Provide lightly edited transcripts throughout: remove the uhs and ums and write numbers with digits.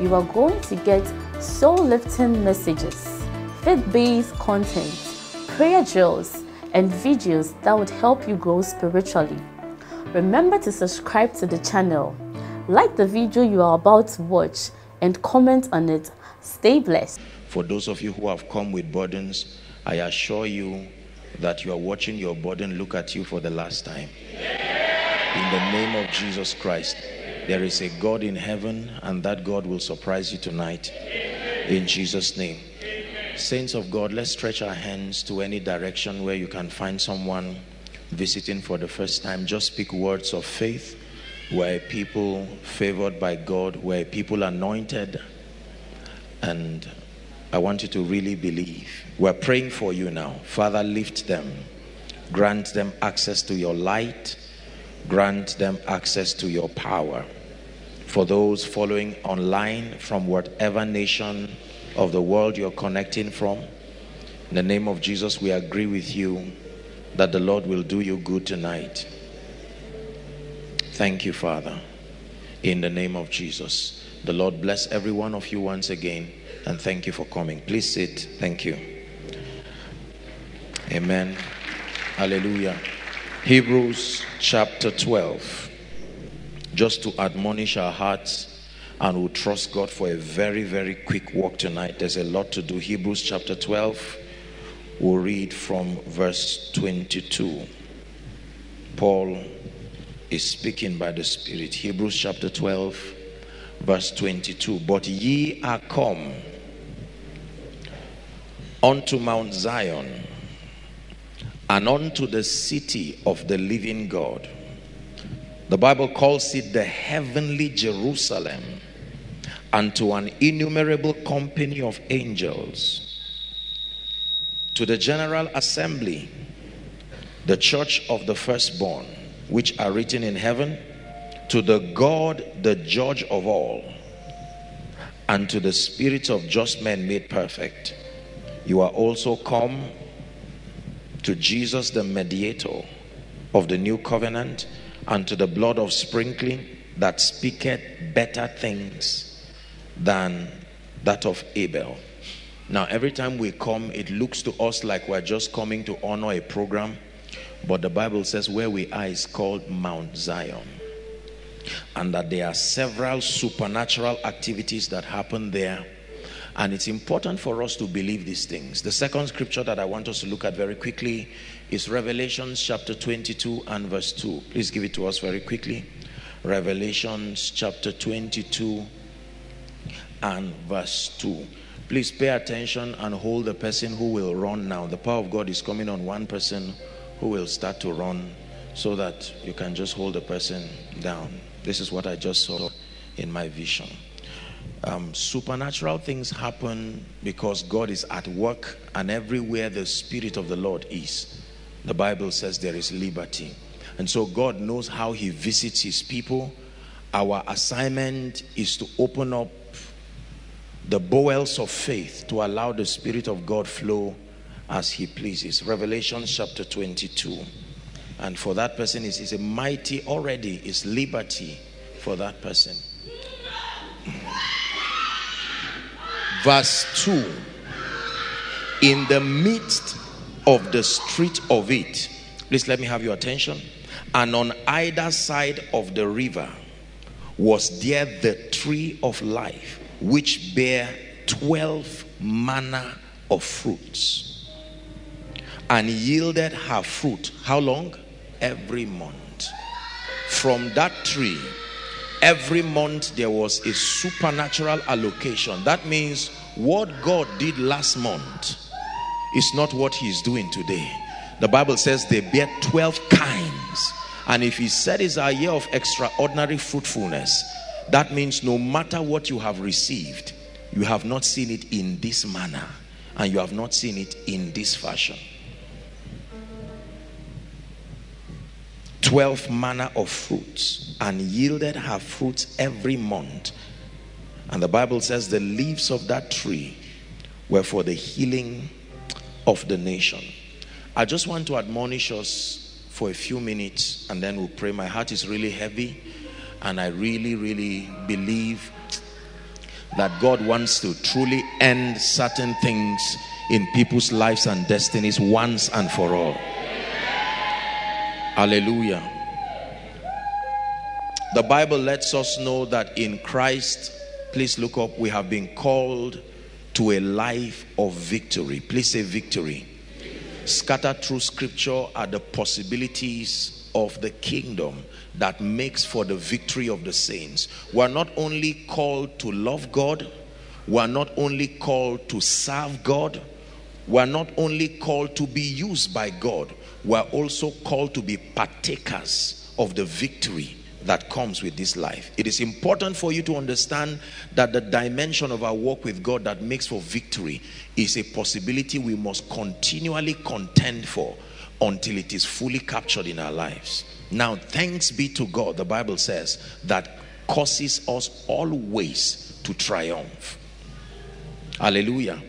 you are going to get soul-lifting messages, faith-based content, prayer drills, and videos that would help you grow spiritually. Remember to subscribe to the channel, like the video you are about to watch, and comment on it. Stay blessed. For those of you who have come with burdens, I assure you that you are watching your burden look at you for the last time. In the name of Jesus Christ, there is a God in heaven, and that God will surprise you tonight. In Jesus' name. Saints of God, let's stretch our hands to any direction where you can find someone visiting for the first time. Just speak words of faith. We're a people favored by God. We're a people anointed. And I want you to really believe. We're praying for you now. Father, lift them. Grant them access to your light. Grant them access to your power. For those following online from whatever nation of the world you're connecting from, in the name of Jesus, we agree with you that the Lord will do you good tonight. Thank you, Father. In the name of Jesus, the Lord bless every one of you once again, and thank you for coming. Please sit. Thank you. Amen. Hallelujah. Hebrews chapter 12, just to admonish our hearts, and we'll trust God for a very, very quick walk tonight. There's a lot to do. Hebrews chapter 12, we'll read from verse 22. Paul is speaking by the Spirit. Hebrews chapter 12, verse 22. But ye are come unto Mount Zion, and unto the city of the living God. The Bible calls it the heavenly Jerusalem, and to an innumerable company of angels, to the general assembly, the church of the firstborn, which are written in heaven, to the God, the judge of all, and to the spirits of just men made perfect. You are also come to Jesus, the mediator of the new covenant, and to the blood of sprinkling that speaketh better things than that of Abel. Now, every time we come, it looks to us like we're just coming to honor a program, but the Bible says where we are is called Mount Zion, and that there are several supernatural activities that happen there. And it's important for us to believe these things. The second scripture that I want us to look at very quickly is Revelation chapter 22 and verse 2. Please give it to us very quickly. Revelation chapter 22 and verse 2. Please pay attention and hold the person who will run now. The power of God is coming on one person who will start to run, so that you can just hold the person down. This is what I just saw in my vision. Supernatural things happen because God is at work, and everywhere the Spirit of the Lord is, the Bible says there is liberty. And so God knows how he visits his people. Our assignment is to open up the bowels of faith to allow the Spirit of God flow as he pleases. Revelation chapter 22. And for that person, it's a mighty already, is liberty for that person. Verse 2, in the midst of the street of it, please let me have your attention, and on either side of the river was there the tree of life, which bare 12 manner of fruits, and yielded her fruit, how long? Every month. From that tree, every month there was a supernatural allocation. That means what God did last month is not what he's doing today. The Bible says they bear 12 kinds. And if he said it's a year of extraordinary fruitfulness, that means no matter what you have received, You have not seen it in this manner, and you have not seen it in this fashion. 12 manner of fruits, and yielded her fruits every month. And the Bible says the leaves of that tree were for the healing of the nation. I just want to admonish us for a few minutes, and then we'll pray. My heart is really heavy, and I really believe that God wants to truly end certain things in people's lives and destinies once and for all. Hallelujah. The Bible lets us know that in Christ, please look up, we have been called to a life of victory. Please say victory. Scattered through scripture are the possibilities of the kingdom that makes for the victory of the saints. We are not only called to love God, we are not only called to serve God, we are not only called to be used by God, we are also called to be partakers of the victory that comes with this life. It is important for you to understand that the dimension of our walk with God that makes for victory is a possibility we must continually contend for until it is fully captured in our lives. Now, thanks be to God, the Bible says, that causes us always to triumph. Hallelujah.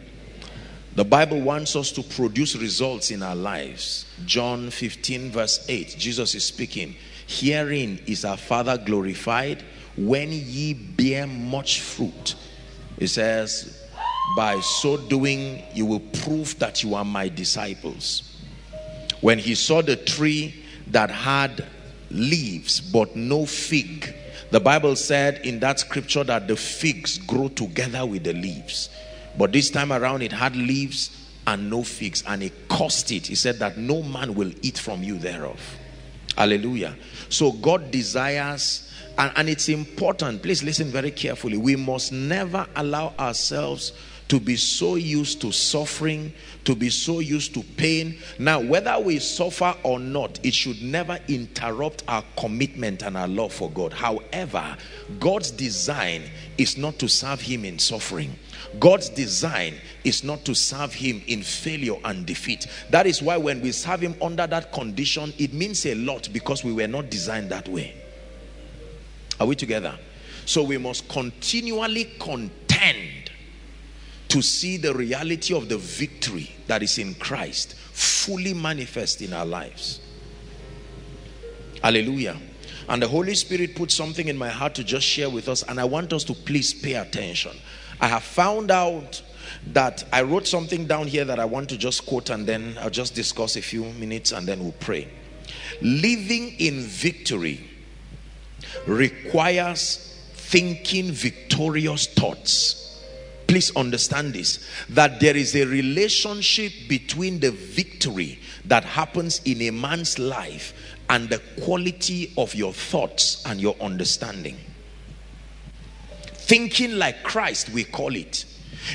The Bible wants us to produce results in our lives. John 15 verse 8, Jesus is speaking. Herein is our Father glorified, when ye bear much fruit. It says, by so doing you will prove that you are my disciples. When he saw the tree that had leaves but no fig, the Bible said in that scripture that the figs grow together with the leaves. But this time around it had leaves and no figs, and he cursed it. He said that no man will eat from you thereof. Hallelujah. So God desires, and it's important, please listen very carefully, we must never allow ourselves to be so used to suffering, to be so used to pain. Now, whether we suffer or not, it should never interrupt our commitment and our love for God. However, God's design is not to serve him in suffering. God's design is not to serve him in failure and defeat. That is why when we serve him under that condition, it means a lot, because we were not designed that way. Are we together? So we must continually contend to see the reality of the victory that is in Christ fully manifest in our lives. Hallelujah. And the Holy Spirit put something in my heart to just share with us, and I want us to please pay attention. I have found out that I wrote something down here that I want to just quote, and then I'll just discuss a few minutes and then we'll pray. Living in victory requires thinking victorious thoughts. Please understand this, that there is a relationship between the victory that happens in a man's life and the quality of your thoughts and your understanding. Thinking like Christ, we call it.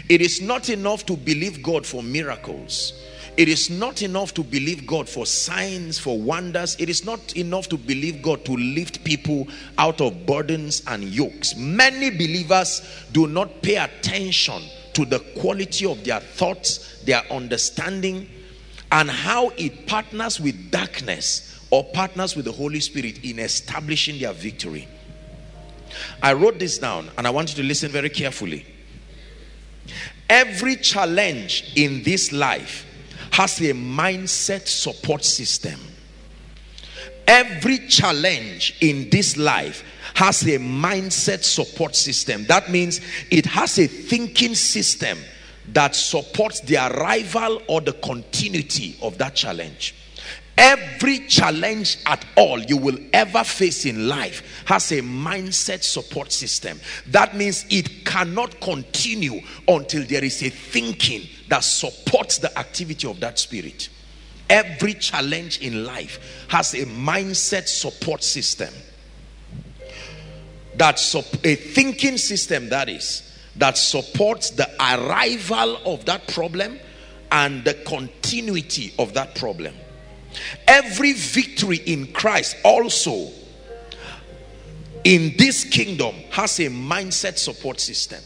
It is not enough to believe God for miracles. It is not enough to believe God for signs, for wonders. It is not enough to believe God to lift people out of burdens and yokes. Many believers do not pay attention to the quality of their thoughts, their understanding, and how it partners with darkness or partners with the Holy Spirit in establishing their victory. I wrote this down, and I want you to listen very carefully. Every challenge in this life has a mindset support system. Every challenge in this life has a mindset support system. That means it has a thinking system that supports the arrival or the continuity of that challenge. Every challenge at all you will ever face in life has a mindset support system. That means it cannot continue until there is a thinking that supports the activity of that spirit. Every challenge in life has a mindset support system. That's a thinking system, that is, that supports the arrival of that problem and the continuity of that problem. Every victory in Christ also in this kingdom has a mindset support system.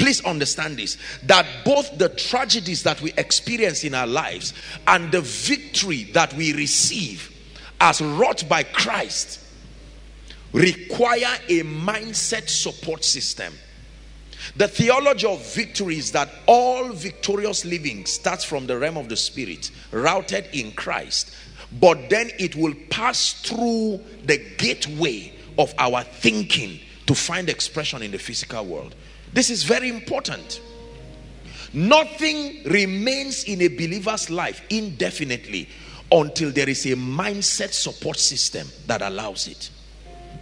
Please understand this, that both the tragedies that we experience in our lives and the victory that we receive as wrought by Christ require a mindset support system. The theology of victory is that all victorious living starts from the realm of the spirit, routed in Christ, but then it will pass through the gateway of our thinking to find expression in the physical world. This is very important. Nothing remains in a believer's life indefinitely until there is a mindset support system that allows it.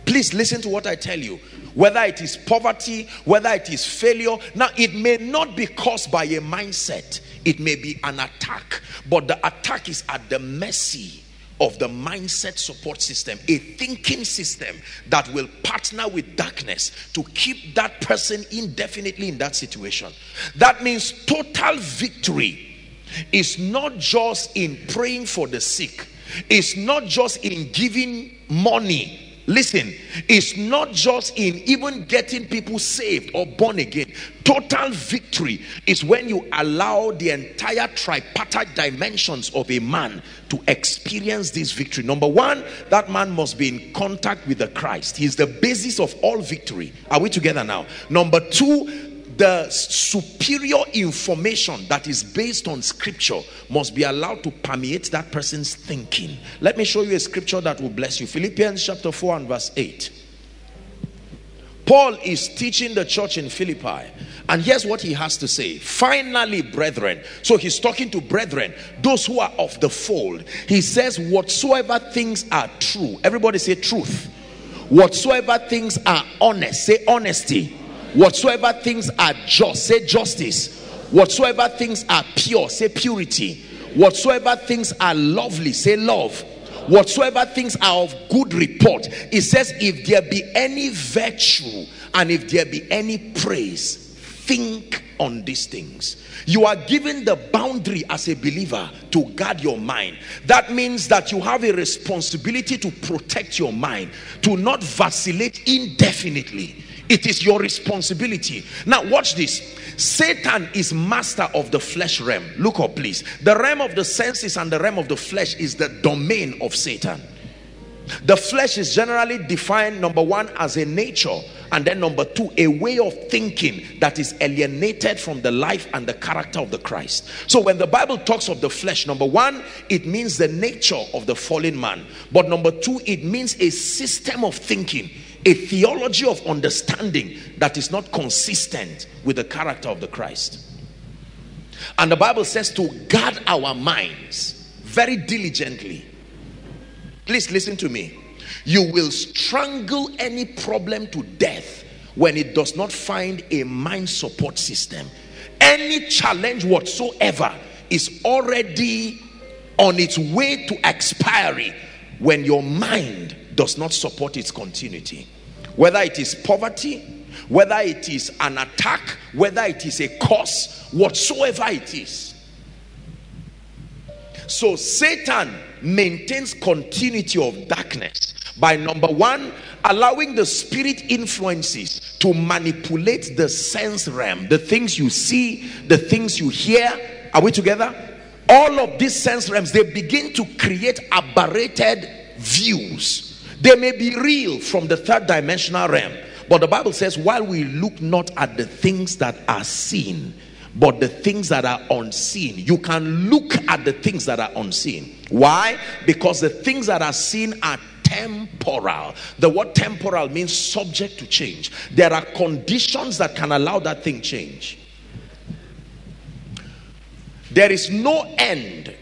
Please listen to what I tell you. Whether it is poverty, whether it is failure. Now, it may not be caused by a mindset. It may be an attack. But the attack is at the mercy of the mindset support system. A thinking system that will partner with darkness to keep that person indefinitely in that situation. That means total victory is not just in praying for the sick. It's not just in giving money. Listen, it's not just in even getting people saved or born again. Total victory is when you allow the entire tripartite dimensions of a man to experience this victory. Number one, that man must be in contact with the Christ. He's the basis of all victory. Are we together now? Number two, the superior information that is based on scripture must be allowed to permeate that person's thinking. Let me show you a scripture that will bless you. Philippians chapter 4 and verse 8. Paul is teaching the church in Philippi, and here's what he has to say. Finally, brethren. So he's talking to brethren, those who are of the fold. He says, whatsoever things are true. Everybody say truth. Whatsoever things are honest. Say honesty. Whatsoever things are just, say justice. Whatsoever things are pure, say purity. Whatsoever things are lovely, say love. Whatsoever things are of good report. It says, if there be any virtue and if there be any praise, think on these things. You are given the boundary as a believer to guard your mind. That means that you have a responsibility to protect your mind, to not vacillate indefinitely. It is your responsibility. Now watch this. Satan is master of the flesh realm. Look up, please. The realm of the senses and the realm of the flesh is the domain of Satan. The flesh is generally defined, number one, as a nature, and then number two, a way of thinking that is alienated from the life and the character of the Christ. So when the Bible talks of the flesh, number one, it means the nature of the fallen man, but number two, it means a system of thinking, a theology of understanding that is not consistent with the character of the Christ. And the Bible says to guard our minds very diligently. Please listen to me. You will strangle any problem to death when it does not find a mind support system. Any challenge whatsoever is already on its way to expiry when your mind does not support its continuity. Whether it is poverty, whether it is an attack, whether it is a curse, whatsoever it is. So Satan maintains continuity of darkness by, number one, allowing the spirit influences to manipulate the sense realm, the things you see, the things you hear. Are we together? All of these sense realms, they begin to create aberrated views. They may be real from the third dimensional realm, but the Bible says, while we look not at the things that are seen, but the things that are unseen. You can look at the things that are unseen. Why? Because the things that are seen are temporal. The word temporal means subject to change. There are conditions that can allow that thing change. There is no end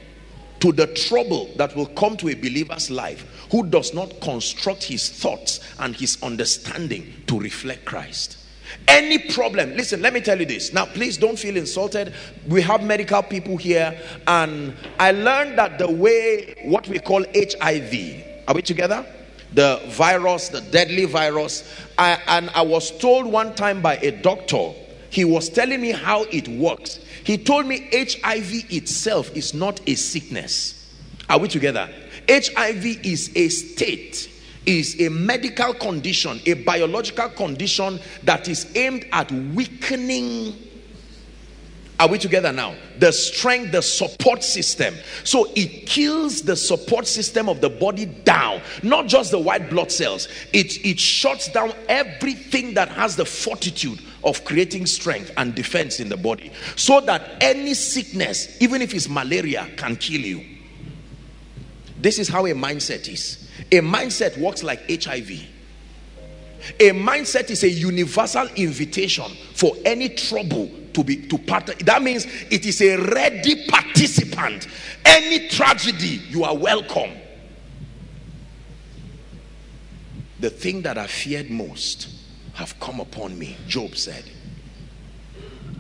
to the trouble that will come to a believer's life who does not construct his thoughts and his understanding to reflect Christ. Any problem, listen, let me tell you this. Now, please don't feel insulted. We have medical people here, and I learned that the way what we call HIV, are we together? The virus, the deadly virus. I was told one time by a doctor, he was telling me how it works. He told me HIV itself is not a sickness. Are we together? HIV is a state, is a medical condition, a biological condition that is aimed at weakening, are we together now, the strength, the support system. So it kills the support system of the body down, not just the white blood cells. It shuts down everything that has the fortitude of creating strength and defense in the body, so that any sickness, even if it's malaria, can kill you. This is how a mindset is. A mindset works like HIV. A mindset is a universal invitation for any trouble to part. That means it is a ready participant. Any tragedy, you are welcome. The thing that I feared most have come upon me, Job said.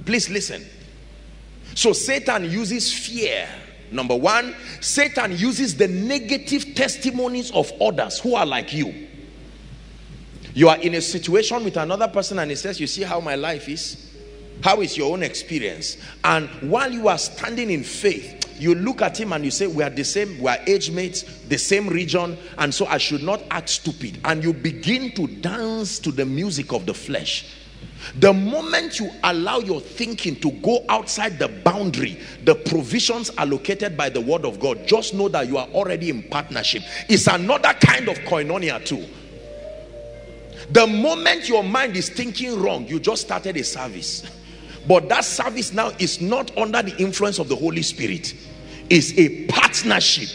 Please listen. So Satan uses fear. Number one, Satan uses the negative testimonies of others who are like you. You are in a situation with another person and he says, you see how my life is? How is your own experience? And while you are standing in faith, you look at him and you say, we are the same, we are age mates, the same region, and so I should not act stupid. And you begin to dance to the music of the flesh. The moment you allow your thinking to go outside the boundary, the provisions allocated by the word of God, just know that you are already in partnership. It's another kind of koinonia too. The moment your mind is thinking wrong, you just started a service. But that service now is not under the influence of the Holy Spirit. It's a partnership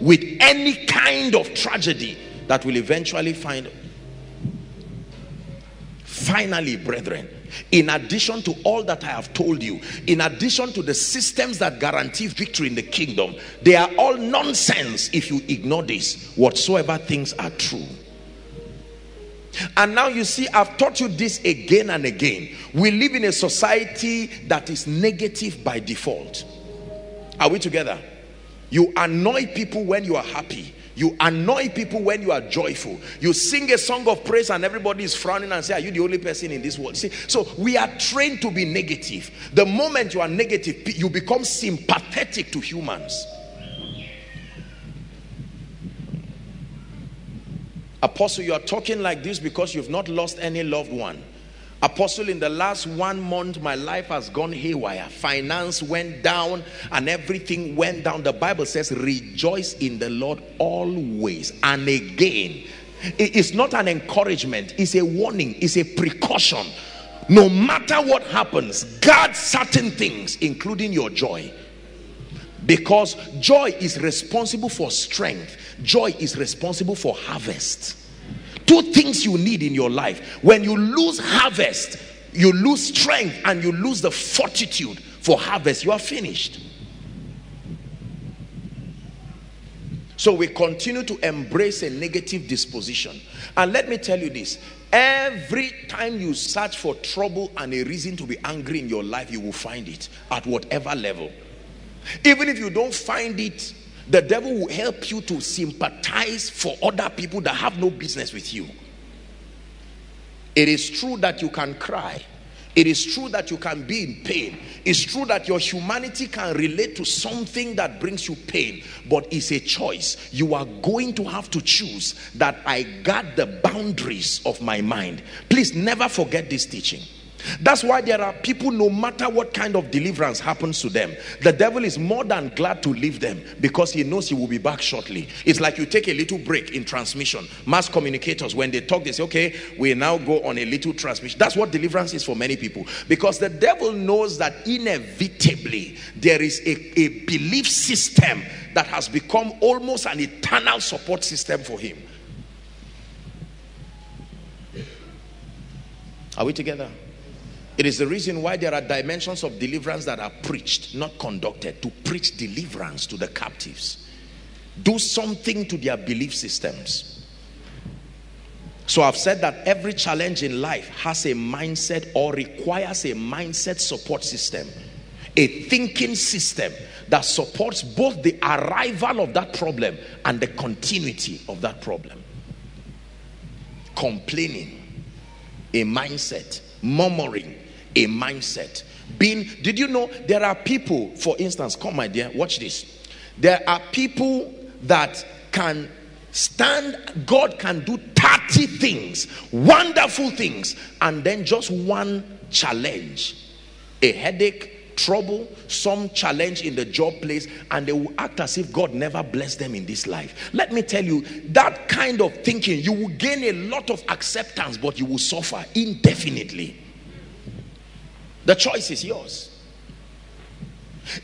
with any kind of tragedy that will eventually find. Finally, brethren, in addition to all that I have told you, in addition to the systems that guarantee victory in the kingdom, they are all nonsense if you ignore this. Whatsoever things are true. And now you see, I've taught you this again and again. We live in a society that is negative by default. Are we together? You annoy people when you are happy. You annoy people when you are joyful. You sing a song of praise and everybody is frowning and say, are you the only person in this world? See, so we are trained to be negative. The moment you are negative, you become sympathetic to humans. Apostle, you are talking like this because you've not lost any loved one. Apostle, in the last 1 month, my life has gone haywire. Finance went down and everything went down. The Bible says, rejoice in the Lord always. And again, it's not an encouragement. It's a warning. It's a precaution. No matter what happens, guard certain things, including your joy. Because joy is responsible for strength. Joy is responsible for harvest. Two things you need in your life. When you lose harvest, you lose strength and you lose the fortitude for harvest. You are finished. So we continue to embrace a negative disposition. And let me tell you this. Every time you search for trouble and a reason to be angry in your life, you will find it at whatever level. Even if you don't find it, the devil will help you to sympathize for other people that have no business with you. It is true that you can cry. It is true that you can be in pain. It's true that your humanity can relate to something that brings you pain. But it's a choice. You are going to have to choose that I guard the boundaries of my mind. Please never forget this teaching. That's why there are people, no matter what kind of deliverance happens to them, the devil is more than glad to leave them because he knows he will be back shortly. It's like you take a little break in transmission. Mass communicators, when they talk, they say, okay, we now go on a little transmission. That's what deliverance is for many people, because the devil knows that inevitably there is a belief system that has become almost an eternal support system for him. Are we together? It is the reason why there are dimensions of deliverance that are preached, not conducted, to preach deliverance to the captives. Do something to their belief systems. So I've said that every challenge in life has a mindset or requires a mindset support system, a thinking system that supports both the arrival of that problem and the continuity of that problem. Complaining, a mindset. Murmuring, a mindset. Did you know there are people, for instance, come my dear, watch this. There are people that can Stand, God can do 30 things, wonderful things, and then just one challenge, a headache, trouble, some challenge in the job place, and they will act as if God never blessed them in this life. Let me tell you, that kind of thinking, you will gain a lot of acceptance, but you will suffer indefinitely. The choice is yours.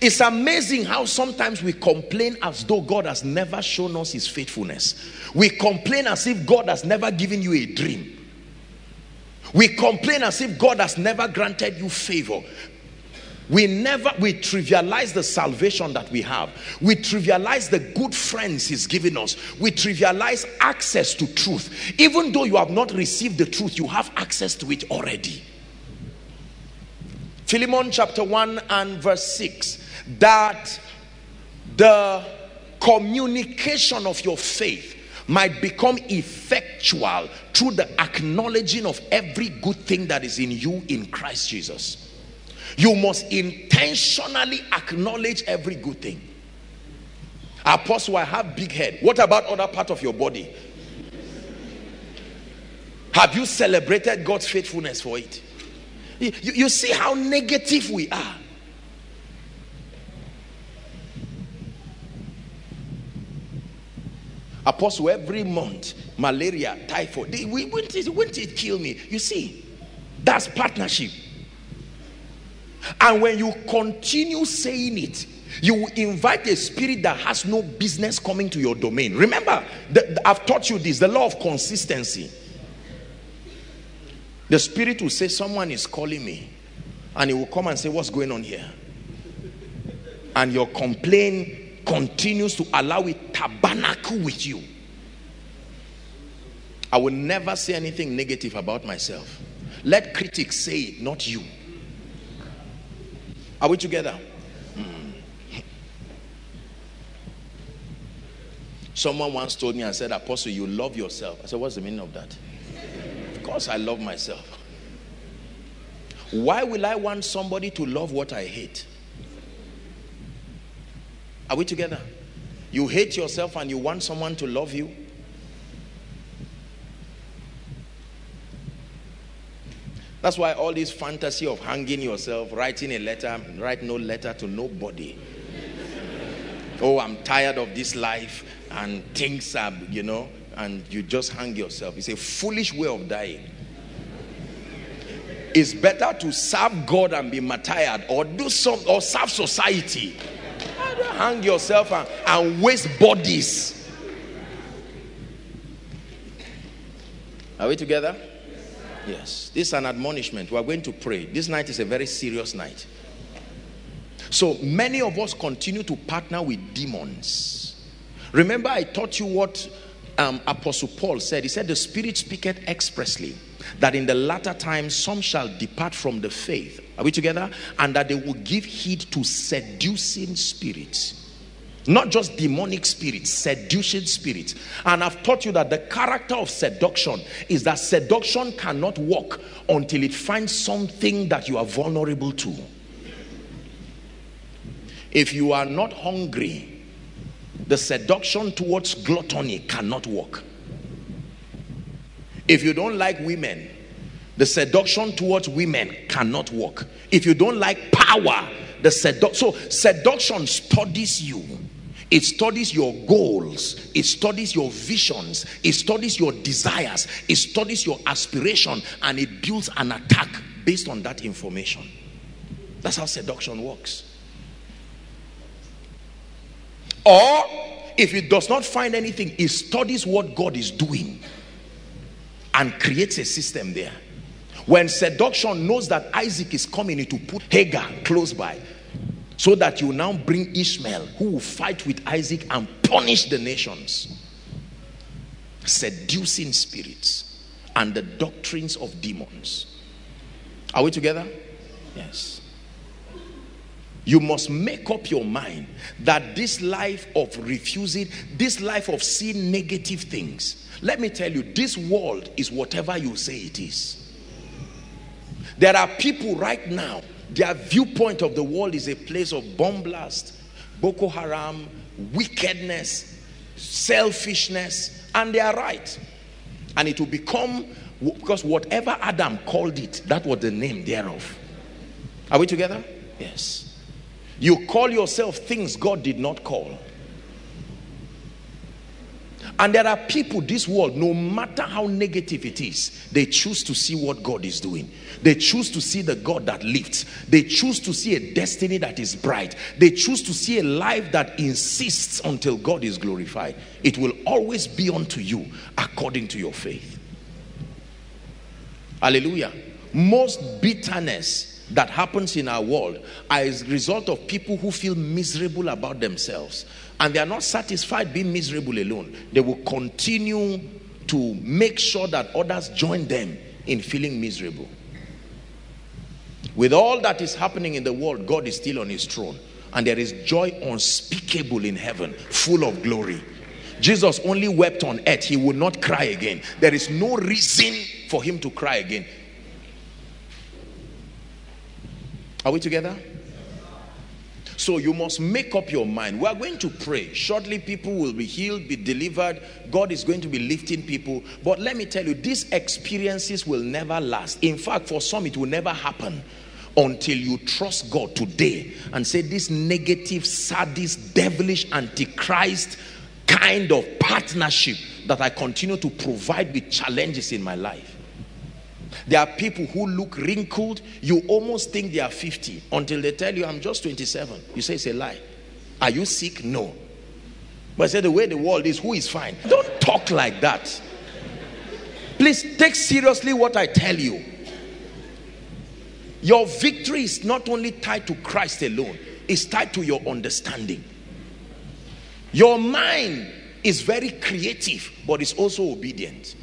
It's amazing how sometimes we complain as though God has never shown us his faithfulness. We complain as if God has never given you a dream. We complain as if God has never granted you favor. We trivialize the salvation that we have. We trivialize the good friends he's given us. We trivialize access to truth. Even though you have not received the truth, you have access to it already. Philemon chapter 1 and verse 6, that the communication of your faith might become effectual through the acknowledging of every good thing that is in you in Christ Jesus. You must intentionally acknowledge every good thing. Apostle, I have big head. What about other part of your body? Have you celebrated God's faithfulness for it? You see how negative we are. Apostle, every month, malaria, typhoid, wouldn't it kill me? You see, that's partnership. And when you continue saying it, you will invite a spirit that has no business coming to your domain. Remember, I've taught you this, the law of consistency. The spirit will say, someone is calling me. And he will come and say, what's going on here? And your complaint continues to allow it tabernacle with you. I will never say anything negative about myself. Let critics say it, not you. Are we together? Someone once told me and said, Apostle, you love yourself. I said, what's the meaning of that? Of course I love myself. Why will I want somebody to love what I hate? Are we together? You hate yourself and you want someone to love you? That's why all this fantasy of hanging yourself, writing a letter, write no letter to nobody. Oh, I'm tired of this life and things are, you know, and you just hang yourself. It's a foolish way of dying. It's better to serve God and be martyred, or do some, or serve society. Hang yourself and waste bodies. Are we together? Yes. This is an admonishment. We are going to pray. This night is a very serious night. So many of us continue to partner with demons. Remember, I taught you what Apostle Paul said. He said, the Spirit speaketh expressly that in the latter time some shall depart from the faith. Are we together? And that they will give heed to seducing spirits. Not just demonic spirits, seducing spirits. And I've taught you that the character of seduction is that seduction cannot work until it finds something that you are vulnerable to. If you are not hungry, the seduction towards gluttony cannot work. If you don't like women, the seduction towards women cannot work. If you don't like power, the seduction studies you. It studies your goals. It studies your visions. It studies your desires. It studies your aspiration, and it builds an attack based on that information. That's how seduction works. Or, if it does not find anything, it studies what God is doing and creates a system there. When seduction knows that Isaac is coming, it will put Hagar close by, so that you now bring Ishmael, who will fight with Isaac and punish the nations. Seducing spirits and the doctrines of demons. Are we together? Yes. You must make up your mind that this life of refusing, this life of seeing negative things. Let me tell you, this world is whatever you say it is. There are people right now, their viewpoint of the world is a place of bomb blast, Boko Haram, wickedness, selfishness, and they are right. And it will become, because whatever Adam called it, that was the name thereof. Are we together? Yes. You call yourself things God did not call. And there are people in this world, no matter how negative it is, they choose to see what God is doing. They choose to see the God that lifts. They choose to see a destiny that is bright. They choose to see a life that insists until God is glorified. It will always be unto you according to your faith. Hallelujah. Most bitterness that happens in our world is a result of people who feel miserable about themselves, and they are not satisfied being miserable alone. They will continue to make sure that others join them in feeling miserable. With all that is happening in the world, God is still on his throne, and there is joy unspeakable in heaven, full of glory. Jesus only wept on earth. He would not cry again. There is no reason for him to cry again. Are we together? So you must make up your mind. We are going to pray. Shortly people will be healed, be delivered. God is going to be lifting people. But let me tell you, these experiences will never last. In fact, for some it will never happen until you trust God today and say, this negative, sadist, devilish, antichrist kind of partnership that I continue to provide with challenges in my life. There are people who look wrinkled. You almost think they are 50 until they tell you, I'm just 27. You say it's a lie. Are you sick? No. But I say the way the world is, who is fine? Don't talk like that. Please take seriously what I tell you. Your victory is not only tied to Christ alone. It's tied to your understanding. Your mind is very creative, but it's also obedient.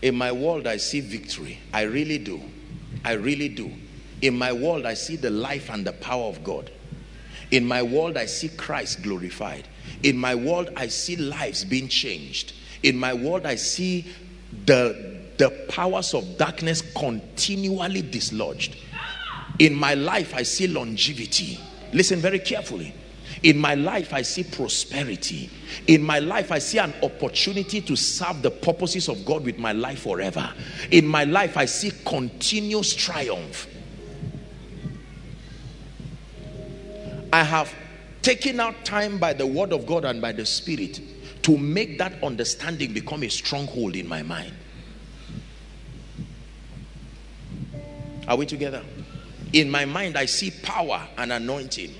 In my world, I see victory. I really do. I really do. In my world, I see the life and the power of God. In my world, I see Christ glorified. In my world, I see lives being changed. In my world, I see the powers of darkness continually dislodged. In my life, I see longevity. Listen very carefully. In my life, I see prosperity. In my life, I see an opportunity to serve the purposes of God with my life forever. In my life, I see continuous triumph. I have taken out time by the word of God and by the Spirit to make that understanding become a stronghold in my mind. Are we together? In my mind, I see power and anointing.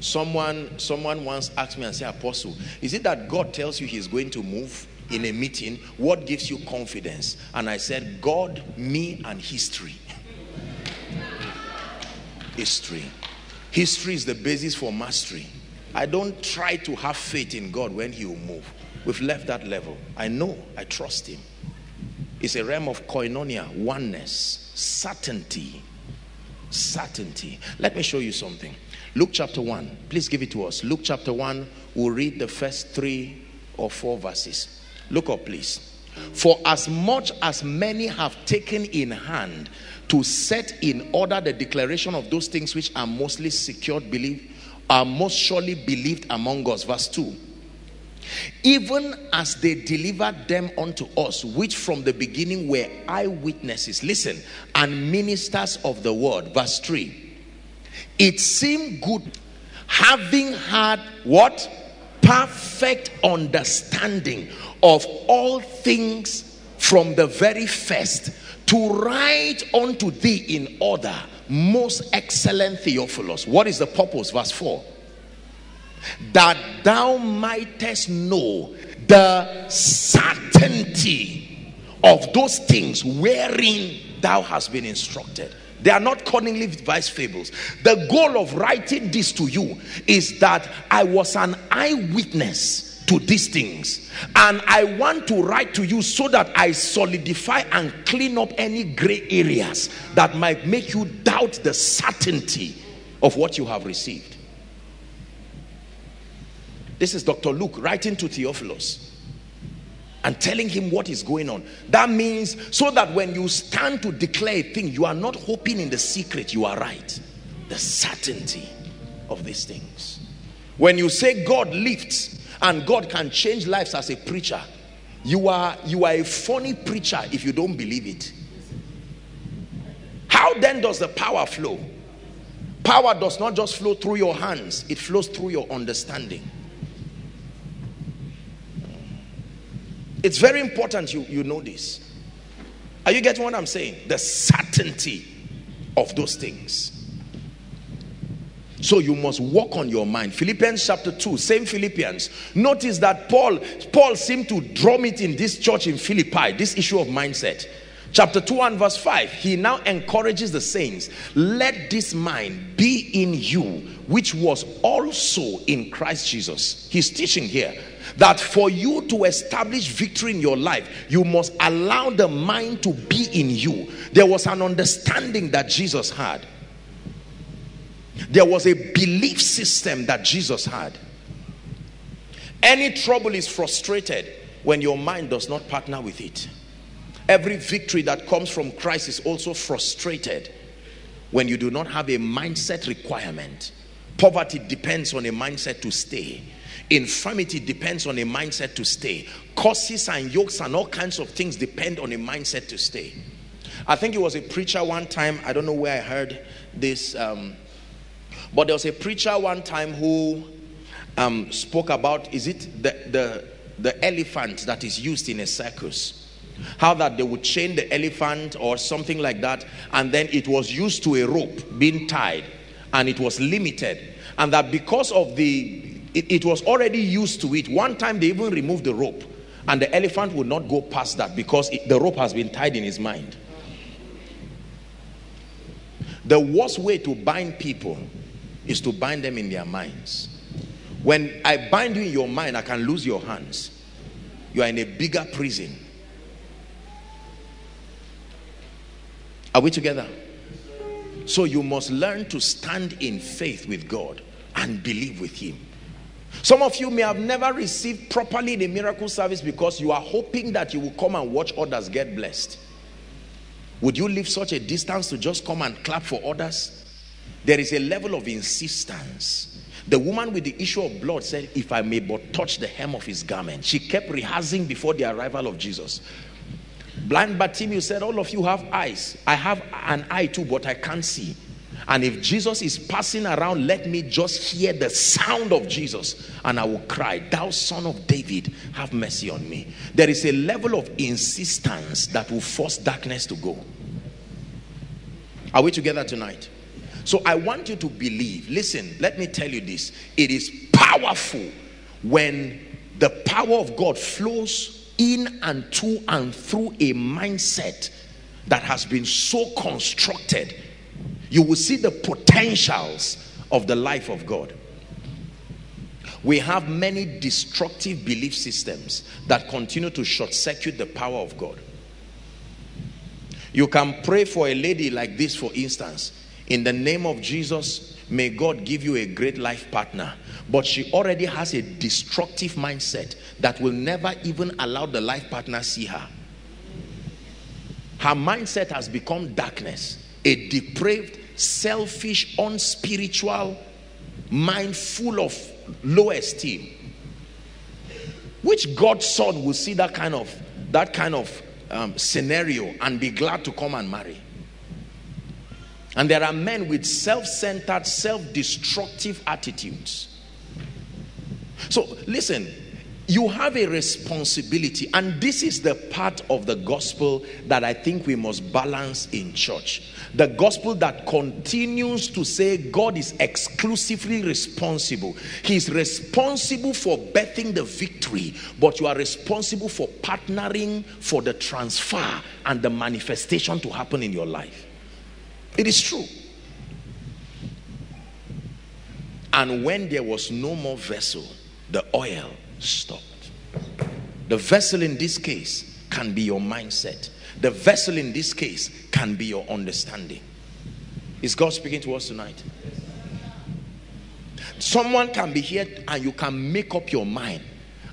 Someone once asked me and said, Apostle, is it that God tells you he's going to move in a meeting? What gives you confidence? And I said, God, me, and history. History. History is the basis for mastery. I don't try to have faith in God when he will move. We've left that level. I know, I trust him. It's a realm of koinonia, oneness, certainty. Certainty. Let me show you something. Luke chapter 1, please give it to us. Luke chapter 1, we'll read the first 3 or 4 verses. Look up, please. For as much as many have taken in hand to set in order the declaration of those things which are mostly secured, believed, are most surely believed among us. Verse 2. Even as they delivered them unto us, which from the beginning were eyewitnesses, listen, and ministers of the word. Verse 3. It seemed good, having had what? Perfect understanding of all things from the very first, to write unto thee in order, most excellent Theophilus. What is the purpose? Verse 4. That thou mightest know the certainty of those things wherein thou hast been instructed. They are not cunningly devised fables. The goal of writing this to you is that I was an eyewitness to these things. And I want to write to you so that I solidify and clean up any gray areas that might make you doubt the certainty of what you have received. This is Dr. Luke writing to Theophilus and telling him what is going on. That means so that when you stand to declare a thing, you are not hoping in the secret, you are right. The certainty. of these things. When you say God lifts and God can change lives as a preacher, you are a phony preacher if you don't believe it. How then does the power flow? Power does not just flow through your hands, it flows through your understanding. It's very important you know this. Are you getting what I'm saying? The certainty of those things. So you must walk on your mind. Philippians chapter 2, same Philippians. Notice that Paul seemed to drum it in this church in Philippi, this issue of mindset. Chapter 2 and verse 5, he now encourages the saints, let this mind be in you, which was also in Christ Jesus. He's teaching here that for you to establish victory in your life, you must allow the mind to be in you. There was an understanding that Jesus had. There was a belief system that Jesus had. Any trouble is frustrated when your mind does not partner with it. Every victory that comes from Christ is also frustrated when you do not have a mindset requirement. Poverty depends on a mindset to stay. Infirmity depends on a mindset to stay. Curses and yokes and all kinds of things depend on a mindset to stay. I think it was a preacher one time, I don't know where I heard this, but there was a preacher one time who spoke about, is it the elephant that is used in a circus? How that they would chain the elephant or something like that, and then it was used to a rope being tied, and it was limited, and that because of it was already used to it. One time they even removed the rope, and the elephant would not go past that because the rope has been tied in his mind. The worst way to bind people is to bind them in their minds. When I bind you in your mind, I can lose your hands. You are in a bigger prison. Are we together? So you must learn to stand in faith with God and believe with him. Some of you may have never received properly the miracle service because you are hoping that you will come and watch others get blessed. Would you leave such a distance to just come and clap for others? There is a level of insistence. The woman with the issue of blood said, if I may but touch the hem of his garment. She kept rehearsing before the arrival of Jesus. Blind Bartimaeus said, all of you have eyes. I have an eye too, but I can't see. And if Jesus is passing around, let me just hear the sound of Jesus, and I will cry, thou son of David, have mercy on me. There is a level of insistence that will force darkness to go. Are we together tonight? So I want you to believe. Listen, let me tell you this. It is powerful when the power of God flows in and to and through a mindset that has been so constructed. You will see the potentials of the life of God. We have many destructive belief systems that continue to short-circuit the power of God. You can pray for a lady like this, for instance. In the name of Jesus, may God give you a great life partner. But she already has a destructive mindset that will never even allow the life partner see her. Her mindset has become darkness. A depraved, selfish, unspiritual mind full of low esteem. Which God's son will see that kind of scenario and be glad to come and marry? And there are men with self-centered, self-destructive attitudes. So listen, you have a responsibility, and this is the part of the gospel that I think we must balance in church. The gospel that continues to say God is exclusively responsible. He is responsible for birthing the victory, but you are responsible for partnering for the transfer and the manifestation to happen in your life. It is true. And when there was no more vessel, the oil stopped. The vessel in this case can be your mindset. The vessel in this case can be your understanding. Is God speaking to us tonight? Someone can be here and you can make up your mind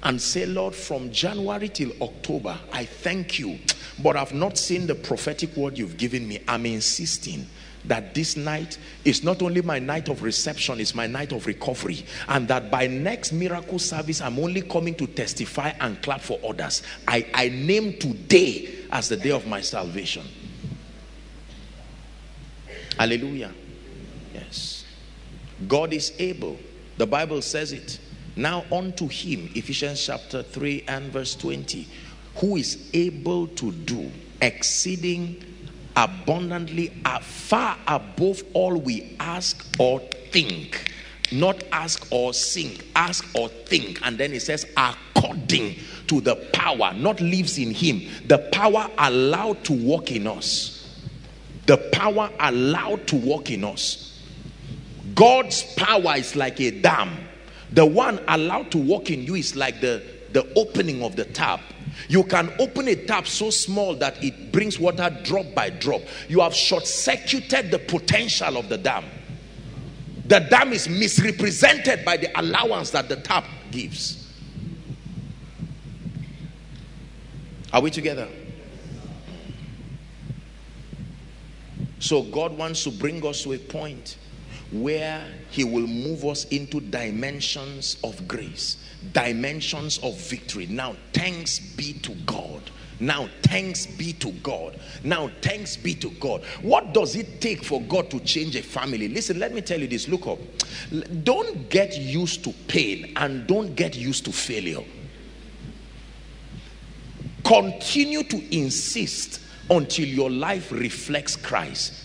and say, Lord, from January till October, I thank you, but I've not seen the prophetic word you've given me. I'm insisting that this night is not only my night of reception, it's my night of recovery, and that by next miracle service I'm only coming to testify and clap for others. I name today as the day of my salvation. Hallelujah. Yes, God is able. The Bible says it. Now unto him, Ephesians chapter 3 and verse 20, who is able to do exceeding abundantly, far above all we ask or think. Not ask or think, ask or think. And then it says, according to the power, not lives in him, the power allowed to work in us. The power allowed to work in us. God's power is like a dam. The one allowed to work in you is like the opening of the tap. You can open a tap so small that it brings water drop by drop. You have short-circuited the potential of the dam. The dam is misrepresented by the allowance that the tap gives. Are we together? So God wants to bring us to a point where he will move us into dimensions of grace, dimensions of victory. Now thanks be to God. Now thanks be to God. Now thanks be to God. What does it take for God to change a family? Listen, let me tell you this. Look up. Don't get used to pain and don't get used to failure. Continue to insist until your life reflects Christ.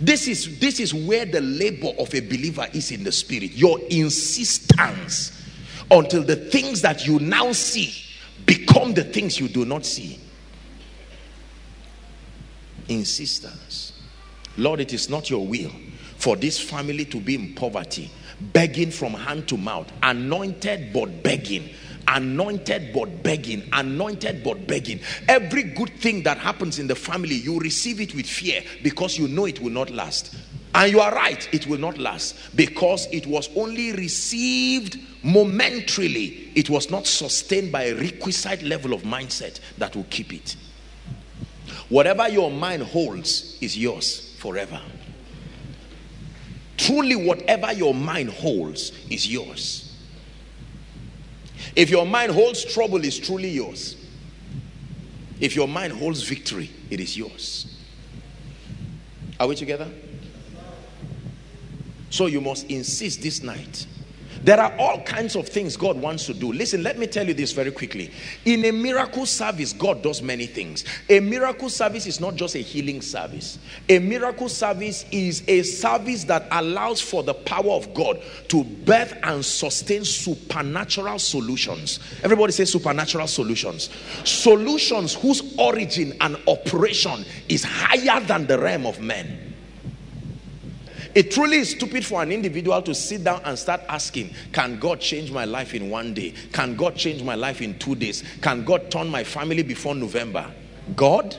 This is where the labor of a believer is in the spirit. Your insistence until the things that you now see become the things you do not see. Insistence. Lord, it is not your will for this family to be in poverty, begging from hand to mouth, anointed but begging. Anointed but begging, anointed but begging. Every good thing that happens in the family, you receive it with fear because you know it will not last. And you are right, it will not last because it was only received momentarily. It was not sustained by a requisite level of mindset that will keep it. Whatever your mind holds is yours forever. Truly, whatever your mind holds is yours. If your mind holds trouble, it's truly yours. If your mind holds victory, it is yours. Are we together? So you must insist this night. There are all kinds of things God wants to do. Listen, let me tell you this very quickly. In a miracle service, God does many things. A miracle service is not just a healing service. A miracle service is a service that allows for the power of God to birth and sustain supernatural solutions. Everybody say supernatural solutions. Solutions whose origin and operation is higher than the realm of men. It truly is stupid for an individual to sit down and start asking, can God change my life in one day? Can God change my life in 2 days? Can God turn my family before November? God?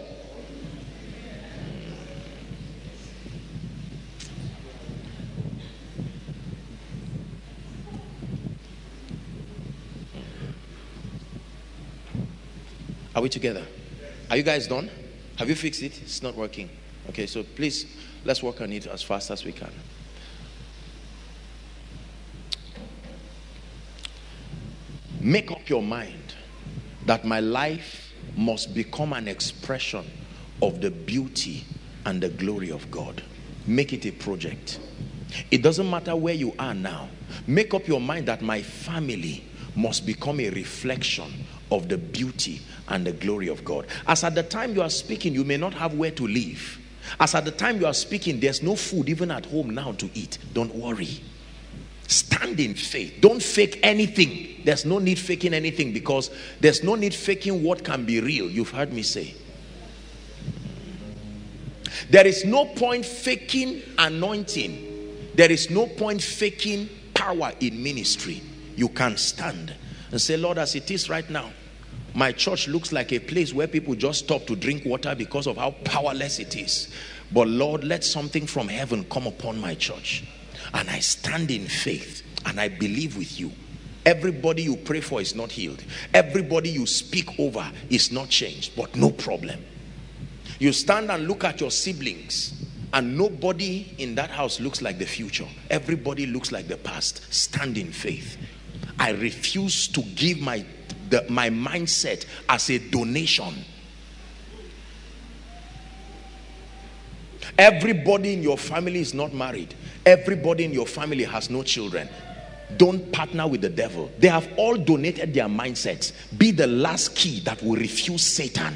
Are we together? Are you guys done? Have you fixed it? It's not working. Okay, so please, let's work on it as fast as we can. Make up your mind that my life must become an expression of the beauty and the glory of God. Make it a project. It doesn't matter where you are now. Make up your mind that my family must become a reflection of the beauty and the glory of God. As at the time you are speaking, you may not have where to live. As at the time you are speaking, there's no food even at home now to eat. Don't worry. Stand in faith. Don't fake anything. There's no need faking anything because there's no need faking what can be real. You've heard me say. There is no point faking anointing. There is no point faking power in ministry. You can stand and say, Lord, as it is right now, my church looks like a place where people just stop to drink water because of how powerless it is. But Lord, let something from heaven come upon my church. And I stand in faith and I believe with you. Everybody you pray for is not healed. Everybody you speak over is not changed, but no problem. You stand and look at your siblings And nobody in that house looks like the future. Everybody looks like the past. Stand in faith. I refuse to give my mindset as a donation. Everybody in your family is not married. Everybody in your family has no children. Don't partner with the devil. They have all donated their mindsets. Be the last key that will refuse Satan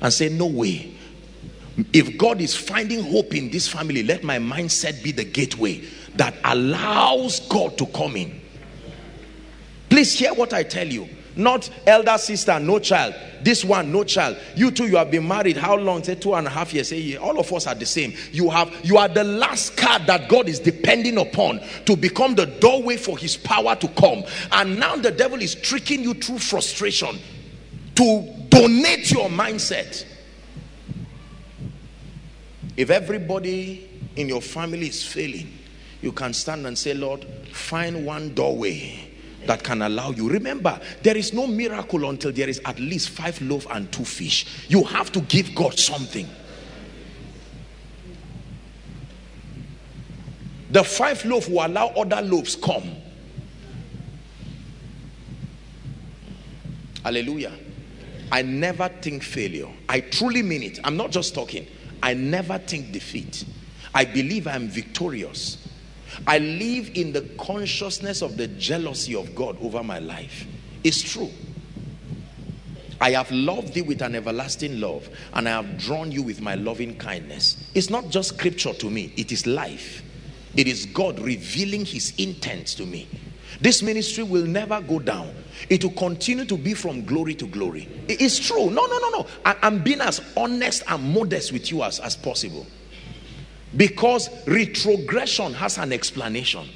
and say, no way. If God is finding hope in this family, let my mindset be the gateway that allows God to come in. Please hear what I tell you. Not elder sister, no child. This one, no child. You two, you have been married. How long? Say 2.5 years. Say, all of us are the same. You are the last card that God is depending upon to become the doorway for his power to come. And now the devil is tricking you through frustration to donate your mindset. If everybody in your family is failing, you can stand and say, Lord, find one doorway that can allow you. Remember, there is no miracle until there is at least 5 loaves and 2 fish. You have to give God something. The 5 loaves will allow other loaves come. Hallelujah. I never think failure. I truly mean it. I'm not just talking. I never think defeat. I believe I'm victorious. I live in the consciousness of the jealousy of God over my life. It's true. I have loved thee with an everlasting love, and I have drawn you with my loving kindness. It's not just scripture to me. It is life. It is God revealing his intent to me. This ministry will never go down. It will continue to be from glory to glory. It's true. No. I'm being as honest and modest with you as possible. Because retrogression has an explanation.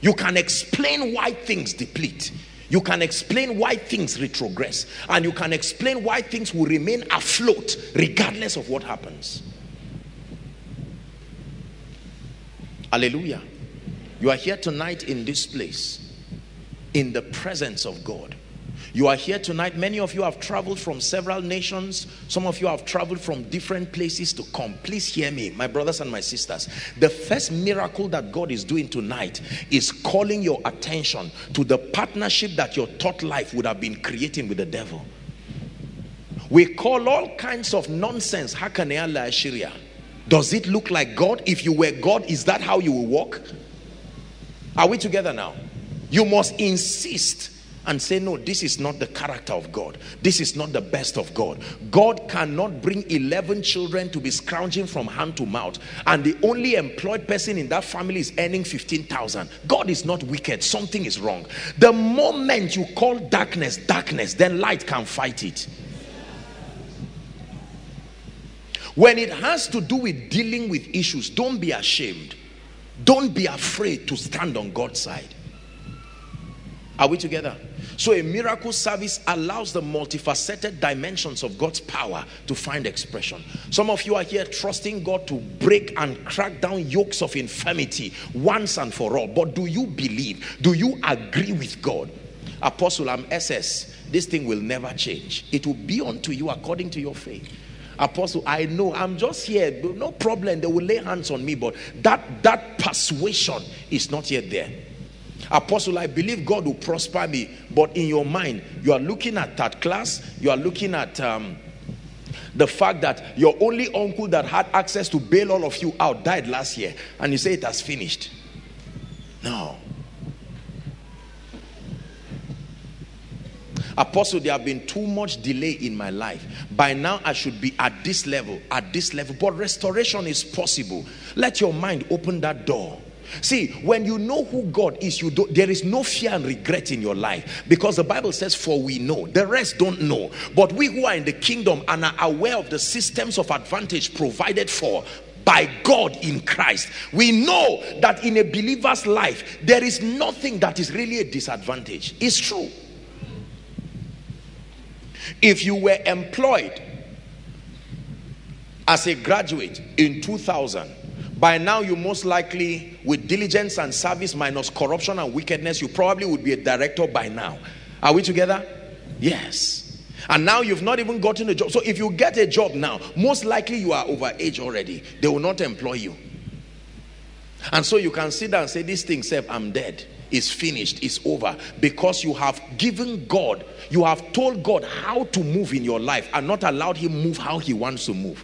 You can explain why things deplete. You can explain why things retrogress. And you can explain why things will remain afloat regardless of what happens. Hallelujah. You are here tonight in this place, in the presence of God. You are here tonight. Many of you have traveled from several nations. Some of you have traveled from different places to come. Please hear me, my brothers and my sisters. The first miracle that God is doing tonight is calling your attention to the partnership that your thought life would have been creating with the devil. We call all kinds of nonsense. Does it look like God? If you were God, is that how you will walk? Are we together now? You must insist and say, no, this is not the character of God. This is not the best of God. God cannot bring 11 children to be scrounging from hand to mouth, and the only employed person in that family is earning 15,000. God is not wicked. Something is wrong. The moment you call darkness, darkness, then light can fight it. When it has to do with dealing with issues, don't be ashamed. Don't be afraid to stand on God's side. Are we together? So a miracle service allows the multifaceted dimensions of God's power to find expression. Some of you are here trusting God to break and crack down yokes of infirmity once and for all. But do you believe? Do you agree with God? Apostle, I'm SS. This thing will never change. It will be unto you according to your faith. Apostle, I know, I'm just here. No problem. They will lay hands on me. But that persuasion is not yet there. Apostle, I believe God will prosper me, but in your mind, you are looking at that class, you are looking at the fact that your only uncle that had access to bail all of you out died last year, and you say it has finished. No. Apostle, there have been too much delay in my life. By now, I should be at this level, but restoration is possible. Let your mind open that door. See, when you know who God is, there is no fear and regret in your life, because the Bible says, for we know, the rest don't know, but we who are in the kingdom and are aware of the systems of advantage provided for by God in Christ, we know that in a believer's life, there is nothing that is really a disadvantage. It's true. If you were employed as a graduate in 2000, by now, you most likely, with diligence and service minus corruption and wickedness, you probably would be a director by now. Are we together? Yes. And now you've not even gotten a job. So if you get a job now, most likely you are over age already. They will not employ you. And so you can sit down and say, this thing, Seb, I'm dead. It's finished. It's over. Because you have given God, you have told God how to move in your life and not allowed him move how he wants to move.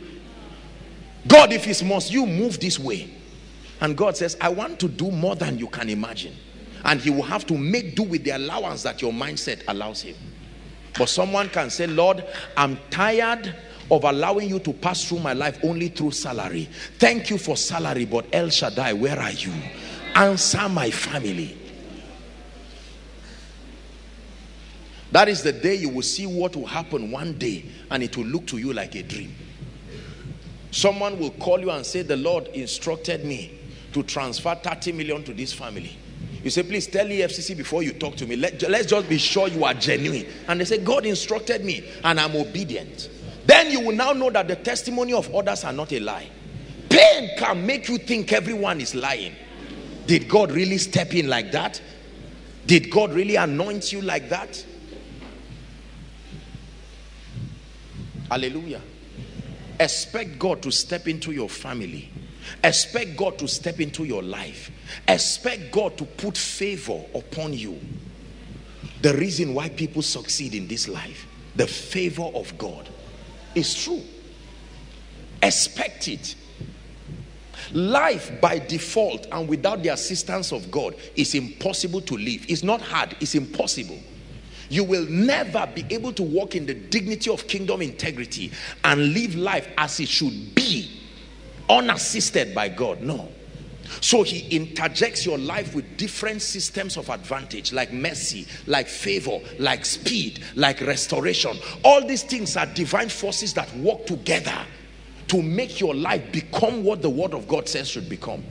God, if it must, you move this way. And God says, I want to do more than you can imagine. And he will have to make do with the allowance that your mindset allows him. But someone can say, Lord, I'm tired of allowing you to pass through my life only through salary. Thank you for salary, but El Shaddai, where are you? Answer my family. That is the day you will see what will happen one day, and it will look to you like a dream. Someone will call you and say, the Lord instructed me to transfer 30 million to this family. You say, please tell EFCC before you talk to me. Let's just be sure you are genuine. And they say, God instructed me and I'm obedient. Then you will now know that the testimony of others are not a lie. Pain can make you think everyone is lying. Did God really step in like that? Did God really anoint you like that? Hallelujah. Expect God to step into your family. Expect God to step into your life. Expect God to put favor upon you. The reason why people succeed in this life, the favor of God, is true. Expect it. Life by default and without the assistance of God is impossible to live. It's not hard, it's impossible. You will never be able to walk in the dignity of kingdom integrity and live life as it should be, unassisted by God. No. So he interjects your life with different systems of advantage, like mercy, like favor, like speed, like restoration. All these things are divine forces that work together to make your life become what the word of God says should become.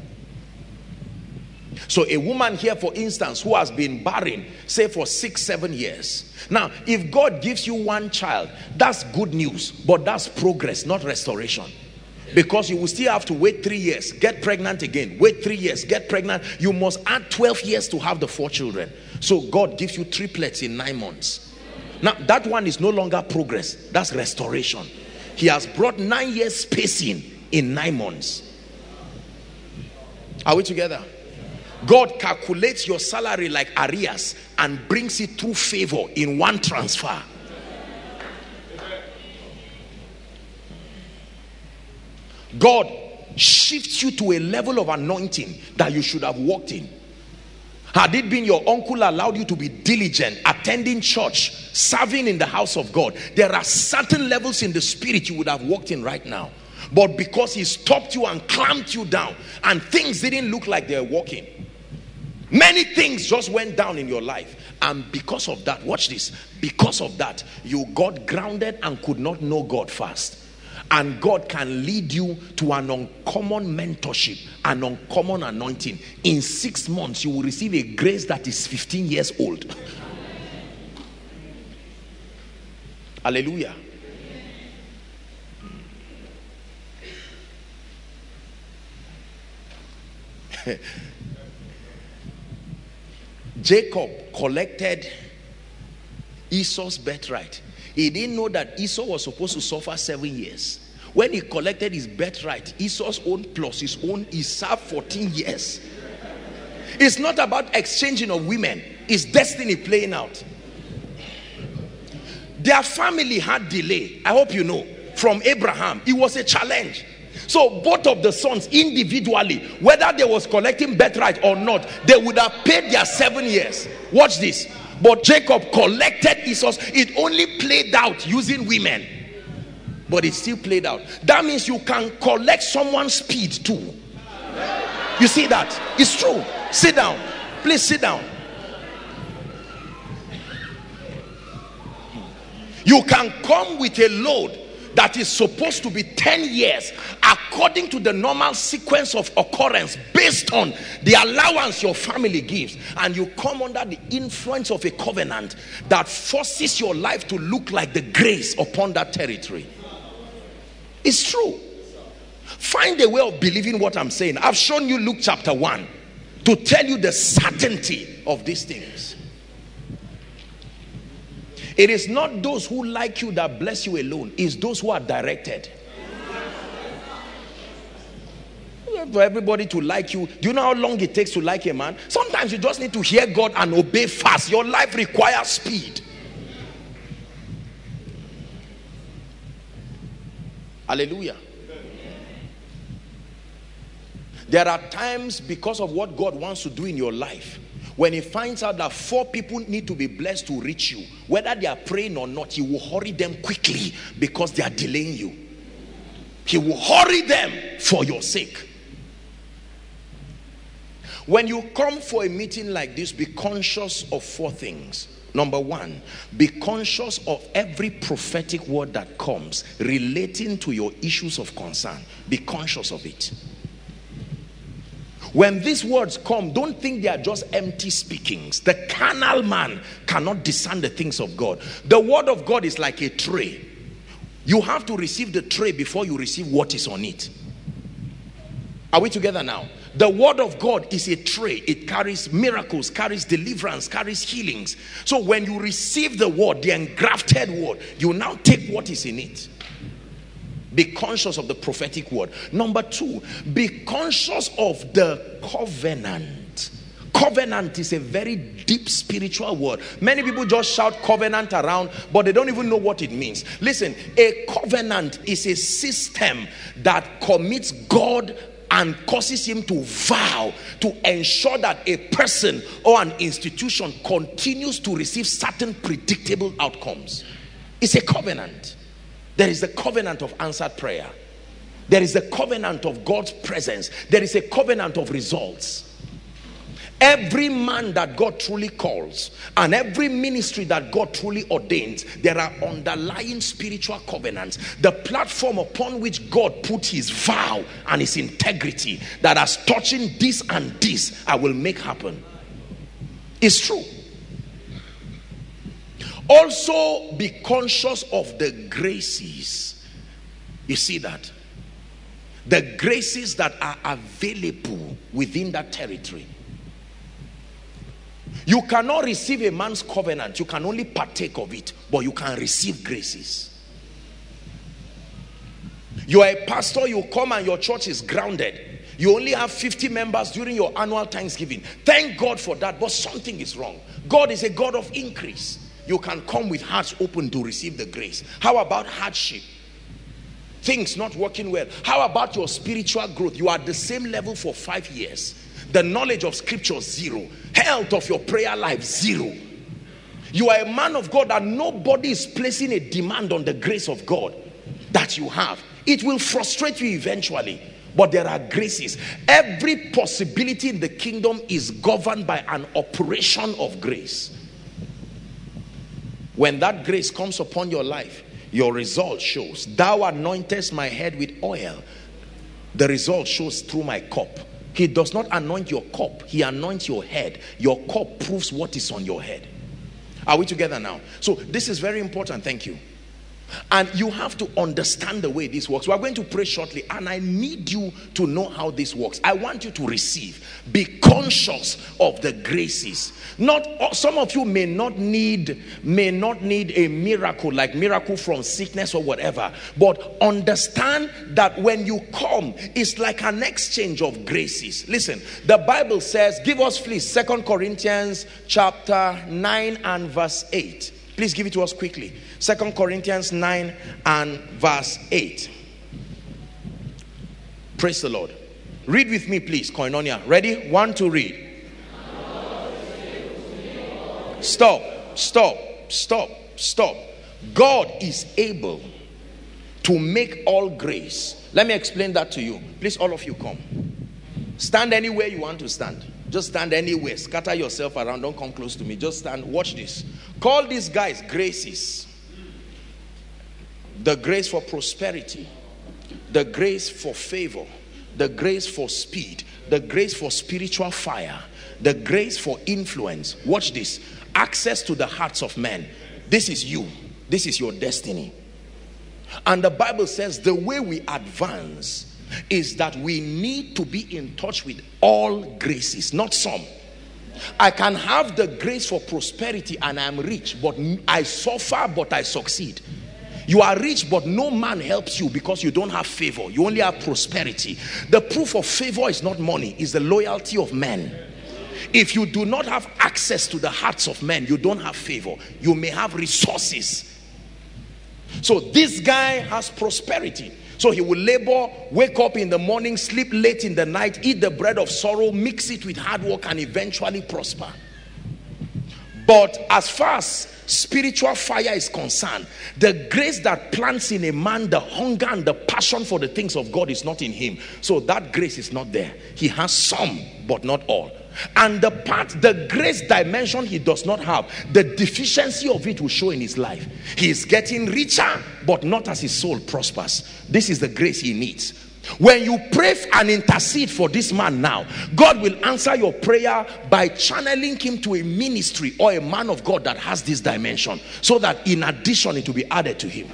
So a woman here, for instance, who has been barren, say for 6-7 years. Now, if God gives you one child, that's good news, but that's progress, not restoration. Because you will still have to wait 3 years, get pregnant again, wait 3 years, get pregnant. You must add 12 years to have the 4 children. So God gives you triplets in 9 months. Now, that one is no longer progress, that's restoration. He has brought 9 years spacing in 9 months. Are we together? God calculates your salary like arrears and brings it through favor in one transfer. God shifts you to a level of anointing that you should have walked in. Had it been your uncle allowed you to be diligent, attending church, serving in the house of God, there are certain levels in the spirit you would have walked in right now. But because he stopped you and clamped you down, and things didn't look like they were walking, many things just went down in your life. And because of that, watch this, because of that, you got grounded and could not know God fast. And God can lead you to an uncommon mentorship, an uncommon anointing. In 6 months, you will receive a grace that is 15 years old. Hallelujah. Jacob collected Esau's birthright. He didn't know that Esau was supposed to suffer 7 years. When he collected his birthright, Esau's own plus his own, he served 14 years. It's not about exchanging of women. It's destiny playing out. Their family had delay. I hope you know. From Abraham, it was a challenge. So both of the sons individually, whether they was collecting birthright or not, they would have paid their 7 years. Watch this. But Jacob collected Esau's. It only played out using women. But it still played out. That means you can collect someone's speed too. You see that? It's true. Sit down. Please sit down. You can come with a load that is supposed to be 10 years according to the normal sequence of occurrence based on the allowance your family gives, and you come under the influence of a covenant that forces your life to look like the grace upon that territory. It's true. Find a way of believing what I'm saying. I've shown you Luke chapter 1 to tell you the certainty of these things. It is not those who like you that bless you alone. It's those who are directed. For everybody to like you, do you know how long it takes to like a man? Sometimes you just need to hear God and obey fast. Your life requires speed. Hallelujah. There are times, because of what God wants to do in your life, when he finds out that 4 people need to be blessed to reach you, whether they are praying or not, he will hurry them quickly because they are delaying you. He will hurry them for your sake. When you come for a meeting like this, be conscious of 4 things. Number 1, be conscious of every prophetic word that comes relating to your issues of concern. Be conscious of it. When these words come, don't think they are just empty speakings. The carnal man cannot discern the things of God. The word of God is like a tray. You have to receive the tray before you receive what is on it. Are we together now? The word of God is a tray. It carries miracles, carries deliverance, carries healings. So when you receive the word, the engrafted word, you now take what is in it. Be conscious of the prophetic word. Number 2, be conscious of the covenant. Covenant is a very deep spiritual word. Many people just shout covenant around, but they don't even know what it means. Listen, a covenant is a system that commits God and causes him to vow to ensure that a person or an institution continues to receive certain predictable outcomes. It's a covenant. There is the covenant of answered prayer. There is the covenant of God's presence. There is a covenant of results. Every man that God truly calls and every ministry that God truly ordains, there are underlying spiritual covenants. The platform upon which God put his vow and his integrity, that as touching this and this, I will make happen. It's true. Also, be conscious of the graces. You see that? The graces that are available within that territory. You cannot receive a man's covenant. You can only partake of it, but you can receive graces. You are a pastor, you come and your church is grounded. You only have 50 members during your annual Thanksgiving. Thank God for that, but something is wrong. God is a God of increase. You can come with hearts open to receive the grace. How about hardship? Things not working well. How about your spiritual growth? You are at the same level for 5 years. The knowledge of scripture, 0. Health of your prayer life, 0. You are a man of God and nobody is placing a demand on the grace of God that you have. It will frustrate you eventually, but there are graces. Every possibility in the kingdom is governed by an operation of grace. When that grace comes upon your life, your result shows. Thou anointest my head with oil. The result shows through my cup. He does not anoint your cup. He anoints your head. Your cup proves what is on your head. Are we together now? So this is very important. Thank you. And you have to understand the way this works. We are going to pray shortly, and I need you to know how this works. I want you to receive. Be conscious of the graces. Not some of you may not need a miracle, like miracle from sickness or whatever, but understand that when you come, it's like an exchange of graces. Listen, the Bible says, give us please 2 Corinthians chapter 9 and verse 8. Please give it to us quickly. 2 Corinthians 9 and verse 8. Praise the Lord. Read with me, please, Koinonia. Ready? 1, 2, read. Stop, stop, stop, stop. God is able to make all grace. Let me explain that to you. Please, all of you come. Stand anywhere you want to stand. Just stand anywhere. Scatter yourself around. Don't come close to me. Just stand. Watch this. Call these guys graces. The grace for prosperity. The grace for favor. The grace for speed. The grace for spiritual fire. The grace for influence. Watch this. Access to the hearts of men. This is you. This is your destiny. And the Bible says the way we advance is that we need to be in touch with all graces, not some. I can have the grace for prosperity and I'm rich, but I suffer, but I succeed. You are rich, but no man helps you because you don't have favor. You only have prosperity. The proof of favor is not money, it's the loyalty of men. If you do not have access to the hearts of men, you don't have favor. You may have resources. So this guy has prosperity. So he will labor, wake up in the morning, sleep late in the night, eat the bread of sorrow, mix it with hard work, and eventually prosper. But as far as spiritual fire is concerned, the grace that plants in a man the hunger and the passion for the things of God is not in him. So that grace is not there. He has some, but not all. And the part, the grace dimension he does not have, the deficiency of it will show in his life. He is getting richer, but not as his soul prospers. This is the grace he needs. When you pray and intercede for this man now, God will answer your prayer by channeling him to a ministry or a man of God that has this dimension, so that in addition it will be added to him.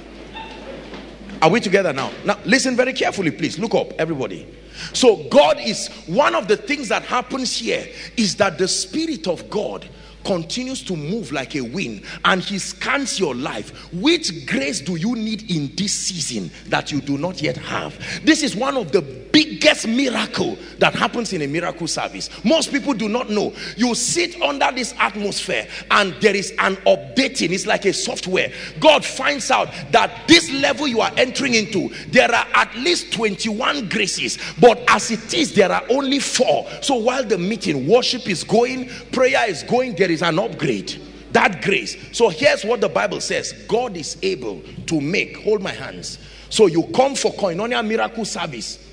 Are we together now? Now listen very carefully, please. Look up, everybody. So God is, one of the things that happens here is that the Spirit of God continues to move like a wind, and he scans your life. Which grace do you need in this season that you do not yet have? This is one of the biggest miracles that happens in a miracle service. Most people do not know. You sit under this atmosphere and there is an updating. It's like a software. God finds out that this level you are entering into, there are at least 21 graces, but as it is, there are only 4. So while the meeting, worship is going, prayer is going, there is an upgrade. That grace. So here's what the Bible says. God is able to make, hold my hands. So you come for Koinonia miracle service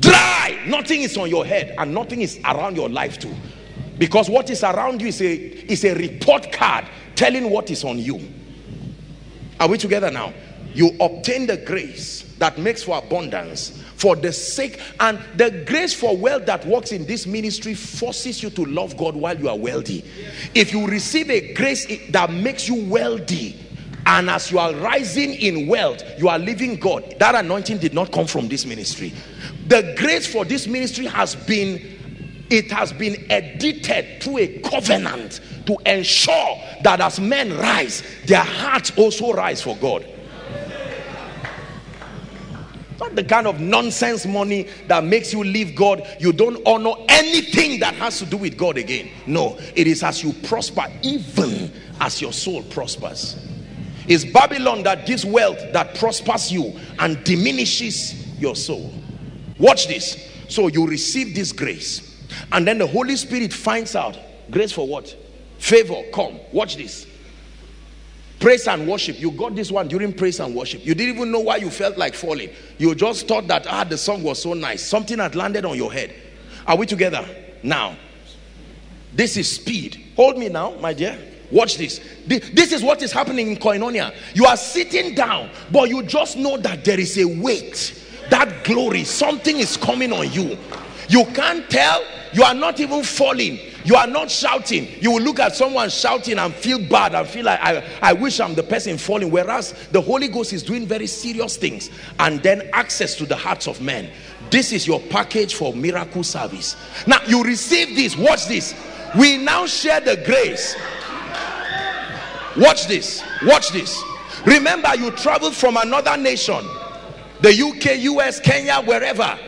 dry, nothing is on your head and nothing is around your life too, because what is around you is a report card telling what is on you. Are we together now? You obtain the grace that makes for abundance for the sake, and the grace for wealth that works in this ministry forces you to love God while you are wealthy. If you receive a grace that makes you wealthy, and as you are rising in wealth, you are living God. That anointing did not come from this ministry. The grace for this ministry has been, it has been edited through a covenant to ensure that as men rise, their hearts also rise for God. Not the kind of nonsense money that makes you leave God. You don't honor anything that has to do with God again. No, it is as you prosper, even as your soul prospers. It's Babylon that gives wealth that prospers you and diminishes your soul. Watch this. So you receive this grace, and then the Holy Spirit finds out grace for what? Favor. Come, watch this. Praise and worship. You got this one during praise and worship. You didn't even know why you felt like falling. You just thought that, ah, the song was so nice. Something had landed on your head. Are we together now? This is speed. Hold me now, my dear. Watch this. This is what is happening in Koinonia. You are sitting down, but you just know that there is a weight. That glory, something is coming on you. You can't tell. You are not even falling. You are not shouting. You will look at someone shouting and feel bad and feel like, I wish I'm the person falling. Whereas the Holy Ghost is doing very serious things, and then access to the hearts of men. This is your package for miracle service. Now you receive this. Watch this. We now share the grace. Watch this. Watch this. Remember, you traveled from another nation, the UK, US, Kenya, wherever.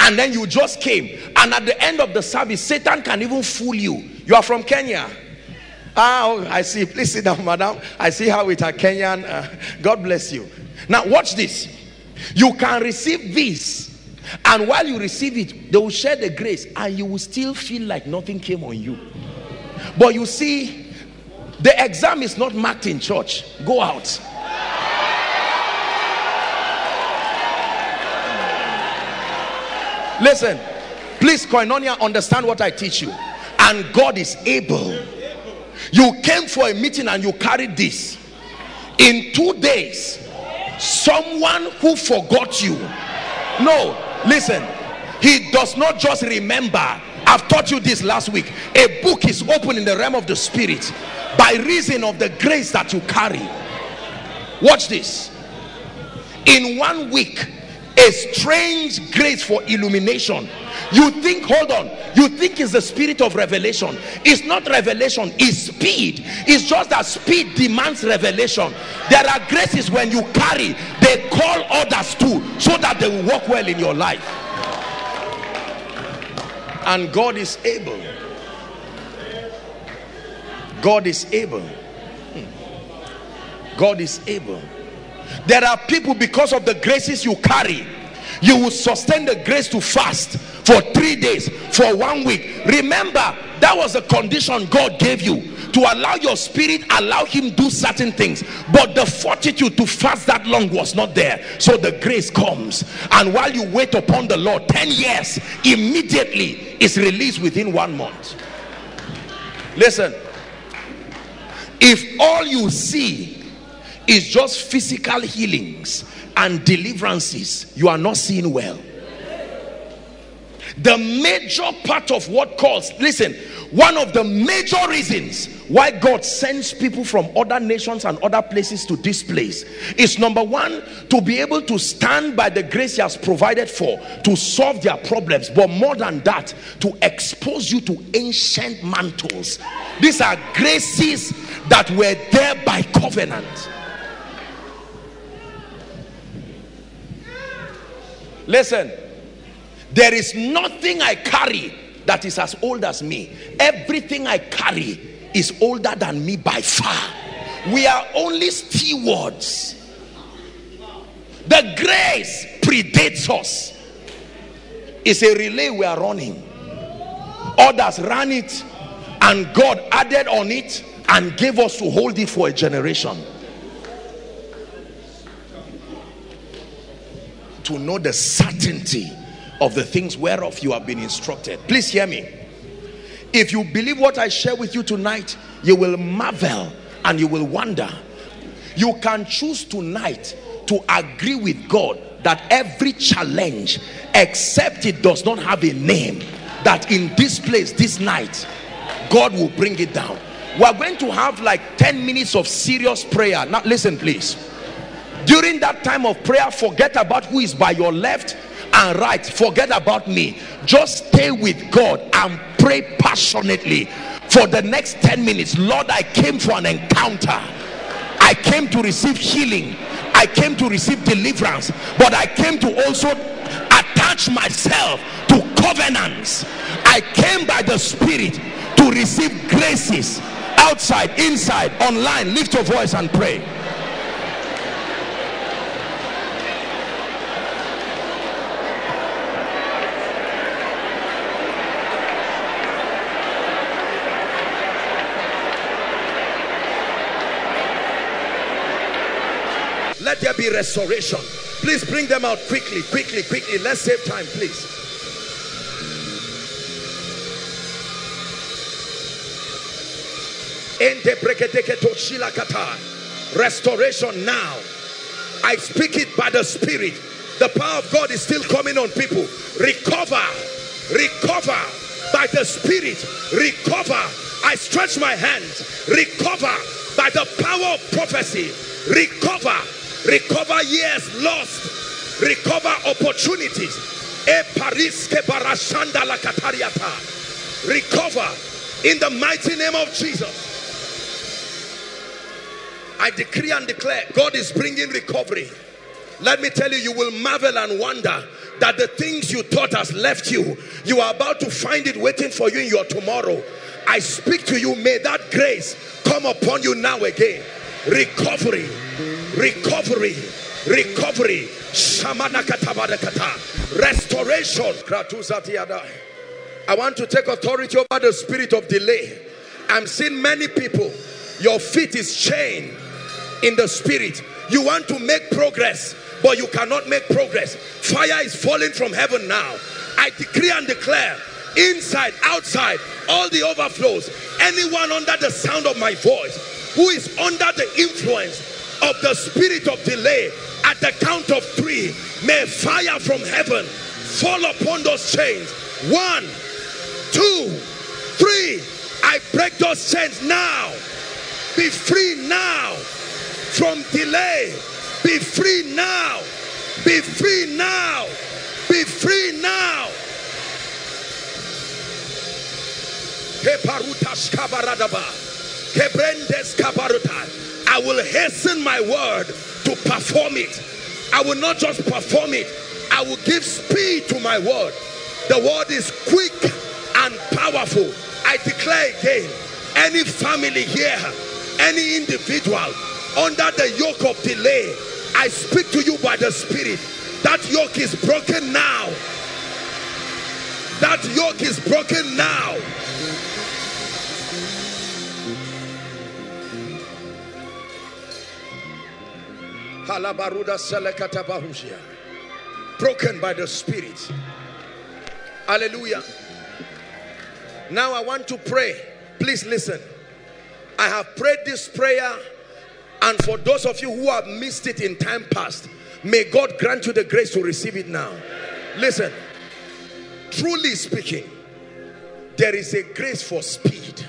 And then you just came, and at the end of the service, Satan can even fool you. You are from Kenya. Oh, I see. Please sit down, madam. I see how it are Kenyan. God bless you. Now watch this. You can receive this, and while you receive it, they will share the grace, and you will still feel like nothing came on you. But you see, the exam is not marked in church. Go out. Listen, please, Koinonia, understand what I teach you. And God is able. You came for a meeting and you carried this. In 2 days, someone who forgot you. No, listen. He does not just remember. I've taught you this last week. A book is open in the realm of the spirit by reason of the grace that you carry. Watch this. In 1 week, a strange grace for illumination. You think, hold on, you think it's the spirit of revelation. It's not revelation, it's speed. It's just that speed demands revelation. There are graces when you carry, they call others too, so that they will walk well in your life. And God is able. God is able. God is able. There are people, because of the graces you carry, you will sustain the grace to fast for 3 days, for 1 week. Remember, that was the condition God gave you, to allow your spirit, allow him do certain things, but the fortitude to fast that long was not there. So the grace comes, and while you wait upon the Lord 10 years, immediately is released within 1 month. Listen, if all you see is just physical healings and deliverances, you are not seeing well. The major part of what caused, listen, one of the major reasons why God sends people from other nations and other places to this place is, number one, to be able to stand by the grace he has provided for, to solve their problems, but more than that, to expose you to ancient mantles. These are graces that were there by covenant. Listen, there is nothing I carry that is as old as me. Everything I carry is older than me by far. We are only stewards. The grace predates us. It's a relay we are running. Others ran it, and God added on it and gave us to hold it for a generation. To know the certainty of the things whereof you have been instructed. Please hear me. If you believe what I share with you tonight, you will marvel and you will wonder. You can choose tonight to agree with God that every challenge, except it does not have a name, that in this place, this night, God will bring it down. We are going to have like 10 minutes of serious prayer. Now listen, please. During that time of prayer, forget about who is by your left and right. Forget about me. Just stay with God and pray passionately for the next 10 minutes. Lord, I came for an encounter. I came to receive healing. I came to receive deliverance. But I came to also attach myself to covenants. I came by the Spirit to receive graces. Outside, inside, online. Lift your voice and pray. Let there be restoration. Please bring them out quickly, quickly, quickly. Let's save time, please. Restoration now. I speak it by the Spirit. The power of God is still coming on people. Recover. Recover. By the Spirit. Recover. I stretch my hands. Recover. By the power of prophecy. Recover. Recover years lost. Recover opportunities. Recover in the mighty name of Jesus. I decree and declare, God is bringing recovery. Let me tell you, you will marvel and wonder that the things you thought has left you, you are about to find it waiting for you in your tomorrow. I speak to you, may that grace come upon you now again. Recovery, recovery, recovery. Restoration. I want to take authority over the spirit of delay. I'm seeing many people, your feet is chained in the spirit. You want to make progress, but you cannot make progress. Fire is falling from heaven now. I decree and declare, inside, outside, all the overflows, anyone under the sound of my voice who is under the influence of the spirit of delay, at the count of 3, may fire from heaven fall upon those chains. 1, 2, 3. I break those chains now. Be free now from delay. Be free now. Be free now. I will hasten my word to perform it. I will not just perform it, I will give speed to my word. The word is quick and powerful. I declare again, any family here, any individual under the yoke of delay, I speak to you by the Spirit. That yoke is broken now. That yoke is broken now. Broken by the Spirit. Hallelujah. Now I want to pray. Please listen. I have prayed this prayer, and for those of you who have missed it in time past, may God grant you the grace to receive it now. Listen. Truly speaking, there is a grace for speed.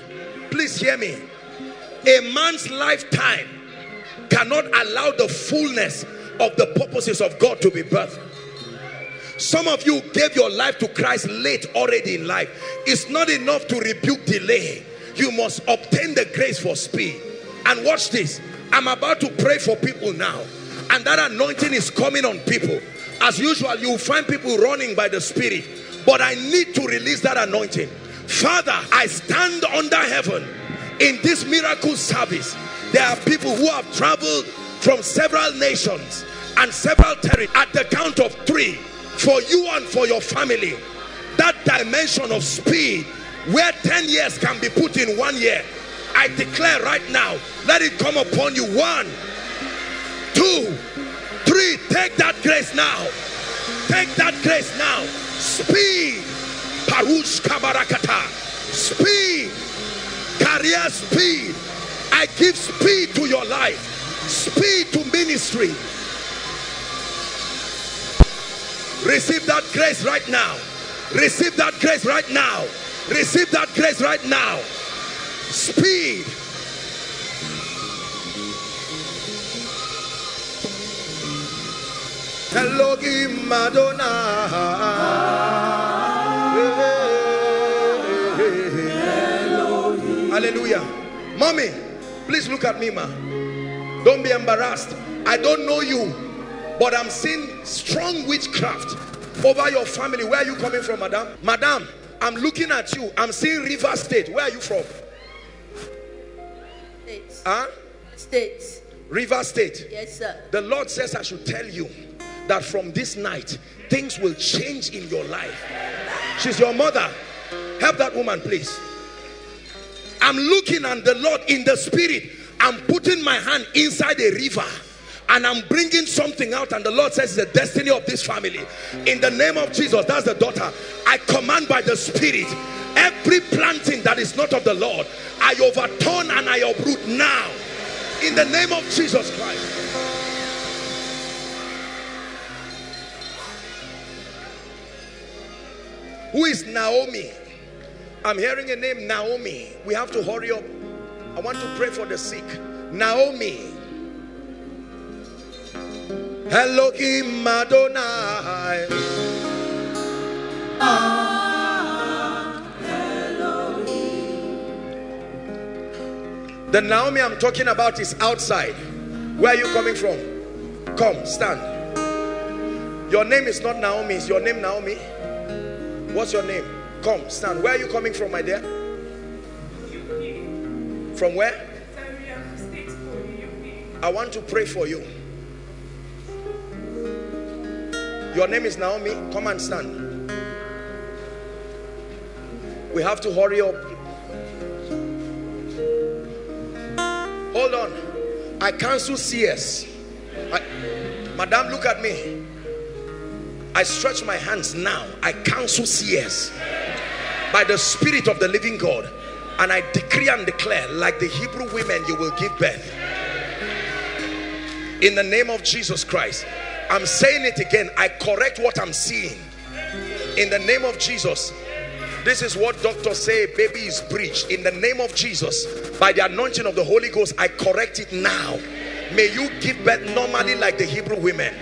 Please hear me. A man's lifetime cannot allow the fullness of the purposes of God to be birthed. Some of you gave your life to Christ late already in life. It's not enough to rebuke delay. You must obtain the grace for speed. And watch this. I'm about to pray for people now, and that anointing is coming on people. As usual, you find people running by the Spirit, but I need to release that anointing. Father, I stand under heaven in this miracle service. There are people who have traveled from several nations and several territories. At the count of 3, for you and for your family, that dimension of speed where 10 years can be put in 1 year, I declare right now, let it come upon you. 1, 2, 3, take that grace now. Take that grace now. Speed. Parush kabarakata. Speed. Career speed. I give speed to your life. Speed to ministry. Receive that grace right now. Receive that grace right now. Receive that grace right now. Speed. Elohim Adonai. Hallelujah. Mommy, please look at me, ma. Don't be embarrassed. I don't know you, but I'm seeing strong witchcraft over your family. Where are you coming from, madam? Madam, I'm looking at you. I'm seeing River State. Where are you from? States. Huh? States. River State. Yes, sir. The Lord says I should tell you that from this night, things will change in your life. She's your mother. Help that woman, please. I'm looking at the Lord in the Spirit. I'm putting my hand inside a river, and I'm bringing something out, and the Lord says it's the destiny of this family. In the name of Jesus, that's the daughter. I command by the Spirit, every planting that is not of the Lord, I overturn and I uproot now. In the name of Jesus Christ. Who is Naomi? I'm hearing a name, Naomi. We have to hurry up. I want to pray for the sick. Naomi. Elohim Adonai. The Naomi I'm talking about is outside. Where are you coming from? Come, stand. Your name is not Naomi. Is your name Naomi? What's your name? Come, stand. Where are you coming from, my dear? From where? I want to pray for you. Your name is Naomi. Come and stand. We have to hurry up. Hold on. I cancel CS. Madam, look at me. I stretch my hands now. I cancel CS by the Spirit of the living God. And I decree and declare, like the Hebrew women, you will give birth. In the name of Jesus Christ. I'm saying it again. I correct what I'm seeing. In the name of Jesus. This is what doctors say, baby is breech. In the name of Jesus, by the anointing of the Holy Ghost, I correct it now. May you give birth normally like the Hebrew women.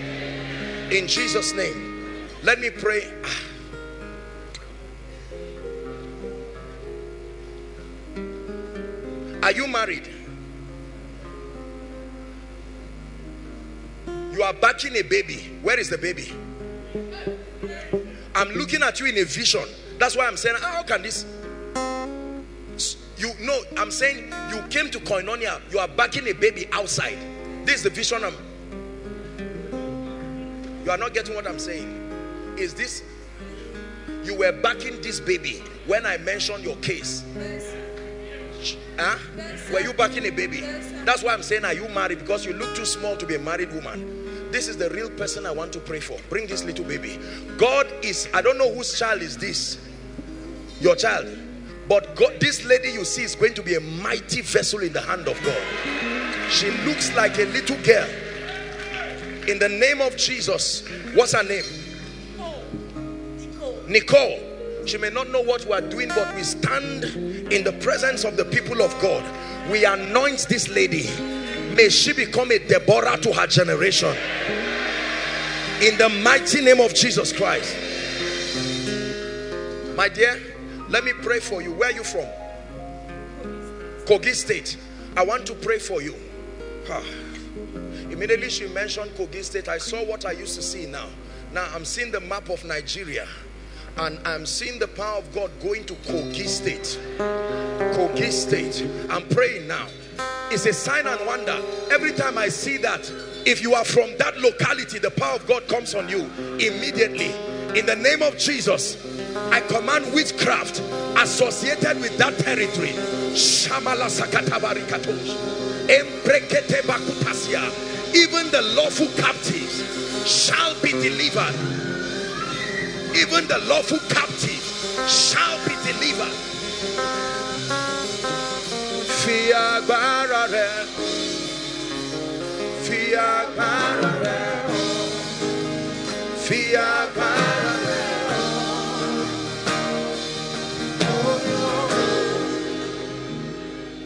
In Jesus' name. Let me pray. Are you married? You are backing a baby. Where is the baby? I'm looking at you in a vision. That's why I'm saying, how can this? You know, I'm saying you came to Koinonia. You are backing a baby outside. This is the vision. You are not getting what I'm saying. Is this? You were backing this baby when I mentioned your case. Huh? Were you backing a baby? That's why I'm saying, are you married? Because you look too small to be a married woman. This is the real person I want to pray for. Bring this little baby. God is, I don't know whose child is this. Your child. But God, this lady you see is going to be a mighty vessel in the hand of God. She looks like a little girl. In the name of Jesus. What's her name? Nicole. She may not know what we are doing, but we stand in the presence of the people of God. We anoint this lady. May she become a Deborah to her generation. In the mighty name of Jesus Christ. My dear, let me pray for you. Where are you from? Kogi State. I want to pray for you. Huh. Immediately she mentioned Kogi State. I saw what I used to see now. Now I'm seeing the map of Nigeria. And I'm seeing the power of God going to Kogi State. Kogi State. I'm praying now. It's a sign and wonder. Every time I see that, if you are from that locality, the power of God comes on you immediately. In the name of Jesus, I command witchcraft associated with that territory. Even the lawful captives shall be delivered. Even the lawful captives shall be delivered. Fiyagbara rẹ, Fiyagbara rẹ, Fiyagbara rẹ.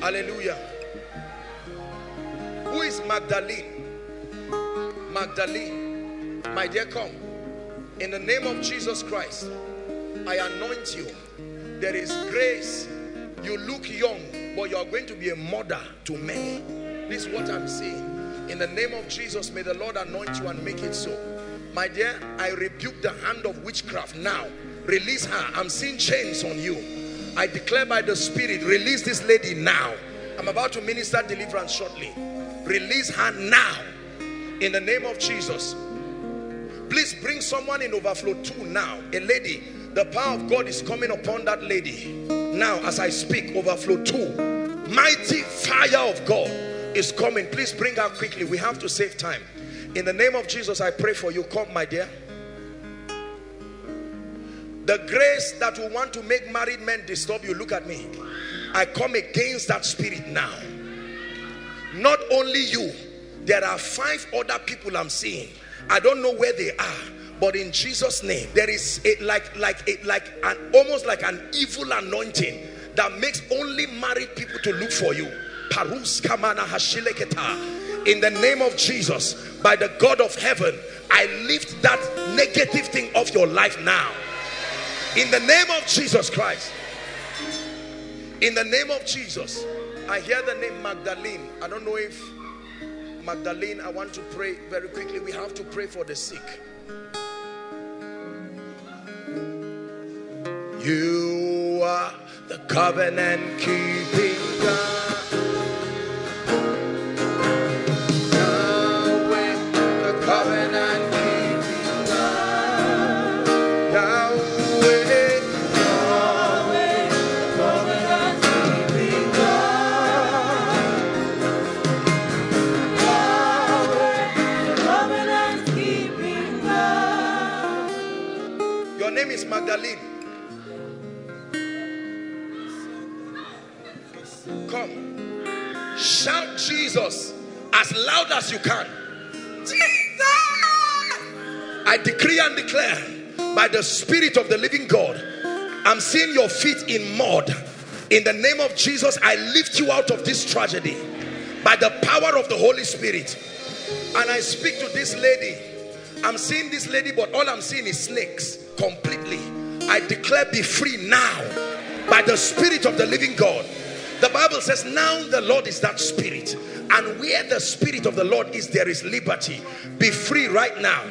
Hallelujah. Who is Magdalene? Magdalene, my dear, come. In the name of Jesus Christ, I anoint you. There is grace. You look young, but you are going to be a mother to many. This is what I'm saying. In the name of Jesus, may the Lord anoint you and make it so. My dear, I rebuke the hand of witchcraft now. Release her. I'm seeing chains on you. I declare by the Spirit, release this lady now. I'm about to minister deliverance shortly. Release her now. In the name of Jesus. Please bring someone in overflow too now. A lady. The power of God is coming upon that lady. Now, as I speak, overflow 2. Mighty fire of God is coming. Please bring her quickly. We have to save time. In the name of Jesus, I pray for you. Come, my dear. The grace that will want to make married men disturb you. Look at me. I come against that spirit now. Not only you. There are 5 other people I'm seeing. I don't know where they are. But in Jesus' name, there is almost like an evil anointing that makes only married people to look for you. In the name of Jesus, by the God of heaven, I lift that negative thing off your life now. In the name of Jesus Christ. In the name of Jesus. I hear the name Magdalene. I don't know if Magdalene, I want to pray very quickly. We have to pray for the sick. You are the covenant keeping God. Yahweh, the covenant keeping God. Yahweh, Yahweh, covenant keeping God. Yahweh, the covenant keeping God. Your name is Magdalene. Come, shout Jesus as loud as you can. Jesus! I decree and declare by the Spirit of the living God, I'm seeing your feet in mud. In the name of Jesus, I lift you out of this tragedy by the power of the Holy Spirit. And I speak to this lady. I'm seeing this lady, but all I'm seeing is snakes completely. I declare, be free now by the Spirit of the living God. The Bible says, now the Lord is that Spirit, and where the Spirit of the Lord is, there is liberty. Be free right now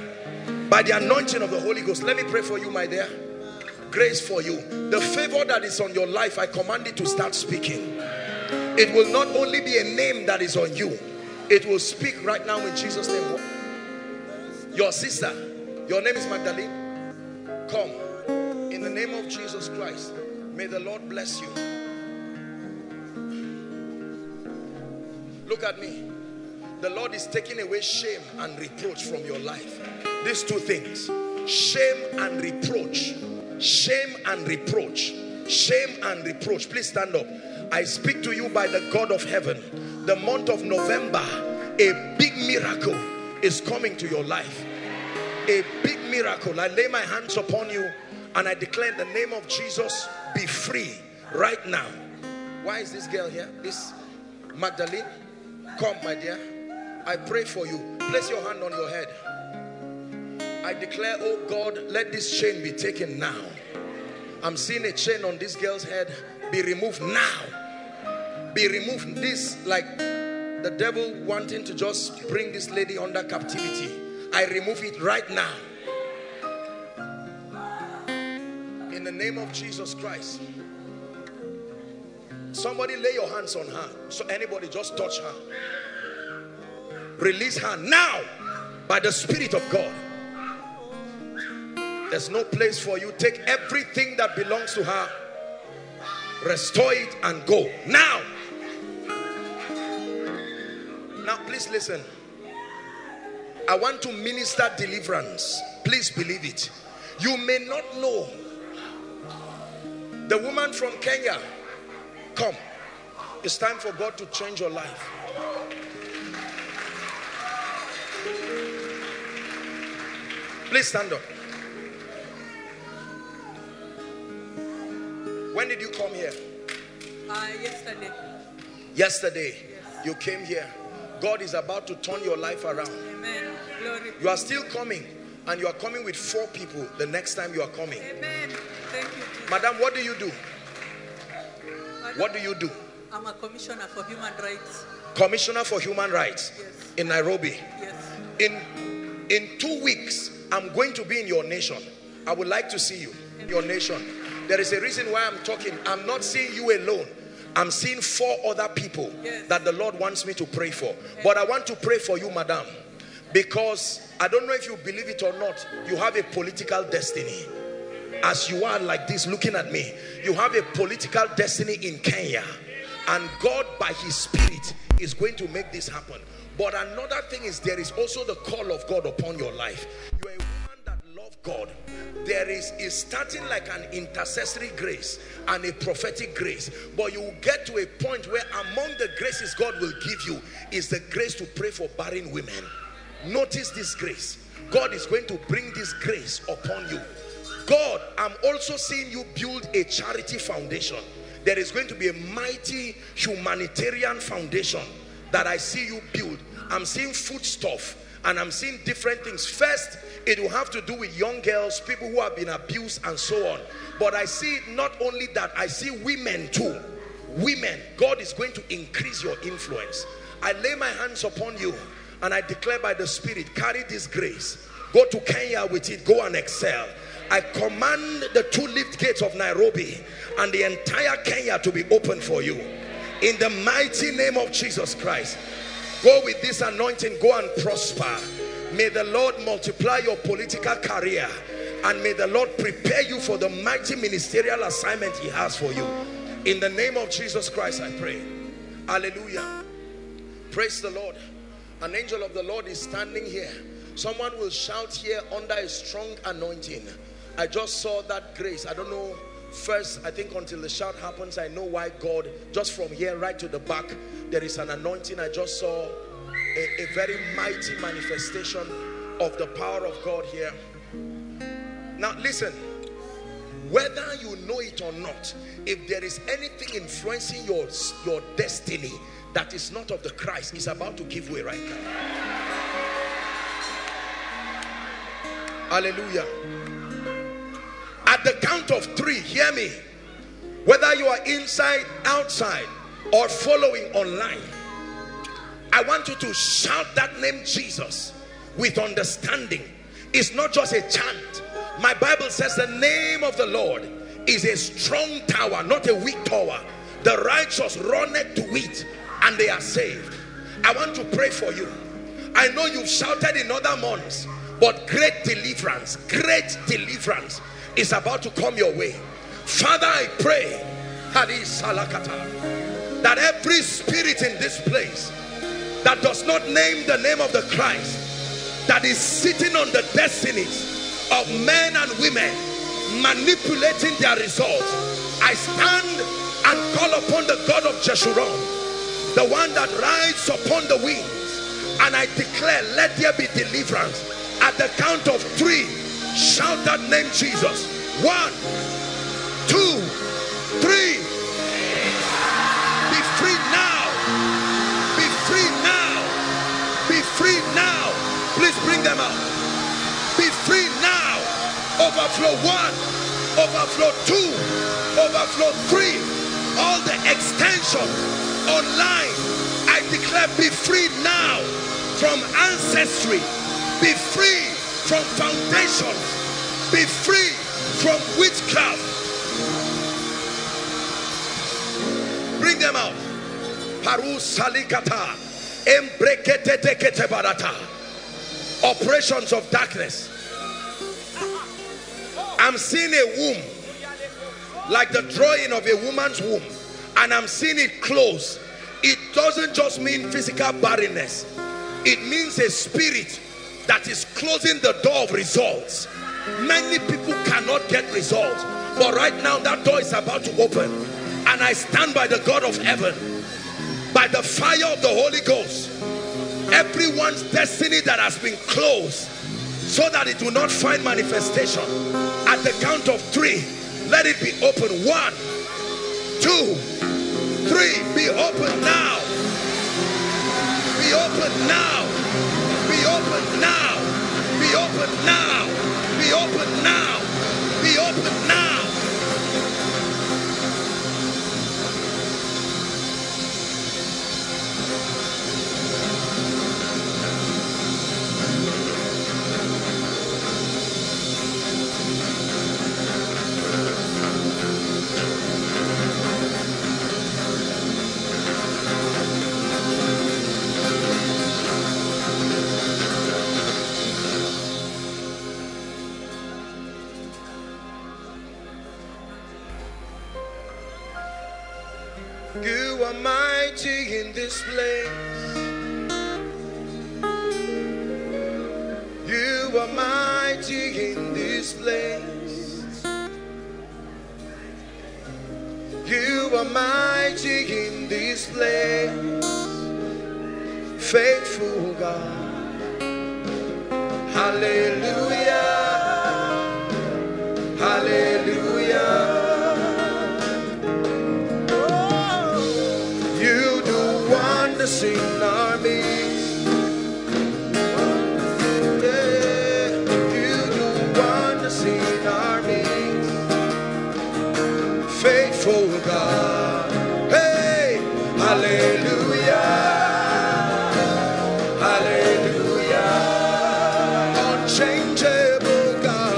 by the anointing of the Holy Ghost. Let me pray for you, my dear. Grace for you. The favor that is on your life, I command it to start speaking. It will not only be a name that is on you, it will speak right now in Jesus' name. Your sister, your name is Magdalene. Come. In the name of Jesus Christ, may the Lord bless you. Look at me. The Lord is taking away shame and reproach from your life. These two things. Shame and reproach. Shame and reproach. Shame and reproach. Please stand up. I speak to you by the God of heaven. The month of November, a big miracle is coming to your life. A big miracle. I lay my hands upon you and I declare in the name of Jesus, be free right now. Why is this girl here? This Magdalene, come, my dear. I pray for you. Place your hand on your head. I declare, oh God, let this chain be taken now. I'm seeing a chain on this girl's head. Be removed now. Be removed. This, like the devil wanting to just bring this lady under captivity. I remove it right now. In the name of Jesus Christ. Somebody lay your hands on her. So anybody, just touch her. Release her now by the Spirit of God. There's no place for you. Take everything that belongs to her. Restore it and go. Now. Now, please listen. I want to minister deliverance. Please believe it. You may not know. The woman from Kenya, come. It's time for God to change your life. Please stand up. When did you come here? Yesterday. Yesterday, yes. You came here. God is about to turn your life around. Amen. Glory. You are still coming, and you are coming with 4 people the next time you are coming. Amen. Thank you, Jesus. Madam, what do you do? Madam, what do you do? I'm a commissioner for human rights. Commissioner for human rights, yes. In Nairobi. Yes. In 2 weeks, I'm going to be in your nation. I would like to see you. Amen. Your nation. There is a reason why I'm talking. I'm not seeing you alone. I'm seeing 4 other people, yes, that the Lord wants me to pray for. Yes. But I want to pray for you, madam, because I don't know if you believe it or not, you have a political destiny. As you are like this, looking at me, you have a political destiny in Kenya. And God, by His Spirit, is going to make this happen. But another thing is, there is also the call of God upon your life. You are a woman that loves God. There is starting like an intercessory grace and a prophetic grace. But you will get to a point where among the graces God will give you is the grace to pray for barren women. Notice this grace. God is going to bring this grace upon you. God, I'm also seeing you build a charity foundation. There is going to be a mighty humanitarian foundation that I see you build. I'm seeing foodstuff. And I'm seeing different things. First, it will have to do with young girls, people who have been abused and so on. But I see not only that, I see women too. Women, God is going to increase your influence. I lay my hands upon you and I declare by the Spirit, carry this grace. Go to Kenya with it, go and excel. I command the 2 lift gates of Nairobi and the entire Kenya to be open for you. In the mighty name of Jesus Christ. Go with this anointing, go and prosper. May the Lord multiply your political career, and may the Lord prepare you for the mighty ministerial assignment He has for you. In the name of Jesus Christ, I pray. Hallelujah. Praise the Lord. An angel of the Lord is standing here. Someone will shout here under a strong anointing. I just saw that grace. I don't know. First, I think until the shout happens, I know why God, just from here right to the back, there is an anointing. I just saw a very mighty manifestation of the power of God here. Now listen, whether you know it or not, if there is anything influencing your destiny that is not of the Christ, it's about to give way right now. Hallelujah. At the count of 3, hear me. Whether you are inside, outside, or following online, I want you to shout that name Jesus with understanding. It's not just a chant. My Bible says the name of the Lord is a strong tower, not a weak tower. The righteous runneth to it and they are saved. I want to pray for you. I know you've shouted in other months, but great deliverance is about to come your way. Father, I pray that every spirit in this place that does not name the name of the Christ, that is sitting on the destinies of men and women, manipulating their results, I stand and call upon the God of Jeshurun, the one that rides upon the wings, and I declare, let there be deliverance. At the count of three, shout that name Jesus. 1, 2, 3. Be free now. Be free now. Be free now. Please bring them out. Be free now. Overflow 1, overflow 2, overflow 3. All the extensions online, I declare, be free now from ancestry. Be free from foundations. Be free from witchcraft. Bring them out. Operations of darkness. I'm seeing a womb, like the drawing of a woman's womb, and I'm seeing it close. It doesn't just mean physical barrenness. It means a spirit that is closing the door of results. Many people cannot get results, but right now that door is about to open, and I stand by the God of heaven, by the fire of the Holy Ghost, everyone's destiny that has been closed so that it will not find manifestation. At the count of 3, let it be open. 1, 2, 3. Be open now. Be open now. Be open now. Be open now. Be open now. Be open now. You are mighty in this place. You are mighty in this place. You are mighty in this place. Faithful God. Hallelujah. Hallelujah. In our midst, yeah, you do wonders in our midst, faithful God. Hey, hallelujah, hallelujah. Unchangeable God,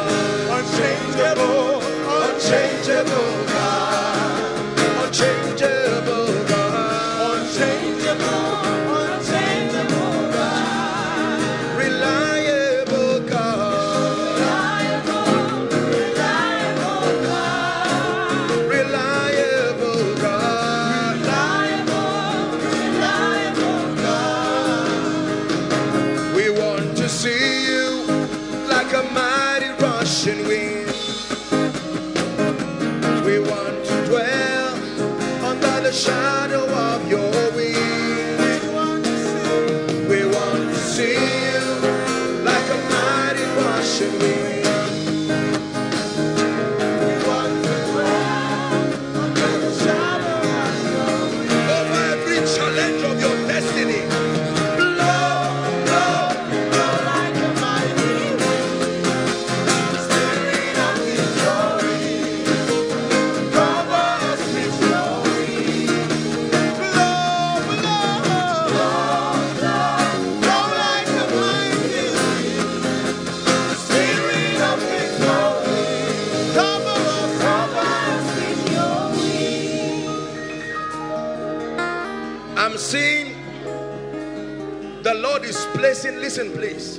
unchangeable, unchangeable God, unchangeable. Shadow of your wings, we want to see you like a mighty rushing wind. We want to dwell under the shadow of your wings. Over every challenge of your destiny, blow, blow, blow like a mighty wind. Stirring up His glory, cover us with glory. placing, listen please,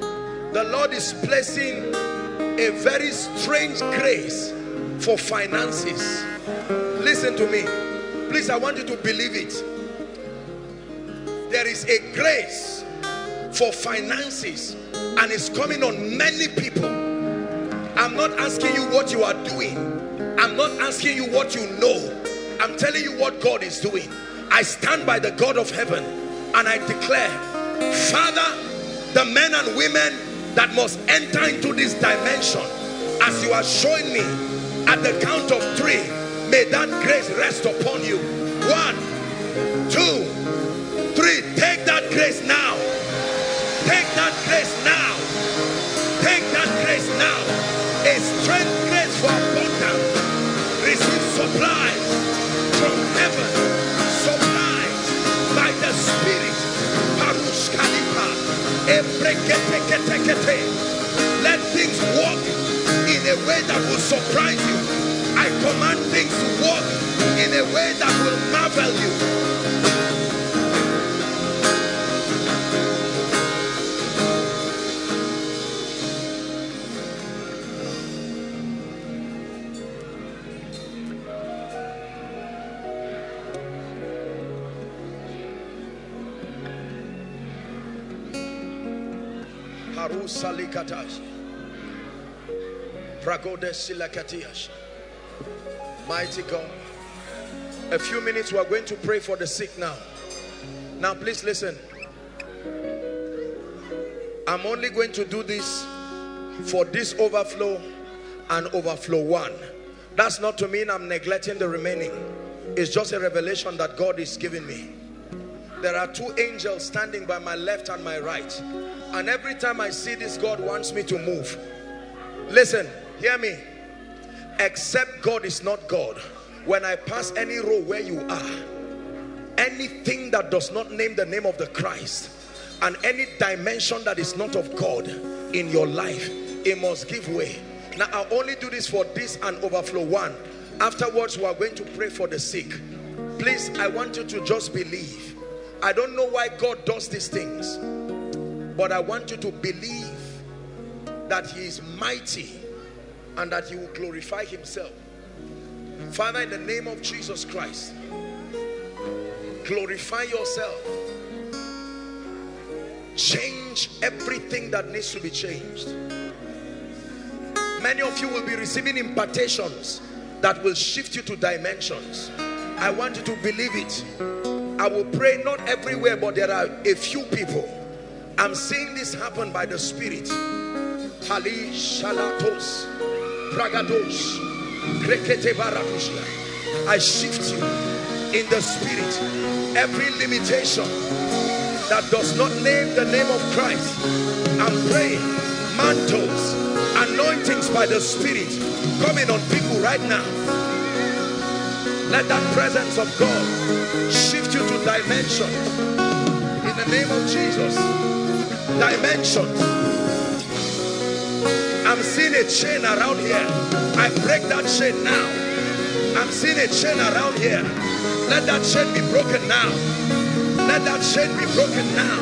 the Lord is placing a very strange grace for finances. Listen to me. Please, I want you to believe it. There is a grace for finances and it's coming on many people. I'm not asking you what you are doing. I'm not asking you what you know. I'm telling you what God is doing. I stand by the God of heaven and I declare, Father, the men and women that must enter into this dimension, as you are showing me, at the count of 3, may that grace rest upon you. 1, 2, 3. Take that grace now. Take that grace now. Take that grace now. A strength grace for abundance. Receive supplies from heaven. Supplies by the Spirit. Parush Kalipa. Let things walk in a way that will surprise you. I command things to walk in a way that will marvel you. Mighty God. A few minutes, we are going to pray for the sick now. Now please listen. I'm only going to do this for this overflow and overflow 1. That's not to mean I'm neglecting the remaining. It's just a revelation that God is giving me. There are 2 angels standing by my left and my right. And every time I see this, God wants me to move. Listen, hear me. Except God is not God. When I pass any row where you are, anything that does not name the name of the Christ and any dimension that is not of God in your life, it must give way. Now, I only do this for this and overflow 1. Afterwards, we are going to pray for the sick. Please, I want you to just believe. I don't know why God does these things. But I want you to believe that he is mighty and that he will glorify himself. Father, in the name of Jesus Christ, glorify yourself. Change everything that needs to be changed. Many of you will be receiving impartations that will shift you to dimensions. I want you to believe it. I will pray not everywhere, but there are a few people. I'm seeing this happen by the Spirit. Hali Shalatos, Pragados, Krekete Barakushla. I shift you in the Spirit. Every limitation that does not name the name of Christ, I'm praying mantles, anointings by the Spirit coming on people right now. Let that presence of God shift you to dimension in the name of Jesus. Dimensions. I'm seeing a chain around here. I break that chain now. I'm seeing a chain around here. Let that chain be broken now. Let that chain be broken now.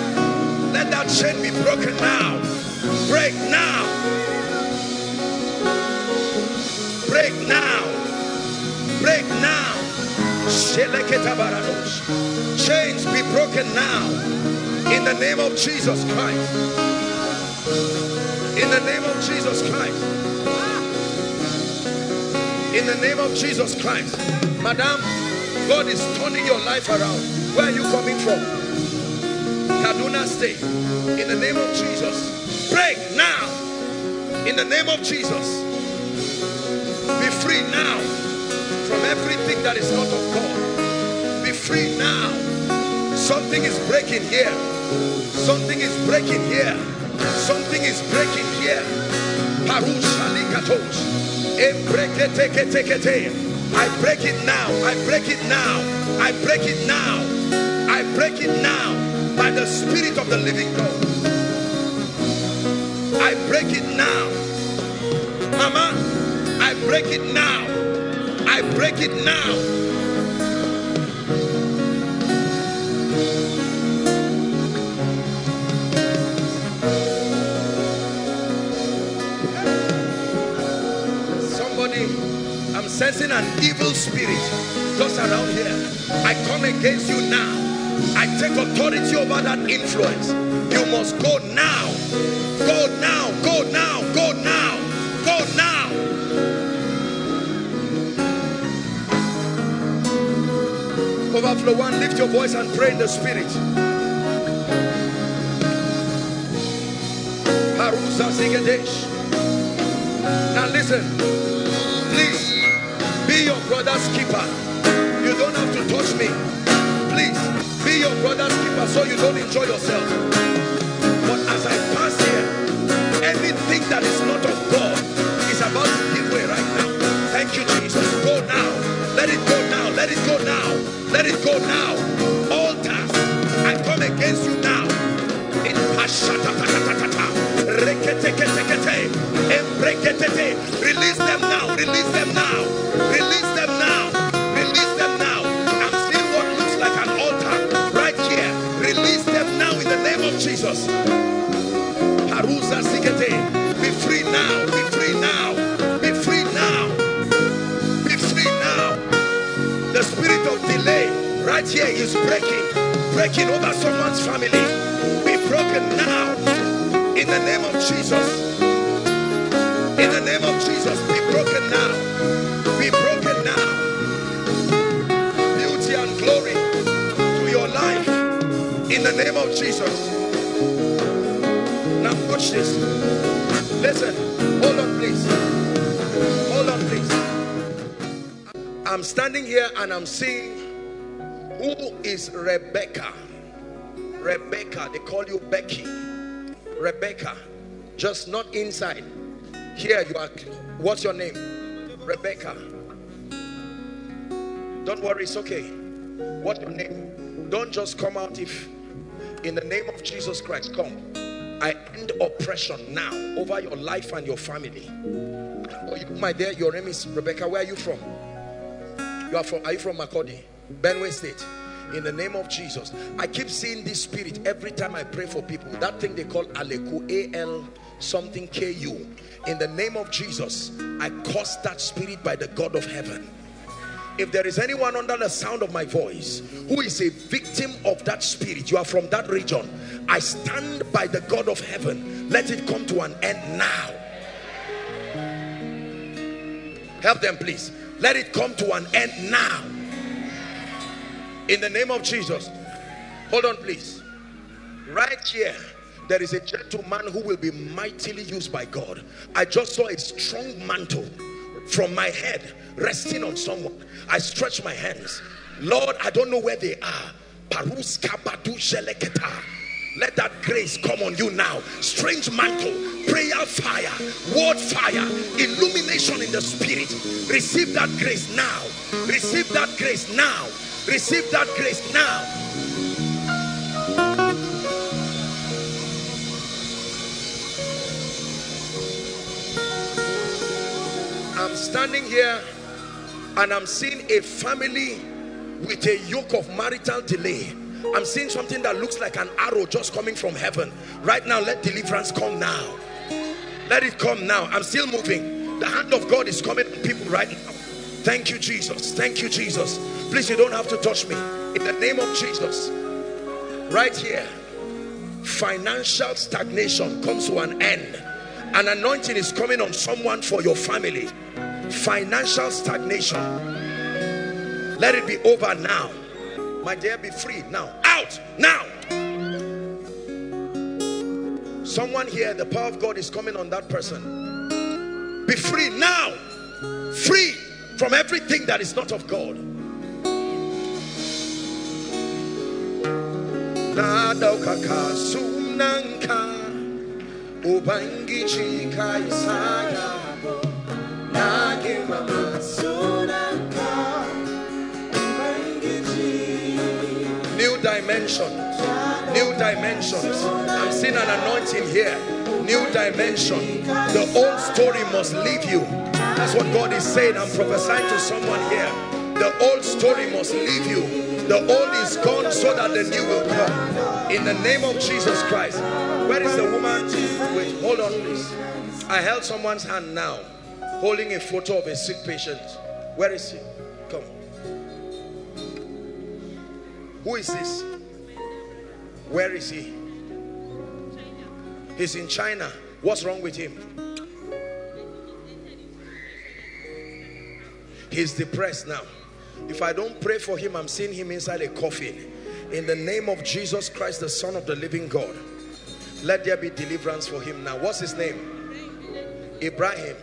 Let that chain be broken now. Break now. Break now. Break now. Chains be broken now. In the name of Jesus Christ. In the name of Jesus Christ. In the name of Jesus Christ. Madam, God is turning your life around. Where are you coming from? Kaduna State. In the name of Jesus. Break now. In the name of Jesus. Be free now from everything that is not of God. Be free now. Something is breaking here. Something is breaking here. Something is breaking here. I break it now. I break it now. I break it now. I break it now by the Spirit of the living God. I break it now. Mama, I break it now. I break it now. somebody, I'm sensing an evil spirit just around here. I come against you now. I take authority over that influence. You must go now. Go now. Go now. Go now. Go now. Overflow one, lift your voice and pray in the spirit. Haruza Sigadesh. Now listen, please be your brother's keeper. You don't have to touch me. Please be your brother's keeper so you don't enjoy yourself. But as I pass here, anything that is not of God is about to give way right now. Thank you, Jesus. Go now. Let it go now. Let it go now. Let it go now. Altars, I come against you now. In release them now, release them now, release them now, release them now. I'm seeing what looks like an altar right here. Release them now in the name of Jesus. Haruza Sikete, be free now, be free now, be free now, be free now. The spirit of delay right here is breaking over someone's family. Be broken now in the name of Jesus. In the name of Jesus, be broken now. Be broken now. Beauty and glory to your life. In the name of Jesus. Now watch this. Listen. Hold on, please. Hold on, please. I'm standing here and I'm seeing who is Rebecca. Rebecca. They call you Becky. Rebecca. Just not inside. Here you are. What's your name? Rebecca. Don't worry, it's okay. What's your name? Don't just come out if... In the name of Jesus Christ, come. I end oppression now over your life and your family. Oh, you, my dear, your name is Rebecca. Where are you from? You are from? Are you from Macaudi? Benway State. In the name of Jesus. I keep seeing this spirit every time I pray for people. That thing they call Aleku, A-L something K-U. In the name of Jesus, I curse that spirit by the God of heaven. If there is anyone under the sound of my voice who is a victim of that spirit, you are from that region, I stand by the God of heaven. Let it come to an end now. Help them, please. Let it come to an end now. In the name of Jesus. Hold on, please. Right here. There is a gentleman who will be mightily used by God. I just saw a strong mantle from my head resting on someone. I stretch my hands. Lord, I don't know where they are. Let that grace come on you now. Strange mantle, prayer fire, word fire, illumination in the spirit. Receive that grace now. Receive that grace now. Receive that grace now. I'm standing here and I'm seeing a family with a yoke of marital delay. I'm seeing something that looks like an arrow just coming from heaven. Right now, let deliverance come now. Let it come now. I'm still moving. The hand of God is coming to people right now. Thank you, Jesus. Thank you, Jesus. Please, you don't have to touch me. In the name of Jesus. Right here, financial stagnation comes to an end. An anointing is coming on someone for your family. Financial stagnation. Let it be over now. My dear, be free now. Out now. Someone here, the power of God is coming on that person. Be free now. Free from everything that is not of God. New dimensions, new dimensions. I'm seeing an anointing here. New dimension. The old story must leave you. That's what God is saying. I'm prophesying to someone here. The old story must leave you. The old is gone so that the new will come. In the name of Jesus Christ. Where is the woman? Wait, hold on please. I held someone's hand now. holding a photo of a sick patient. Where is he? Come. Who is this? Where is he? He's in China. What's wrong with him? He's depressed now. If I don't pray for him, I'm seeing him inside a coffin. In the name of Jesus Christ, the Son of the living God, let there be deliverance for him now. What's his name? Ibrahim.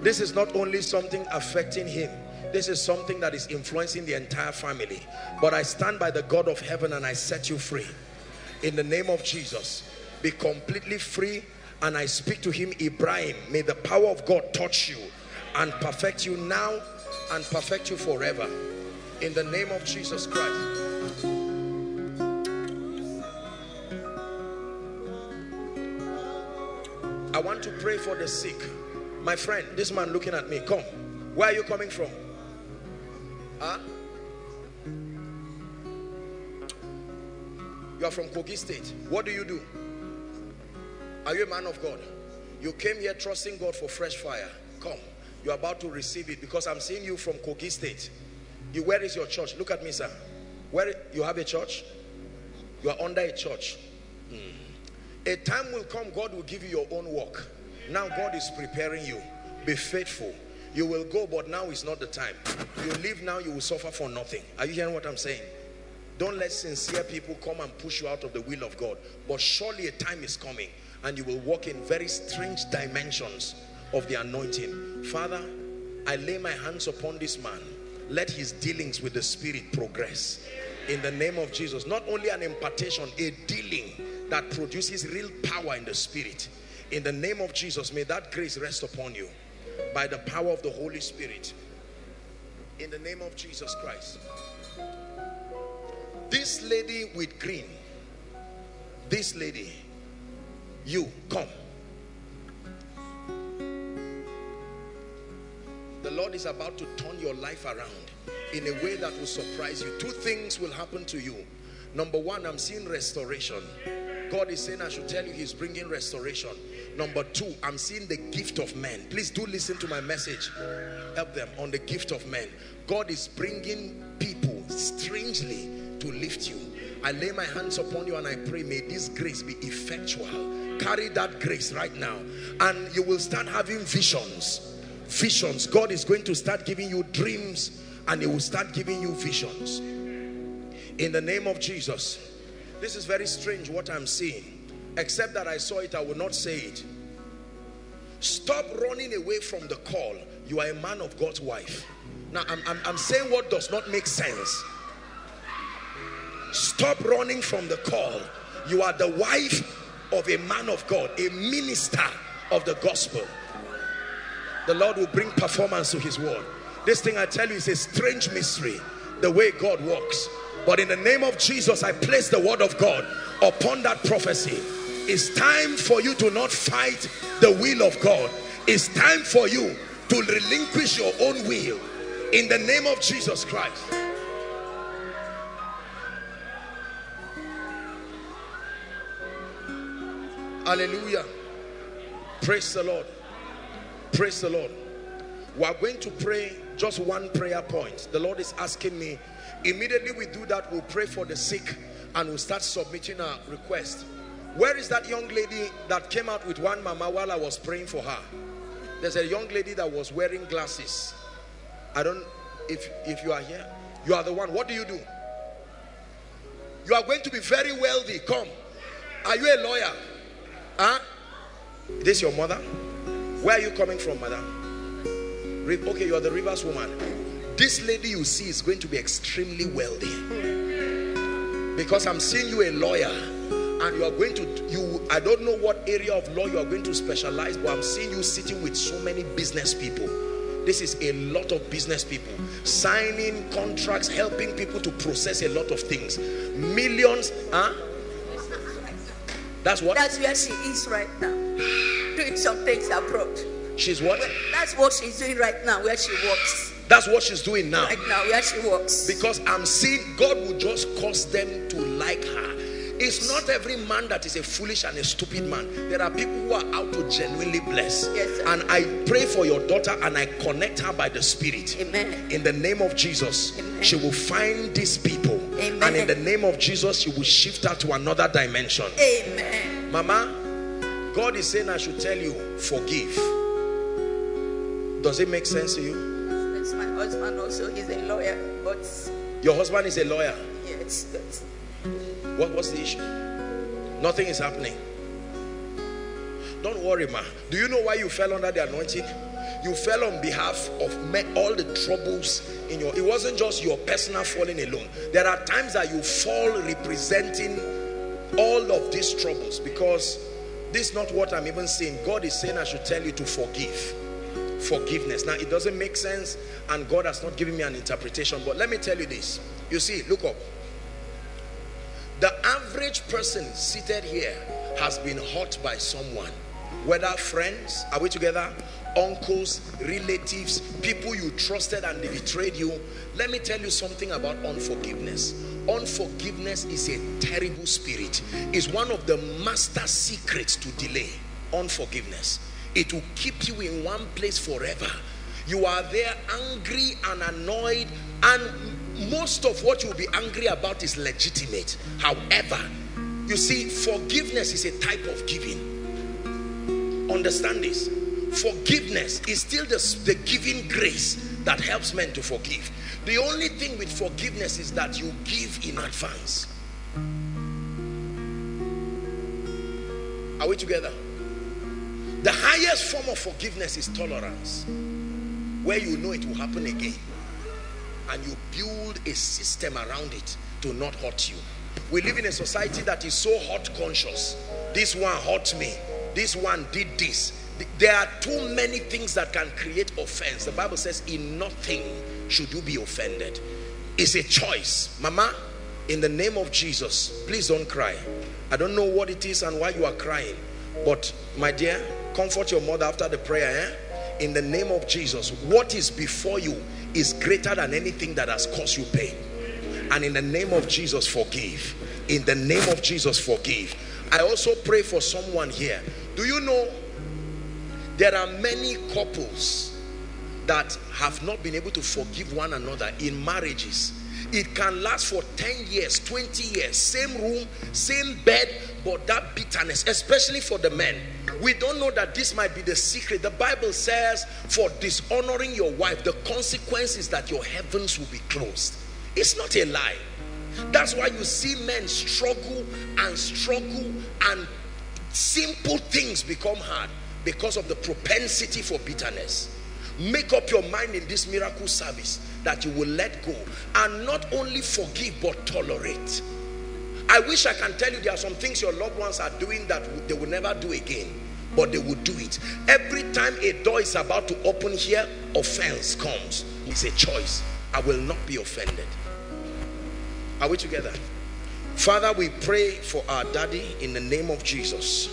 This is not only something affecting him, this is something that is influencing the entire family. But I stand by the God of heaven and I set you free. In the name of Jesus, be completely free. And I speak to him, Ibrahim, may the power of God touch you and perfect you now and perfect you forever. In the name of Jesus Christ. I want to pray for the sick. My friend, this man looking at me, come. Where are you coming from? Huh? You are from Kogi State. What do you do? Are you a man of God? You came here trusting God for fresh fire. Come. You're about to receive it because I'm seeing you from Kogi State. You, where is your church? Look at me, sir. Where you have a church? You are under a church. A time will come, God will give you your own work. Now God is preparing you. Be faithful. You will go, but now is not the time. You leave now, you will suffer for nothing. Are you hearing what I'm saying? Don't let sincere people come and push you out of the will of God. But surely a time is coming and you will walk in very strange dimensions of the anointing. Father, I lay my hands upon this man. Let his dealings with the Spirit progress. In the name of Jesus. Not only an impartation, a dealing that produces real power in the Spirit. In the name of Jesus, may that grace rest upon you by the power of the Holy Spirit. In the name of Jesus Christ. This lady with green, this lady, you come. The Lord is about to turn your life around in a way that will surprise you. Two things will happen to you. Number one, I'm seeing restoration. God is saying, I should tell you, he's bringing restoration. Number two, I'm seeing the gift of men. Please do listen to my message. Help them on the gift of men. God is bringing people strangely to lift you. I lay my hands upon you and I pray, may this grace be effectual. Carry that grace right now. And you will start having visions. Visions. God is going to start giving you dreams and he will start giving you visions. In the name of Jesus. This is very strange what I'm seeing. Except that I saw it, I will not say it. Stop running away from the call. You are a man of God's wife. Now, I'm saying what does not make sense. Stop running from the call. You are the wife of a man of God, a minister of the gospel. The Lord will bring performance to his word. This thing I tell you is a strange mystery, the way God works. But in the name of Jesus, I place the word of God upon that prophecy. It's time for you to not fight the will of God. It's time for you to relinquish your own will. In the name of Jesus Christ. Hallelujah. Praise the Lord. Praise the Lord. We are going to pray just one prayer point. The Lord is asking me. Immediately we do that, we'll pray for the sick and we'll start submitting our request. Where is that young lady that came out with one mama while I was praying for her? There's a young lady that was wearing glasses. I don't, if you are here, you are the one. What do? You are going to be very wealthy. Come. Are you a lawyer? Huh? Is this your mother? Where are you coming from, madam? Okay, you are the Rivers woman. This lady you see is going to be extremely wealthy. Because I'm seeing you a lawyer. And you are going to, I don't know what area of law you are going to specialize. But I'm seeing you sitting with so many business people. This is a lot of business people. Signing contracts, helping people to process a lot of things. Millions, huh? That's what? That's where she is right now. Doing some things abroad. She's what? That's what she's doing right now, where she works. That's what she's doing now. Right now, where she works. Because I'm seeing God will just cause them to like her. It's not every man that is a foolish and a stupid man. There are people who are out to genuinely bless. Yes, and I pray for your daughter and I connect her by the Spirit. Amen. In the name of Jesus, amen, she will find these people. Amen. And in the name of Jesus, she will shift her to another dimension. Amen. Mama, God is saying I should tell you, forgive. Does it make sense to you? That's my husband also. He's a lawyer. But your husband is a lawyer? Yes. That's... What's the issue? Nothing is happening. Don't worry, ma. Do you know why you fell under the anointing? You fell on behalf of all the troubles in your... It wasn't just your personal falling alone. There are times that you fall representing all of these troubles, because this is not what I'm even saying. God is saying I should tell you to forgive. Forgiveness. Now, it doesn't make sense and God has not given me an interpretation, but let me tell you this. You see, look up. The average person seated here has been hurt by someone, whether friends, are we together? Uncles, relatives, people you trusted and they betrayed you. Let me tell you something about unforgiveness. Unforgiveness is a terrible spirit. It's one of the master secrets to delay. Unforgiveness. It will keep you in one place forever. You are there angry and annoyed, and most of what you'll be angry about is legitimate. However, you see, forgiveness is a type of giving. Understand this. Forgiveness is still the giving grace that helps men to forgive. The only thing with forgiveness is that you give in advance. Are we together? The highest form of forgiveness is tolerance, where you know it will happen again, and you build a system around it to not hurt you. We live in a society that is so hurt conscious. This one hurt me. This one did this. There are too many things that can create offense. The Bible says, in nothing should you be offended. It's a choice. Mama, in the name of Jesus, please don't cry. I don't know what it is and why you are crying, but my dear, comfort your mother after the prayer. Eh? In the name of Jesus, what is before you is greater than anything that has caused you pain. And in the name of Jesus, forgive. In the name of Jesus, forgive. I also pray for someone here. Do you know there are many couples that have not been able to forgive one another in marriages? It can last for 10 years, 20 years, same room, same bed, but that bitterness, especially for the men. We don't know that this might be the secret. The Bible says, for dishonoring your wife, the consequence is that your heavens will be closed. It's not a lie. That's why you see men struggle and simple things become hard because of the propensity for bitterness. Make up your mind in this miracle service that you will let go and not only forgive but tolerate. I wish I can tell you there are some things your loved ones are doing that they will never do again, but they will do it. Every time a door is about to open here, offense comes. It's a choice. I will not be offended. Are we together? Father, we pray for our daddy in the name of Jesus.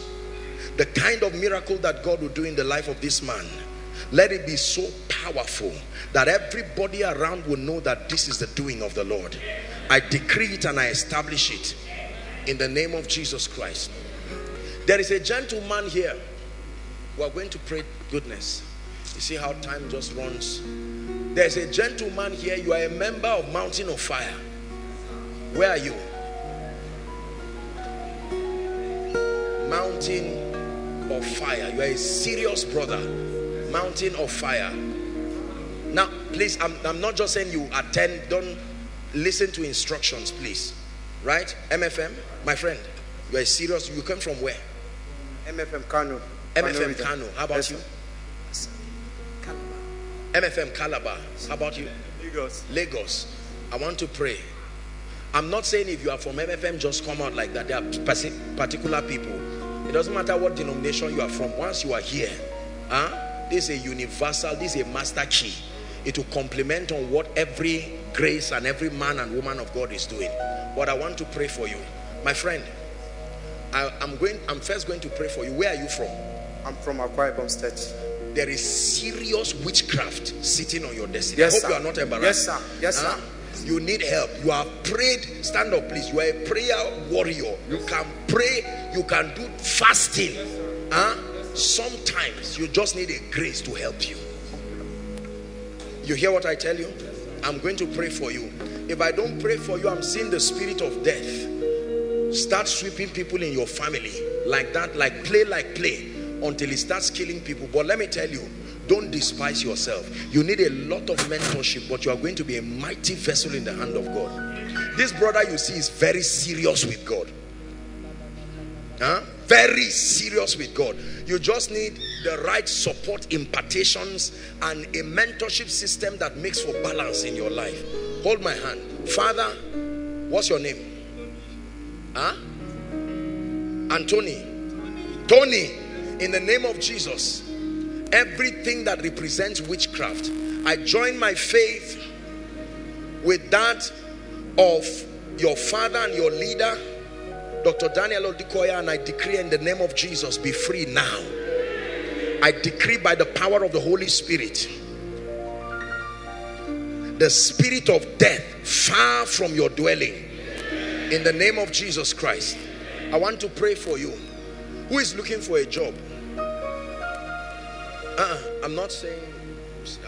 The kind of miracle that God will do in the life of this man, let it be so powerful that everybody around will know that this is the doing of the Lord. I decree it and I establish it in the name of Jesus Christ. There is a gentleman here. We are going to pray. Goodness, you see how time just runs. There is a gentleman here. You are a member of Mountain of Fire. Where are you? Mountain of Fire. You are a serious brother. Mountain of Fire. Now please, I'm not just saying you attend. Don't listen to instructions, please. Right? MFM, my friend, you are serious. You come from where? MFM Kano. MFM Kano. How about you? Calabar. MFM Calabar. How about you? Lagos. Lagos. I want to pray. I'm not saying if you are from MFM just come out like that. There are particular people. It doesn't matter what denomination you are from. Once you are here, huh? This is a universal, this is a master key. It will complement on what every grace and every man and woman of God is doing. But I want to pray for you. My friend, I'm first going to pray for you. Where are you from? I'm from Akwa Ibom State. There is serious witchcraft sitting on your destiny. Yes, I hope sir. You are not embarrassed. Yes, sir. Yes, sir. you need help, you have prayed, stand up please. You are a prayer warrior. You can pray, you can do fasting. Sometimes you just need a grace to help you. You hear what I tell you? I'm going to pray for you. If I don't pray for you, I'm seeing the spirit of death start sweeping people in your family like that, like play, until it starts killing people. But let me tell you, don't despise yourself. You need a lot of mentorship, but you are going to be a mighty vessel in the hand of God. This brother you see is very serious with God. Very serious with God. You just need the right support, impartations, and a mentorship system that makes for balance in your life. Hold my hand. Father, what's your name? Tony. In the name of Jesus, everything that represents witchcraft, I join my faith with that of your father and your leader, Dr. Daniel Odicoya, and I decree in the name of Jesus, be free now. I decree by the power of the Holy Spirit, the spirit of death far from your dwelling, in the name of Jesus Christ. I want to pray for you. Who is looking for a job? I'm not saying,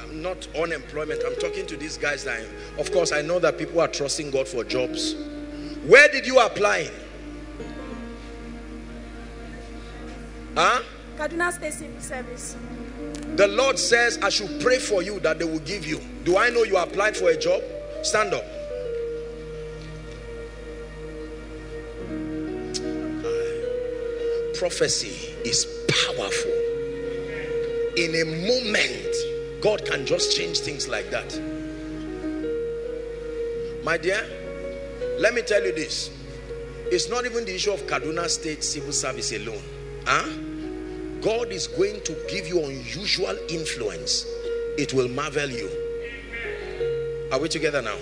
I'm not unemployment. I'm talking to these guys that, of course, I know that people are trusting God for jobs. Where did you apply? Kaduna State Civil Service. The Lord says I should pray for you that they will give you. Do I know you applied for a job? Stand up. Prophecy is powerful. In a moment, God can just change things like that. My dear, let me tell you this. It's not even the issue of Kaduna State Civil Service alone. God is going to give you unusual influence. It will marvel you. Are we together now?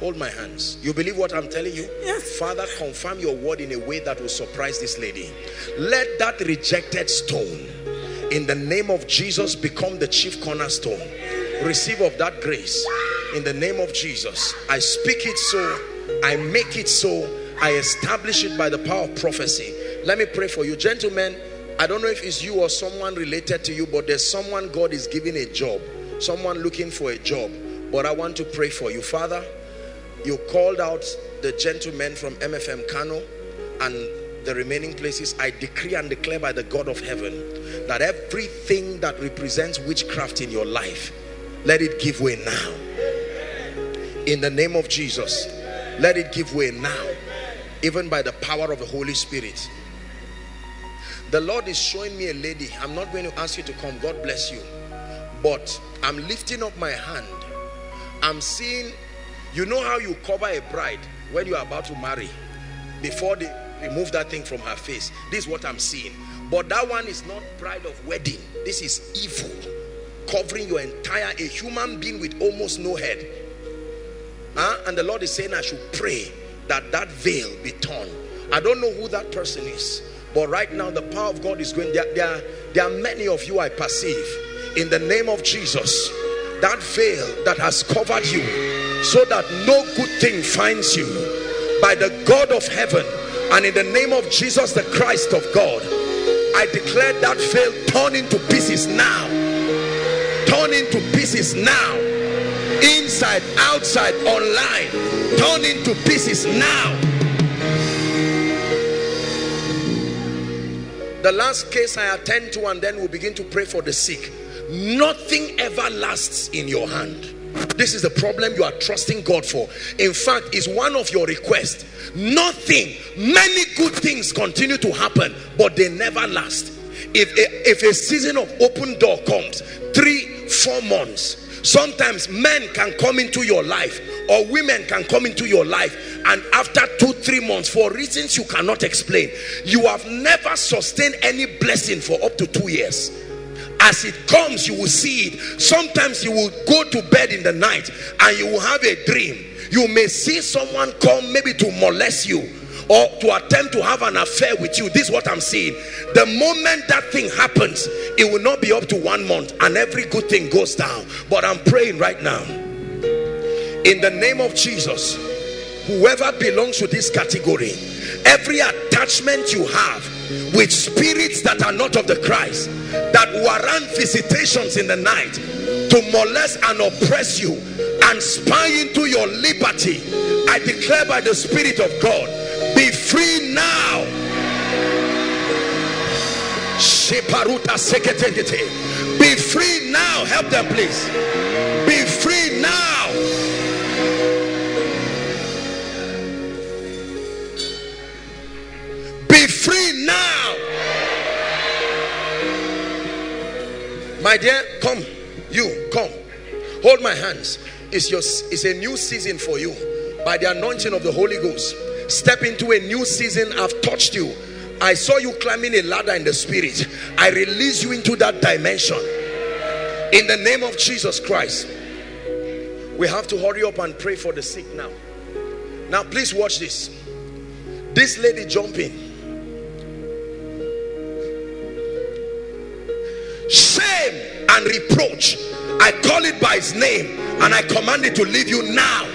Hold my hands. You believe what I'm telling you? Yes. Father, confirm your word in a way that will surprise this lady. Let that rejected stone, in the name of Jesus, become the chief cornerstone. Receive of that grace in the name of Jesus. I speak it so, I make it so, I establish it by the power of prophecy. Let me pray for you. Gentlemen, I don't know if it's you or someone related to you, but there's someone God is giving a job, someone looking for a job. But I want to pray for you. Father, you called out the gentlemen from MFM Kano and the remaining places. I decree and declare by the God of heaven that everything that represents witchcraft in your life, let it give way now. In the name of Jesus, let it give way now, even by the power of the Holy Spirit. The Lord is showing me a lady. I'm not going to ask you to come, God bless you, but I'm lifting up my hand. I'm seeing, you know how you cover a bride when you are about to marry, before the remove that thing from her face. This is what I'm seeing. But that one is not bride of wedding. This is evil. Covering your entire, a human being with almost no head. And the Lord is saying I should pray that that veil be torn. I don't know who that person is. But right now the power of God is going. There are many of you I perceive. In the name of Jesus, that veil that has covered you so that no good thing finds you, by the God of heaven, and in the name of Jesus, the Christ of God, I declare that veil torn into pieces now. Torn into pieces now. Inside, outside, online. Torn into pieces now. The last case I attend to, and then we'll begin to pray for the sick. Nothing ever lasts in your hand. This is the problem you are trusting God for. In fact, it's one of your requests. Nothing, many good things continue to happen, but they never last. If a season of open door comes, 3-4 months, sometimes men can come into your life or women can come into your life, and after 2-3 months, for reasons you cannot explain, you have never sustained any blessing for up to 2 years. As it comes, you will see it. Sometimes you will go to bed in the night and you will have a dream. You may see someone come, maybe to molest you or to attempt to have an affair with you. This is what I'm seeing. The moment that thing happens, it will not be up to 1 month, and every good thing goes down. But I'm praying right now In the name of Jesus, whoever belongs to this category, every attachment you have with spirits that are not of the Christ, that warrant visitations in the night to molest and oppress you and spy into your liberty, I declare by the Spirit of God, be free now. Be free now. Help them, please. Be free now. Be free now. My dear, come. You, come. Hold my hands. It's a new season for you. By the anointing of the Holy Ghost, step into a new season. I've touched you. I saw you climbing a ladder in the spirit. I release you into that dimension. In the name of Jesus Christ. We have to hurry up and pray for the sick now. Now please watch this. This lady jumping. Shame and reproach, I call it by its name and I command it to leave you now.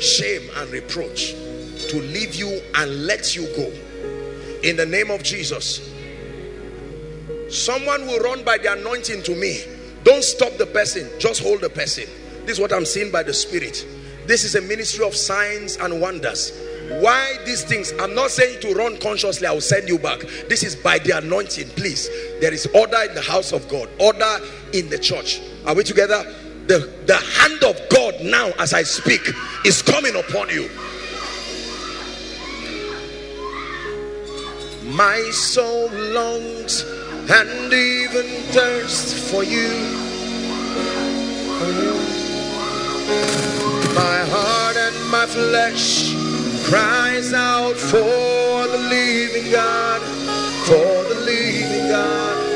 Shame and reproach to leave you and let you go in the name of Jesus. Someone will run by the anointing to me. Don't stop the person, just hold the person. This is what I'm seeing by the Spirit. This is a ministry of signs and wonders. Why these things? I'm not saying to run consciously, I will send you back. This is by the anointing. Please, there is order in the house of God, order in the church. Are we together? The hand of God now, as I speak, is coming upon you. My soul longs and even thirsts for you. My heart and my flesh cries out for the living God, for the living God.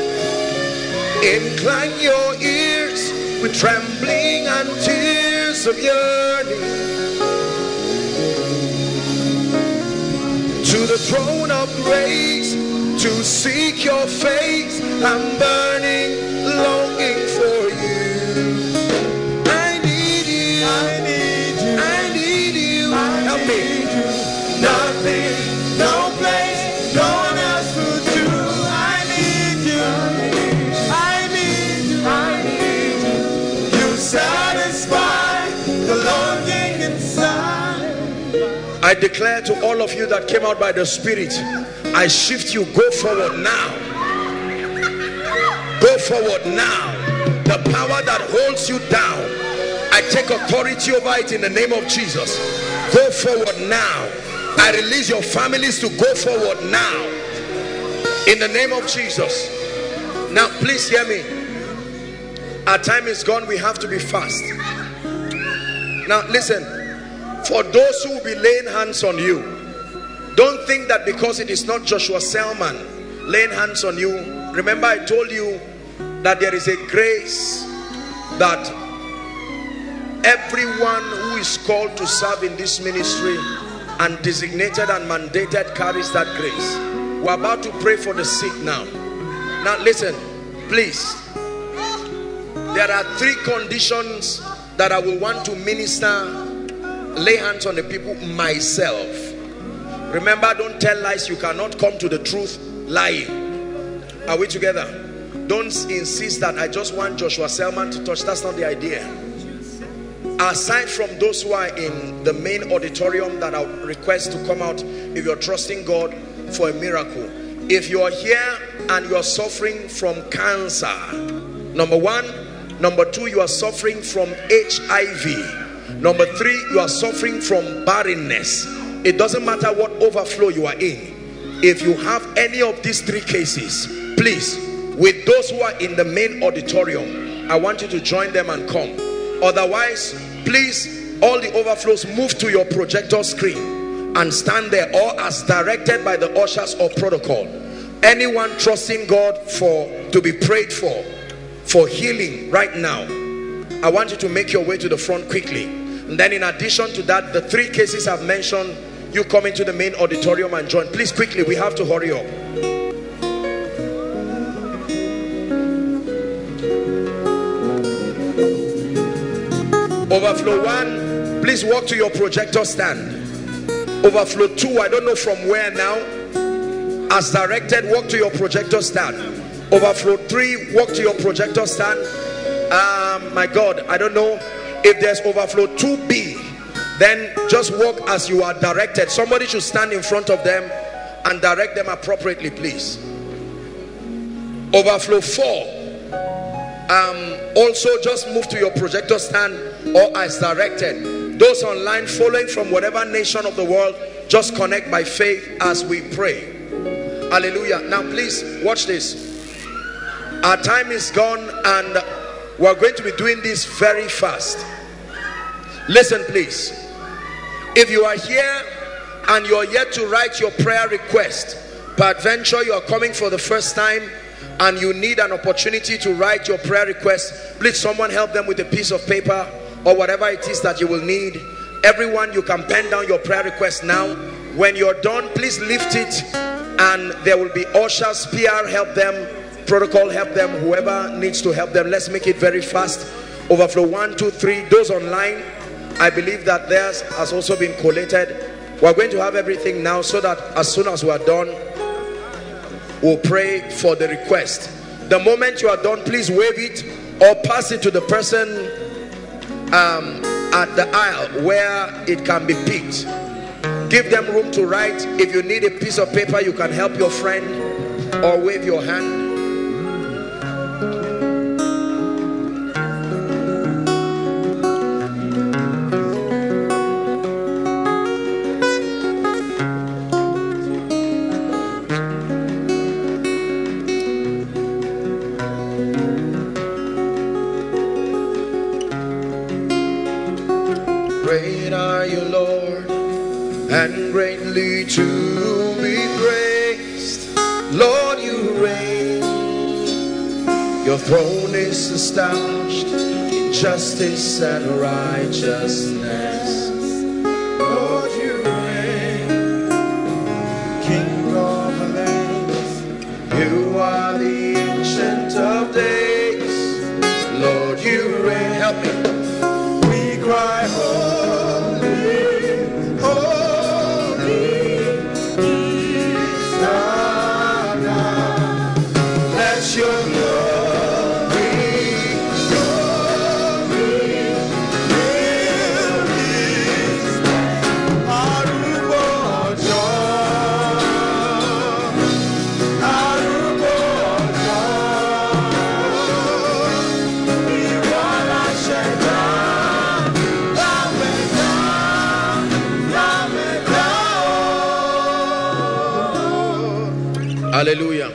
Incline your ears with trembling and tears of yearning to the throne of grace, to seek your face. I'm burning, longing for you. I need you, I need you, I need you. Help me. Nothing, no place, no one else will do. I need you. Satisfy the longing inside. I declare to all of you that came out by the Spirit, I shift you. Go forward now. Go forward now. The power that holds you down, I take authority over it in the name of Jesus. Go forward now. I release your families to go forward now. In the name of Jesus. Now please hear me. Our time is gone. We have to be fast. Now listen, for those who will be laying hands on you, don't think that because it is not Joshua Selman laying hands on you. Remember I told you that there is a grace that everyone who is called to serve in this ministry and designated and mandated carries that grace. We're about to pray for the sick now. Now listen, please. There are three conditions that I will want to minister, lay hands on the people myself. Remember, don't tell lies. You cannot come to the truth lying. Are we together? Don't insist that I just want Joshua Selman to touch. That's not the idea. Aside from those who are in the main auditorium that I request to come out, if you're trusting God for a miracle, if you're here and you're suffering from cancer, number one. Number two, you are suffering from HIV. Number three, you are suffering from barrenness. It doesn't matter what overflow you are in. If you have any of these three cases, please, with those who are in the main auditorium, I want you to join them and come. Otherwise, please, all the overflows, move to your projector screen and stand there, or as directed by the ushers or protocol. Anyone trusting God to be prayed for healing right now, I want you to make your way to the front quickly. And then in addition to that, the three cases I've mentioned, you come into the main auditorium and join. Please quickly, we have to hurry up. Overflow 1, please walk to your projector stand. Overflow 2, I don't know from where now. As directed, walk to your projector stand. Overflow 3, walk to your projector stand. My God, I don't know if there's overflow 2B, then just walk as you are directed. Somebody should stand in front of them and direct them appropriately, please. Overflow 4, also just move to your projector stand or as directed. Those online following from whatever nation of the world, just connect by faith as we pray. Hallelujah. Now please watch this. Our time is gone and we're going to be doing this very fast. Listen please. If you are here and you're yet to write your prayer request, peradventure you are coming for the first time and you need an opportunity to write your prayer request, please someone help them with a piece of paper or whatever it is that you will need. Everyone, you can pen down your prayer request now. When you're done, please lift it and there will be ushers, PR help them, protocol help them, whoever needs to help them. Let's make it very fast. Overflow 1, 2, 3. Those online, I believe that theirs has also been collated. We're going to have everything now so that as soon as we are done, we'll pray for the request. The moment you are done, please wave it or pass it to the person at the aisle where it can be picked. Give them room to write. If you need a piece of paper, you can help your friend or wave your hand. To be praised, Lord, you reign. Your throne is established in justice and righteousness. Lord, you reign, King of the lands. You are the Ancient of Days. Lord, you reign. Help me. We cry, hallelujah.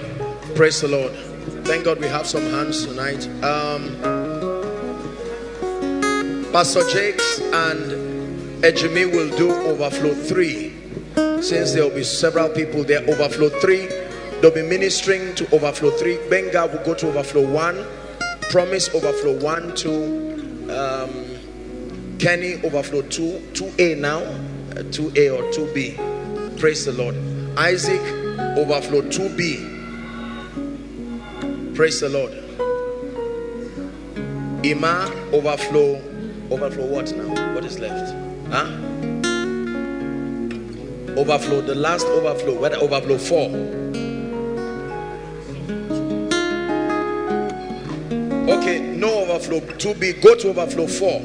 Praise the Lord. Thank God we have some hands tonight. Pastor Jakes and Ejimi will do overflow 3. Since there will be several people there, overflow 3. They'll be ministering to overflow 3. Benga will go to overflow 1. Promise overflow 1, 2. Kenny overflow 2. 2A now. 2A or 2B. Praise the Lord. Isaac overflow 2B. Praise the Lord. Ima overflow. Overflow what now? What is left? Huh? Overflow. The last overflow. What? Overflow 4. Okay. No overflow 2B. Go to overflow 4.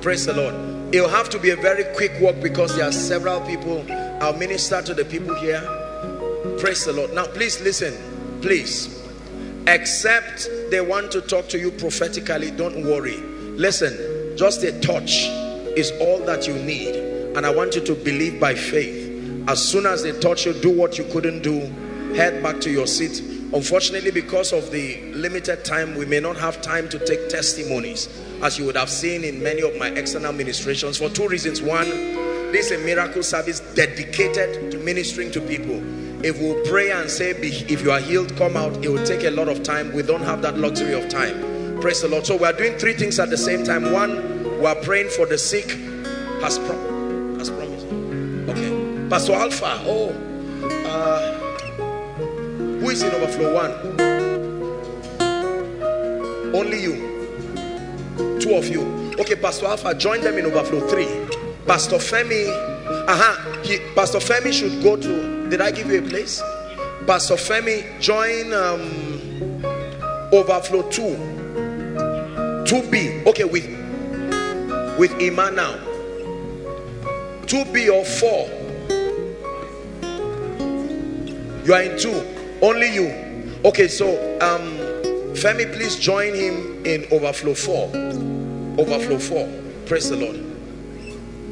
Praise the Lord. It'll have to be a very quick walk because there are several people. I'll minister to the people here. Praise the Lord. Now please listen, please, except they want to talk to you prophetically, don't worry. Listen, just a touch is all that you need, and I want you to believe by faith. As soon as they touch you, do what you couldn't do, head back to your seat. Unfortunately, because of the limited time, we may not have time to take testimonies, as you would have seen in many of my external ministrations, for two reasons. One, this is a miracle service dedicated to ministering to people. If we pray and say, if you are healed, come out, it will take a lot of time. We don't have that luxury of time. Praise the Lord. So we are doing 3 things at the same time. One, we are praying for the sick, as promised. Okay. Pastor Alpha. Oh. Who is in overflow one? Only you. Two of you. Okay, Pastor Alpha, join them in overflow three. Pastor Femi. Pastor Femi should go to... Did I give you a place? Pastor Femi, join overflow 2B. Okay, with Ima now. 2B or 4. You are in 2. Only you. Okay, so Femi, please join him in overflow 4. Overflow 4. Praise the Lord.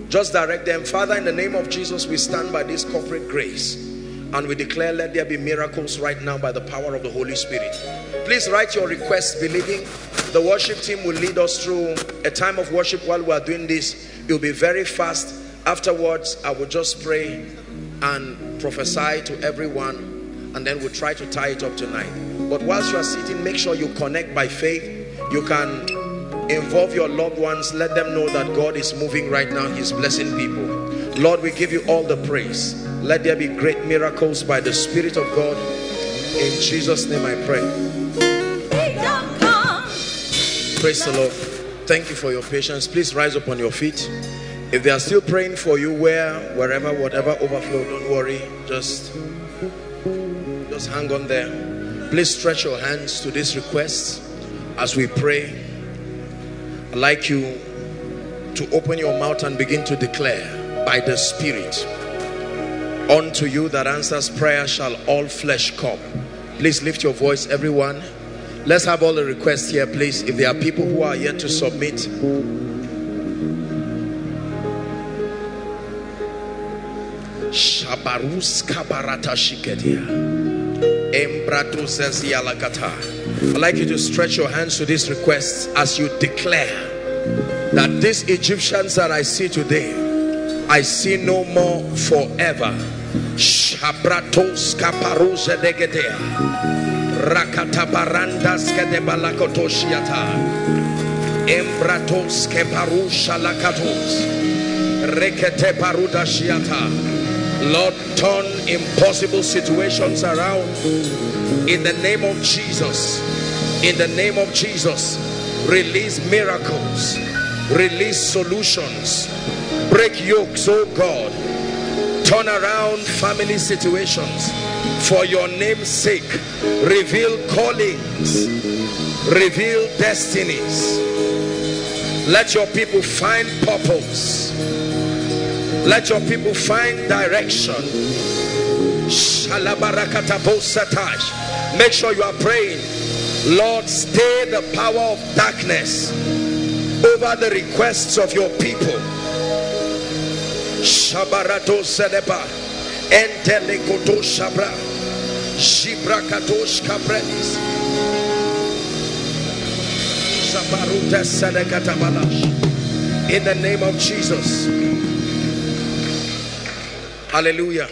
Just direct them. Father, in the name of Jesus, we stand by this corporate grace and we declare, let there be miracles right now by the power of the Holy Spirit. Please write your requests believing. The worship team will lead us through a time of worship while we are doing this. It will be very fast. Afterwards, I will just pray and prophesy to everyone, and then we'll try to tie it up tonight. But whilst you are sitting, make sure you connect by faith. You can involve your loved ones. Let them know that God is moving right now. He's blessing people. Lord, we give you all the praise. Let there be great miracles by the Spirit of God. In Jesus' name I pray. Praise the Lord. Thank you for your patience. Please rise up on your feet. If they are still praying for you, wherever, whatever overflow, don't worry. Just hang on there. Please stretch your hands to this request as we pray. I'd like you to open your mouth and begin to declare by the Spirit. Unto you that answers prayer shall all flesh come. Please lift your voice, everyone. Let's have all the requests here, please. If there are people who are yet to submit. I'd like you to stretch your hands to this request as you declare that these Egyptians that I see today, I see no more forever. Lord, turn impossible situations around in the name of Jesus. In the name of Jesus, release miracles, release solutions, break yokes, oh God. Turn around family situations for your name's sake. Reveal callings, reveal destinies. Let your people find purpose. Let your people find direction. Make sure you are praying. Lord, stay the power of darkness over the requests of your people. In the name of Jesus. Hallelujah.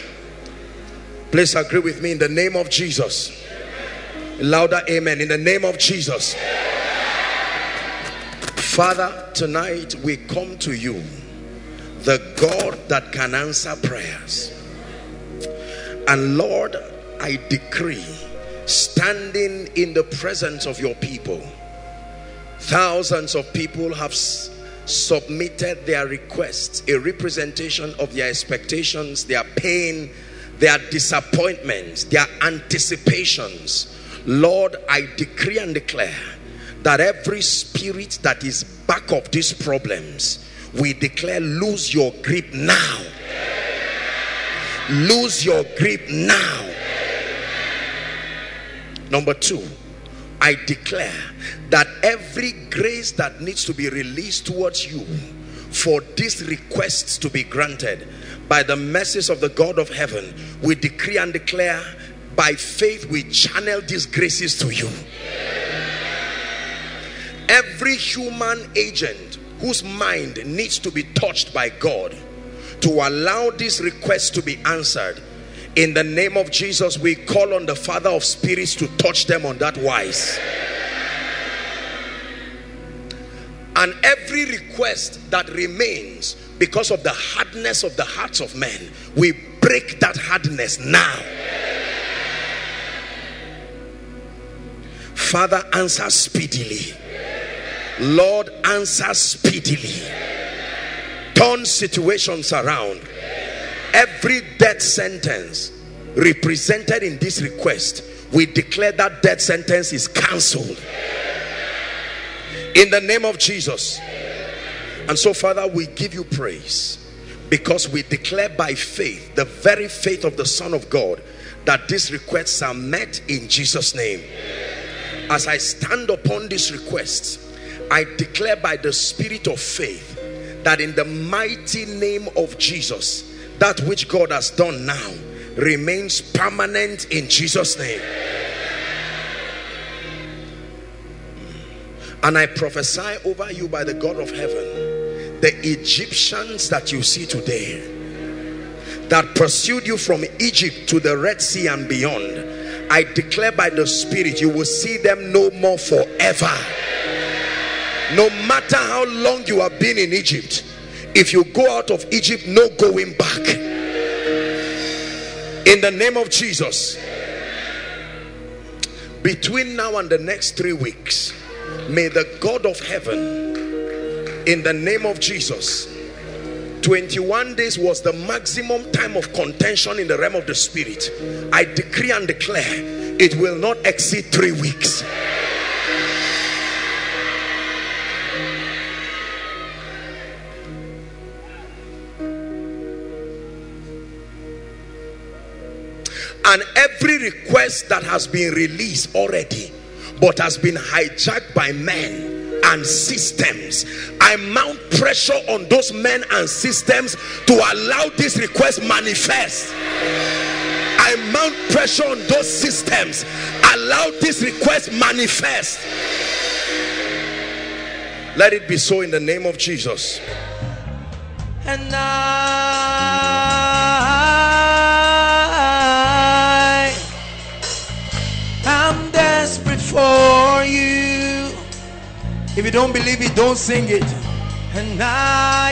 Please agree with me in the name of Jesus. Amen. Louder amen. In the name of Jesus. Amen. Father, tonight we come to you, the God that can answer prayers. And Lord, I decree, standing in the presence of your people, thousands of people have submitted their requests, a representation of their expectations, their pain, their disappointments, their anticipations. Lord, I decree and declare that every spirit that is back of these problems, we declare, lose your grip now. Lose your grip now. Number two, I declare that every grace that needs to be released towards you for these requests to be granted by the mercies of the God of heaven, we decree and declare by faith we channel these graces to you. Every human agent whose mind needs to be touched by God to allow these requests to be answered, in the name of Jesus, we call on the Father of spirits to touch them on that wise. And every request that remains because of the hardness of the hearts of men, we break that hardness now. Father, answer speedily. Lord, answer speedily. Turn situations around. Every death sentence represented in this request, we declare that death sentence is cancelled in the name of Jesus. And so, Father, we give you praise because we declare by faith, the very faith of the Son of God, that these requests are met in Jesus' name. As I stand upon these requests, I declare by the spirit of faith that in the mighty name of Jesus, that which God has done now remains permanent in Jesus' name. And I prophesy over you by the God of heaven, the Egyptians that you see today, that pursued you from Egypt to the Red Sea and beyond, I declare by the Spirit, you will see them no more forever. No matter how long you have been in Egypt, if you go out of Egypt, no going back. In the name of Jesus. Between now and the next 3 weeks, may the God of heaven, in the name of Jesus, 21 days was the maximum time of contention in the realm of the spirit. I decree and declare it will not exceed 3 weeks. And every request that has been released already but has been hijacked by men and systems, I mount pressure on those men and systems to allow this request manifest. I mount pressure on those systems. Allow this request manifest. Let it be so in the name of Jesus. And I'm desperate for you. If you don't believe it, don't sing it. And I,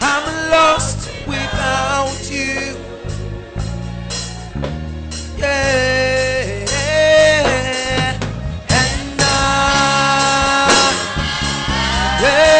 I'm lost without you. Yeah. And I, yeah.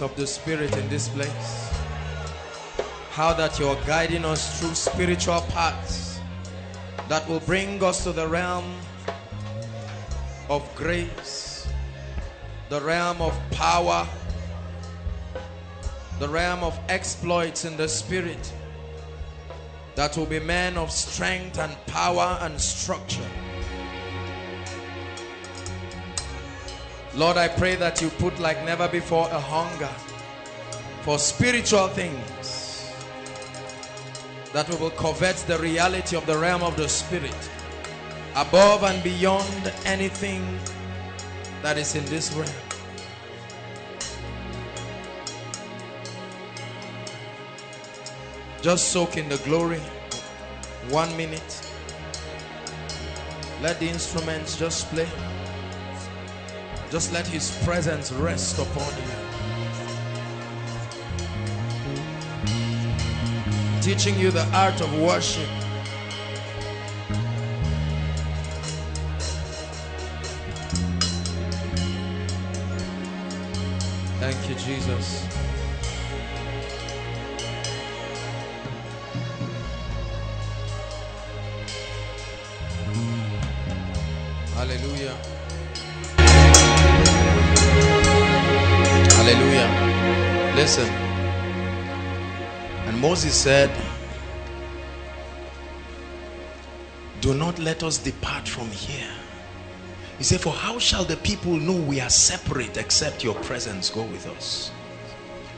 Of the spirit in this place, how that you're guiding us through spiritual paths that will bring us to the realm of grace, the realm of power, the realm of exploits in the spirit, that will be men of strength and power and structure. Lord, I pray that you put like never before a hunger for spiritual things, that we will covet the reality of the realm of the spirit above and beyond anything that is in this realm. Just soak in the glory 1 minute. Let the instruments just play. Just let his presence rest upon you. Teaching you the art of worship. Thank you, Jesus. Hallelujah. Hallelujah. Listen. And Moses said, do not let us depart from here. He said, for how shall the people know we are separate except your presence go with us?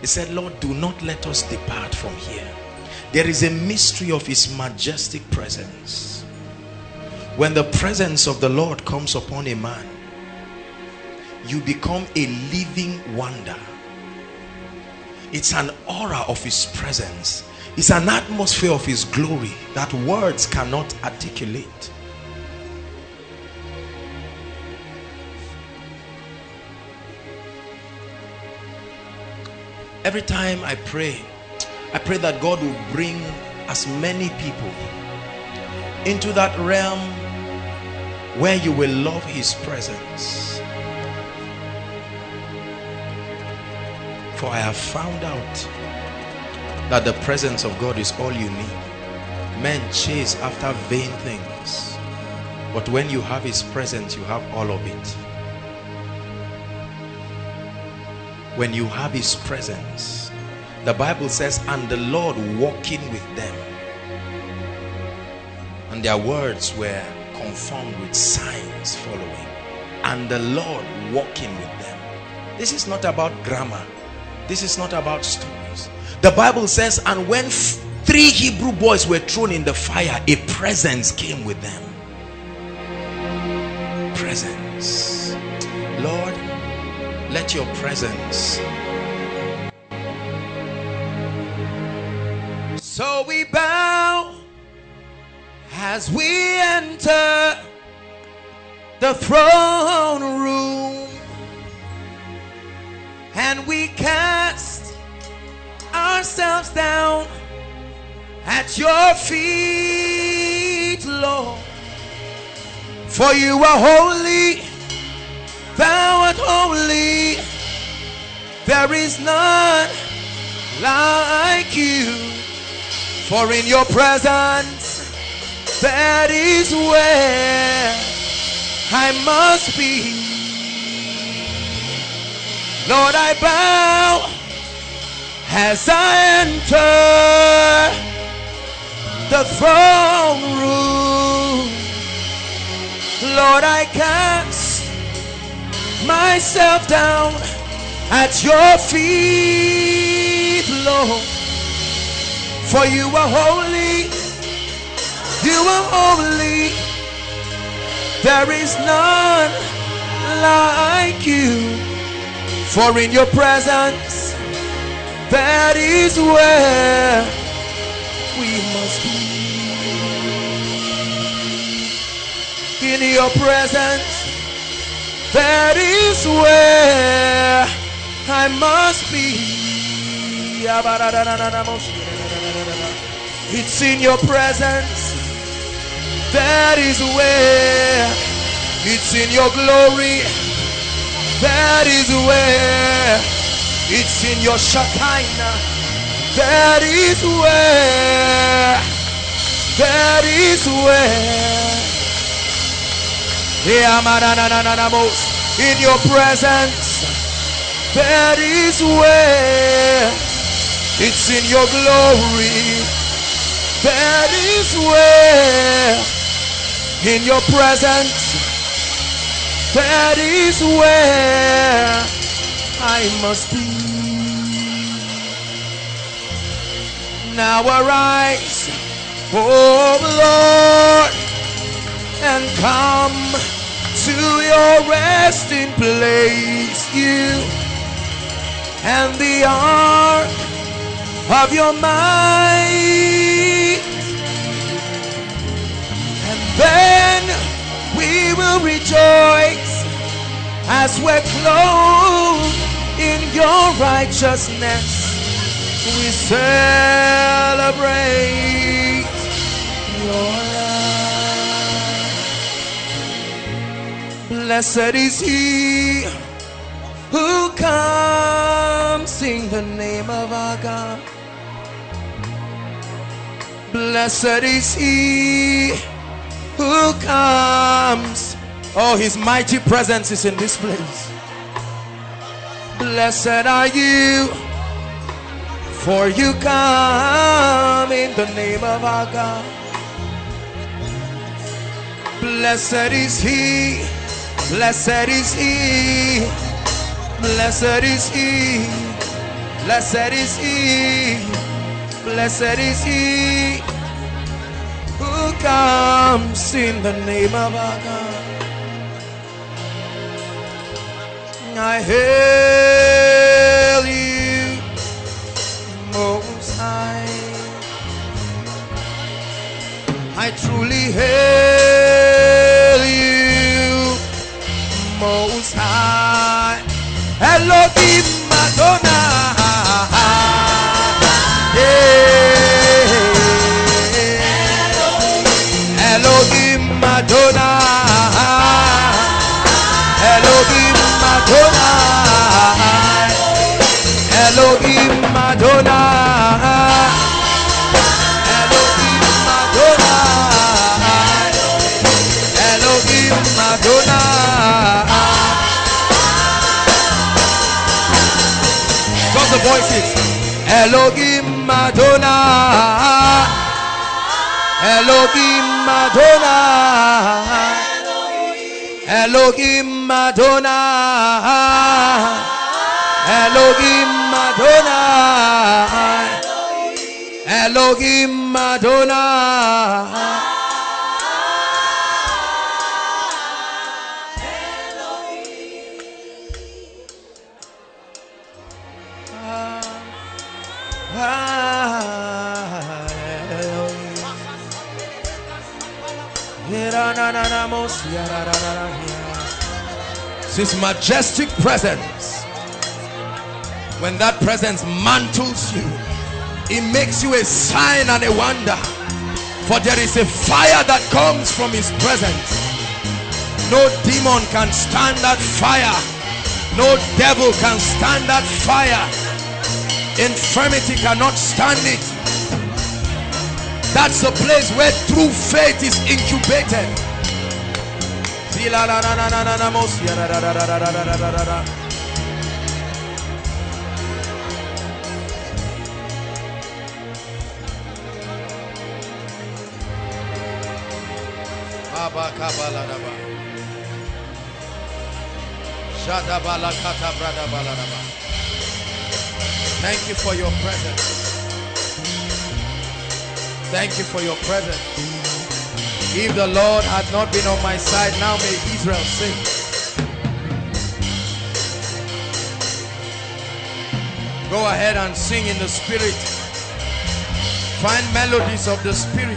He said, Lord, do not let us depart from here. There is a mystery of his majestic presence. When the presence of the Lord comes upon a man, you become a living wonder. It's an aura of his presence. It's an atmosphere of his glory that words cannot articulate. Every time I pray that God will bring as many people into that realm where you will love his presence. For I have found out that the presence of God is all you need. Men chase after vain things, but when you have his presence, you have all of it. When you have his presence, the Bible says, and the Lord walking with them, and their words were conformed with signs following, and the Lord walking with them. This is not about grammar. This is not about stories. The Bible says, and when 3 Hebrew boys were thrown in the fire, a presence came with them. Presence. Lord, let your presence. So we bow as we enter the throne room, and we cast ourselves down at your feet, Lord. For you are holy, thou art holy, there is none like you. For in your presence, that is where I must be. Lord, I bow as I enter the throne room. Lord, I cast myself down at your feet, Lord. For you are holy, you are holy, there is none like you. For in your presence, that is where we must be. In your presence, that is where I must be. It's in your presence. That is where, it's in your glory. That is where, it's in your Shekinah. That is where, that is where. In your presence, that is where It's in your glory. That is where, in your presence, that is where I must be. Now arise, oh Lord, and come to your resting place, you and the ark of your might. And then we will rejoice as we're clothed in your righteousness. We celebrate your life. Blessed is he who comes in the name of our God. Blessed is he who comes. Oh, his mighty presence is in this place. Blessed are you, for you come in the name of our God. Blessed is he, blessed is he, blessed is he, blessed is he, blessed is he who comes in the name of our God. I hail you, Most High. I truly hail you, Most High. Elohim Adonai. Yeah. Elohim Adonai. Elohim Adonai, Elohim Adonai, Elohim Adonai, Elohim Adonai. Just the voices. Elohim Adonai, Elohim Adonai, Elohim Adonai, Elohim Adonai, Elohim Adonai. His majestic presence, when that presence mantles you, it makes you a sign and a wonder, for there is a fire that comes from his presence. No demon can stand that fire. No devil can stand that fire. Infirmity cannot stand it. That's the place where true faith is incubated. Thank you for your presence. Thank you for your presence. If the Lord had not been on my side, now may Israel sing. Go ahead and sing in the Spirit. Find melodies of the Spirit.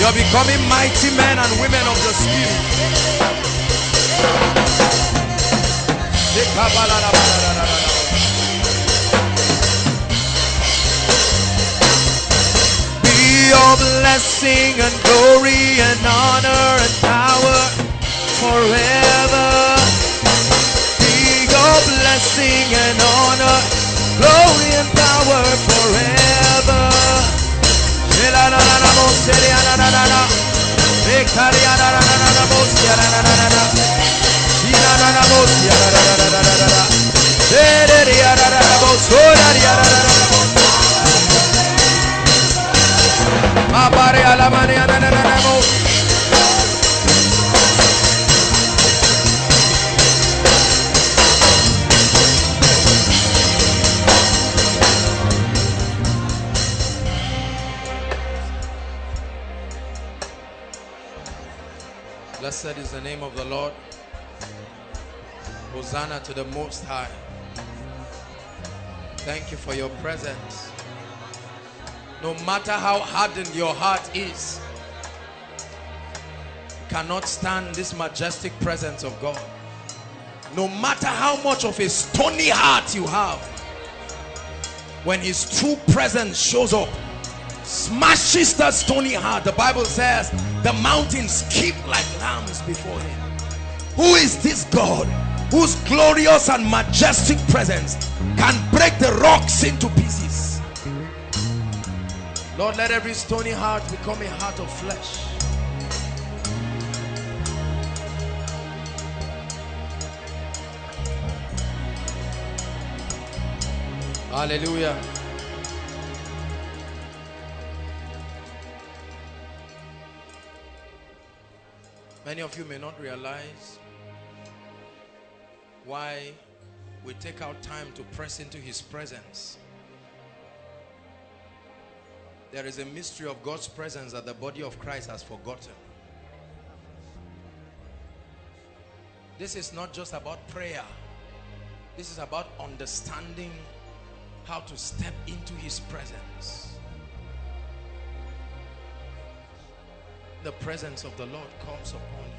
You're becoming mighty men and women of the Spirit. Be your blessing and glory and honor and power forever. Be your blessing and honor, glory and power forever. Blessed is the name of the Lord. Hosanna to the Most High. Thank you for your presence. No matter how hardened your heart is, you cannot stand this majestic presence of God. No matter how much of a stony heart you have, when his true presence shows up, smashes that stony heart. The Bible says the mountains skip like lambs before him. Who is this God whose glorious and majestic presence can break the rocks into pieces? Lord, let every stony heart become a heart of flesh. Hallelujah. Many of you may not realize why we take our time to press into his presence. There is a mystery of God's presence that the body of Christ has forgotten. This is not just about prayer. This is about understanding how to step into his presence. The presence of the Lord comes upon you.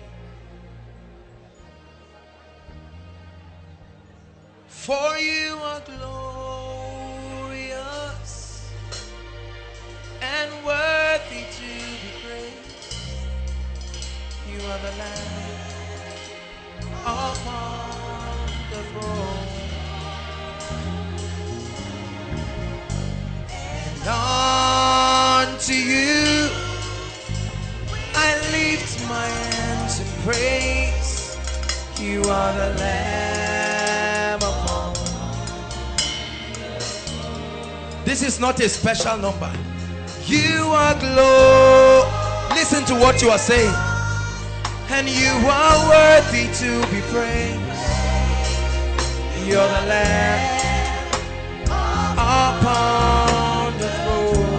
For you are glorious and worthy to be praised. You are the Lamb upon the throne. And unto you I lift my hands in praise. You are the Lamb upon the throne. This is not a special number. You are glorious. Listen to what you are saying. And you are worthy to be praised. You are the Lamb upon the throne.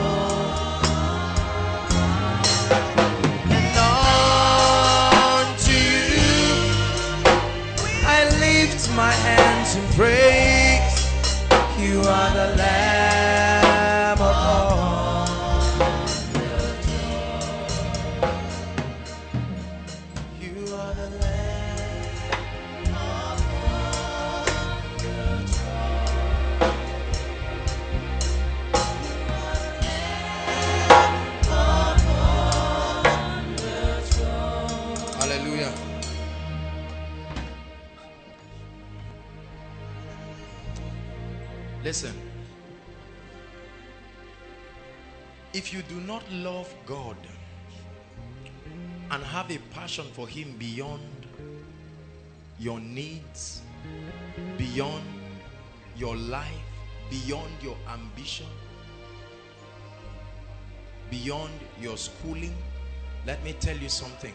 My hands in praise. You are the Lamb upon the throne. You are the Lamb upon the throne. You are the Lamb upon the throne. Hallelujah. Listen, if you do not love God and have a passion for him beyond your needs, beyond your life, beyond your ambition, beyond your schooling, let me tell you something.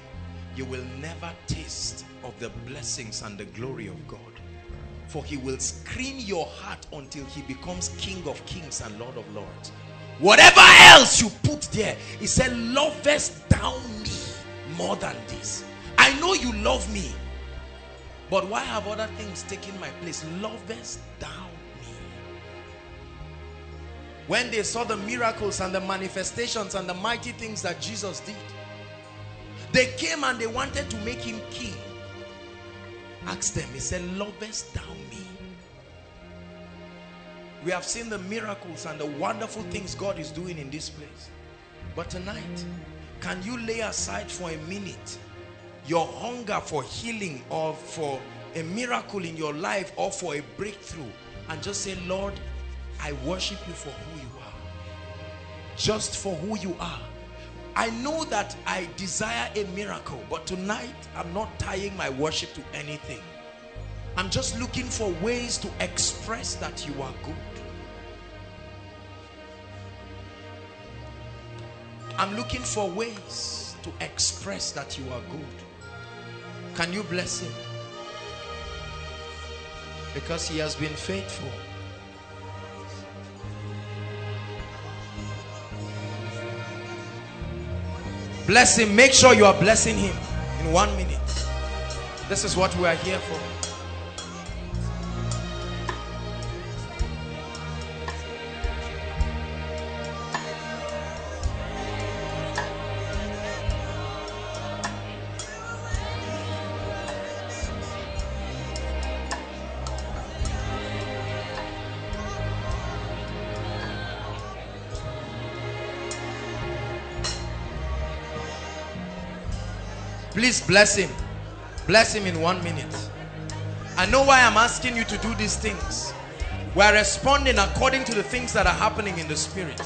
You will never taste of the blessings and the glory of God. For he will scream your heart until he becomes King of Kings and Lord of Lords. Whatever else you put there, he said, lovest thou me more than this. I know you love me, but why have other things taken my place? Lovest thou me. When they saw the miracles and the manifestations and the mighty things that Jesus did, they came and they wanted to make him king. Ask them, he said, lovest thou me? We have seen the miracles and the wonderful things God is doing in this place. But tonight, can you lay aside for a minute your hunger for healing or for a miracle in your life or for a breakthrough and just say, Lord, I worship you for who you are. just for who you are. I know that I desire a miracle, but tonight I'm not tying my worship to anything. I'm just looking for ways to express that you are good. I'm looking for ways to express that you are good. Can you bless him? Because he has been faithful. Bless him. Make sure you are blessing him in 1 minute. This is what we are here for. Please bless him. Bless him in 1 minute. I know why I'm asking you to do these things. We're responding according to the things that are happening in the spirit.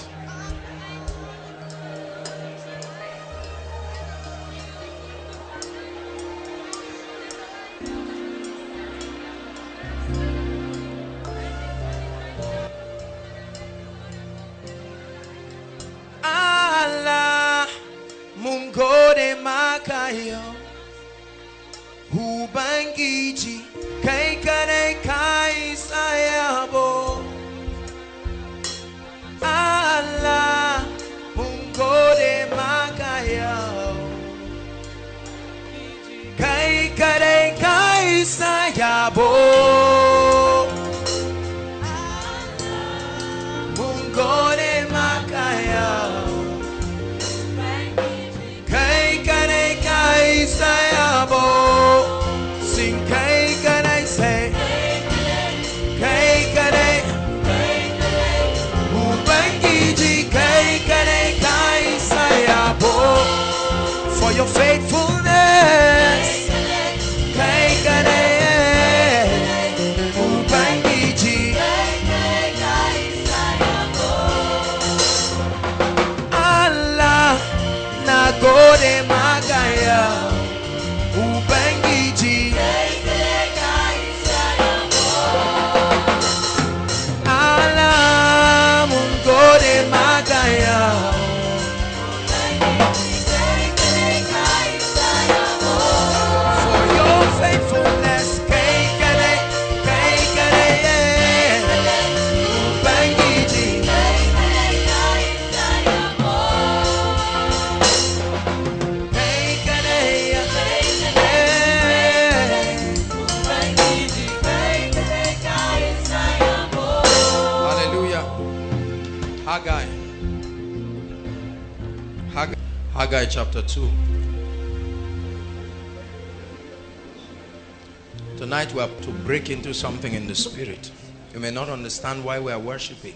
Chapter 2. Tonight we have to break into something in the spirit. You may not understand why we are worshiping.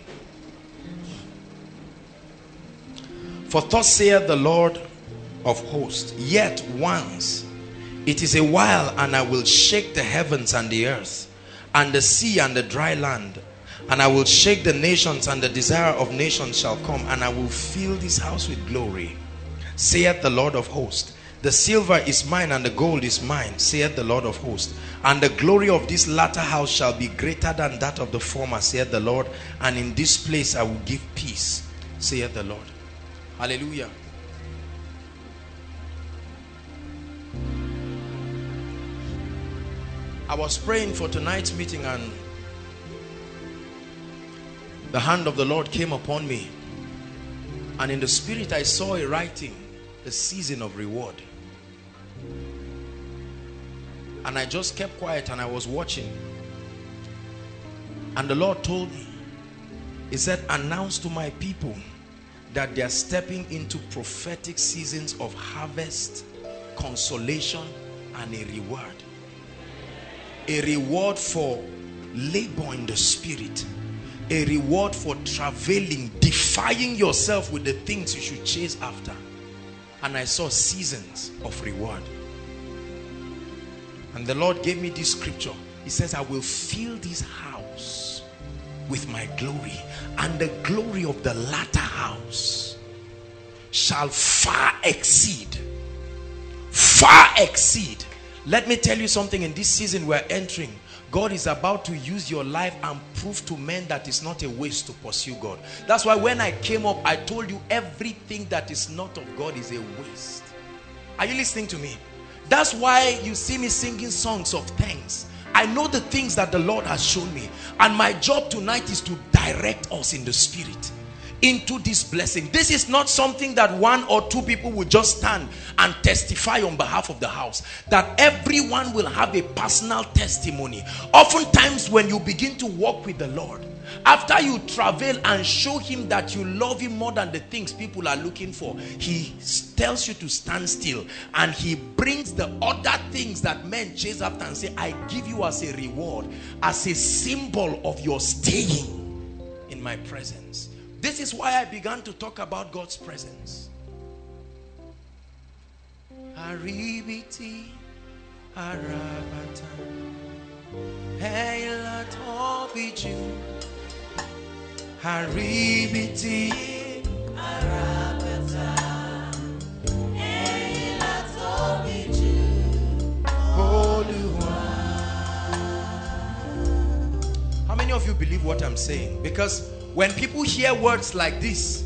For thus saith the Lord of hosts, yet once, it is a while, and I will shake the heavens and the earth, and the sea and the dry land, and I will shake the nations, and the desire of nations shall come, and I will fill this house with glory. Saith the Lord of hosts, the silver is mine and the gold is mine, saith the Lord of hosts, and the glory of this latter house shall be greater than that of the former, saith the Lord, and in this place I will give peace, saith the Lord. Hallelujah. I was praying for tonight's meeting and the hand of the Lord came upon me. And in the spirit, I saw a writing, the season of reward. And I just kept quiet and I was watching. And the Lord told me, he said, announce to my people that they are stepping into prophetic seasons of harvest, consolation, and a reward. A reward for labor in the spirit. A reward for travailing, defying yourself with the things you should chase after. And I saw seasons of reward. And the Lord gave me this scripture. He says, I will fill this house with my glory, and the glory of the latter house shall far exceed. Let me tell you something. In this season we're entering, God is about to use your life and prove to men that it's not a waste to pursue God. That's why when I came up, I told you everything that is not of God is a waste. Are you listening to me? That's why you see me singing songs of thanks. I know the things that the Lord has shown me, and my job tonight is to direct us in the spirit into this blessing. This is not something that one or two people will just stand and testify on behalf of the house, that everyone will have a personal testimony. Oftentimes when you begin to walk with the Lord, after you travel and show him that you love him more than the things people are looking for, he tells you to stand still, and he brings the other things that men chase after and say, I give you as a reward, as a symbol of your staying in my presence. This is why I began to talk about God's presence. Aribiti arabata heilatobiju Haribiti arabata heilatobiju Oluwa. How many of you believe what I'm saying? Because when people hear words like this,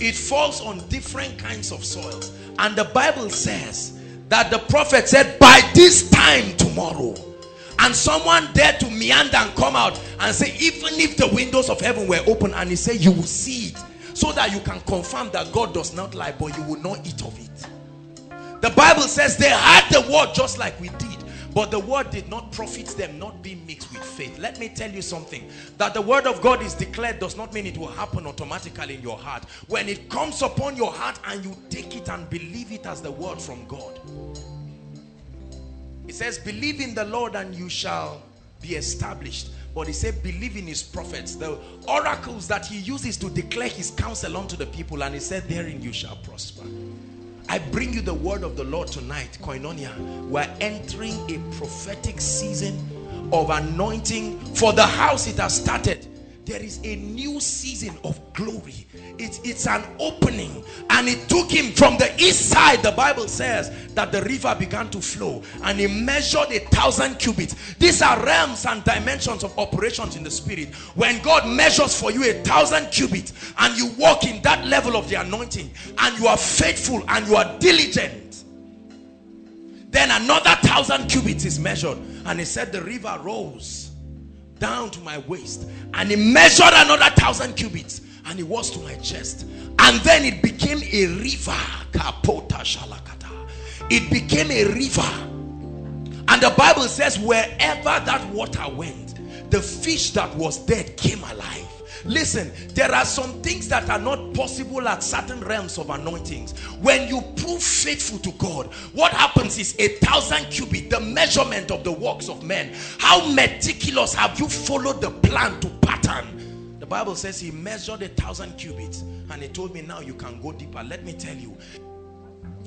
it falls on different kinds of soils. And the Bible says that the prophet said, by this time tomorrow. And someone dared to meander and come out and say, even if the windows of heaven were open, and he said, you will see it, so that you can confirm that God does not lie, but you will not eat of it. The Bible says they had the word just like we did, but the word did not profit them, not being mixed with faith. Let me tell you something. That the word of God is declared does not mean it will happen automatically in your heart. When it comes upon your heart and you take it and believe it as the word from God. It says, believe in the Lord and you shall be established. But he said, believe in his prophets. The oracles that he uses to declare his counsel unto the people. And he said, therein you shall prosper. I bring you the word of the Lord tonight, Koinonia. We're entering a prophetic season of anointing. For the house it has started. There is a new season of glory. It's an opening. And it took him from the east side, the Bible says, that the river began to flow. And he measured 1,000 cubits. These are realms and dimensions of operations in the spirit. When God measures for you 1,000 cubits, and you walk in that level of the anointing, and you are faithful, and you are diligent, then another 1,000 cubits is measured. And he said the river rose down to my waist, and he measured another 1,000 cubits, and it was to my chest, and then it became a river. It became a river. And the Bible says wherever that water went, the fish that was dead came alive. Listen, there are some things that are not possible at certain realms of anointings. When you prove faithful to God, what happens is 1,000 cubits, the measurement of the works of men. How meticulous have you followed the plan to pattern? The Bible says he measured 1,000 cubits, and he told me, now you can go deeper. Let me tell you,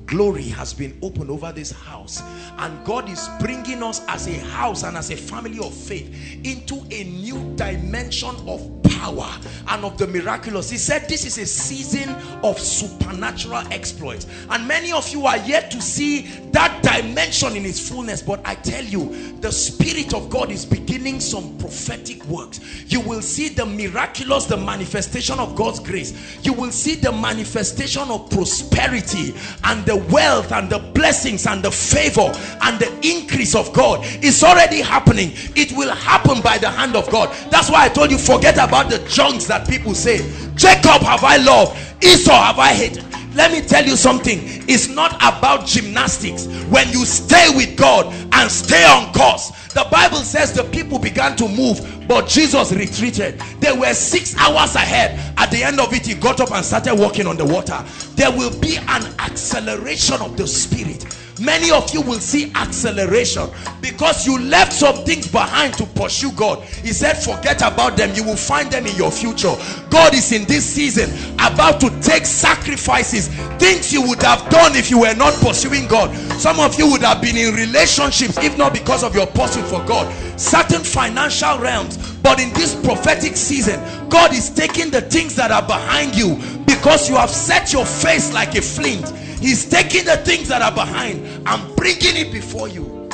glory has been opened over this house, and God is bringing us as a house and as a family of faith into a new dimension of power and of the miraculous. He said this is a season of supernatural exploits, and many of you are yet to see that dimension in its fullness. But I tell you, the Spirit of God is beginning some prophetic works. You will see the miraculous, the manifestation of God's grace. You will see the manifestation of prosperity and the wealth and the blessings and the favor and the increase of God. It's already happening. It will happen by the hand of God. That's why I told you, forget about the junks that people say. Jacob have I loved, Esau have I hated. Let me tell you something. It's not about gymnastics. When you stay with God and stay on course, the Bible says the people began to move, but Jesus retreated. They were 6 hours ahead. At the end of it, he got up and started walking on the water. There will be an acceleration of the spirit. Many of you will see acceleration because you left some things behind to pursue God. He said, forget about them. You will find them in your future. God is in this season about to take sacrifices, things you would have done if you were not pursuing God. Some of you would have been in relationships, if not because of your pursuit for God. Certain financial realms, But in this prophetic season, God is taking the things that are behind you, because you have set your face like a flint. He's taking the things that are behind and bringing it before you.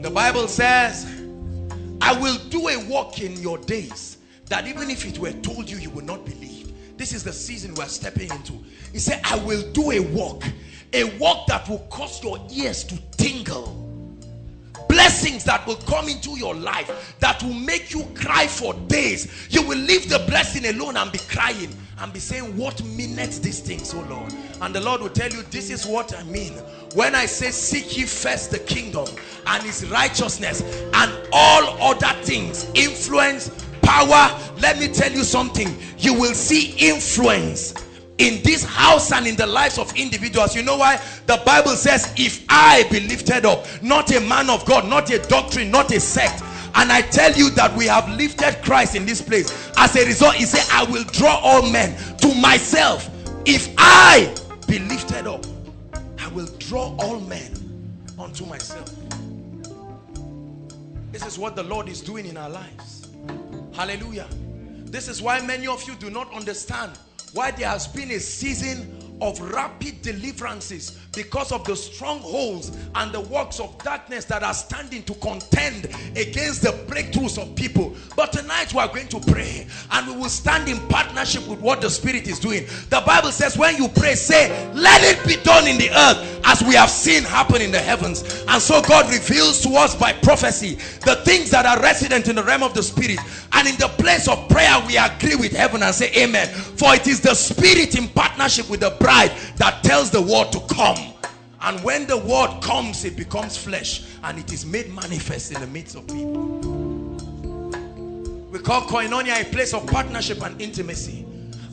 The Bible says, I will do a work in your days that even if it were told you, you would not believe. This is the season we're stepping into. He said, I will do a work that will cause your ears to tingle. Blessings that will come into your life that will make you cry for days. You will leave the blessing alone and be crying and be saying, what meaneth these things, oh Lord? And the Lord will tell you, this is what I mean when I say, seek ye first the kingdom and his righteousness, and all other things, influence, power. Let me tell you something, you will see influence in this house and in the lives of individuals. You know why? The Bible says, if I be lifted up, not a man of God, not a doctrine, not a sect. And I tell you that we have lifted Christ in this place. As a result, he said, I will draw all men to myself. If I be lifted up, I will draw all men unto myself. This is what the Lord is doing in our lives. Hallelujah. This is why many of you do not understand why there has been a season of rapid deliverances, because of the strongholds and the works of darkness that are standing to contend against the breakthroughs of people. But tonight we are going to pray, and we will stand in partnership with what the Spirit is doing. The Bible says, when you pray, say, let it be done in the earth as we have seen happen in the heavens. And so God reveals to us by prophecy the things that are resident in the realm of the Spirit, and in the place of prayer we agree with heaven and say amen. For it is the Spirit in partnership with the bride that tells the word to come, and when the word comes, it becomes flesh and it is made manifest in the midst of people. We call Koinonia a place of partnership and intimacy.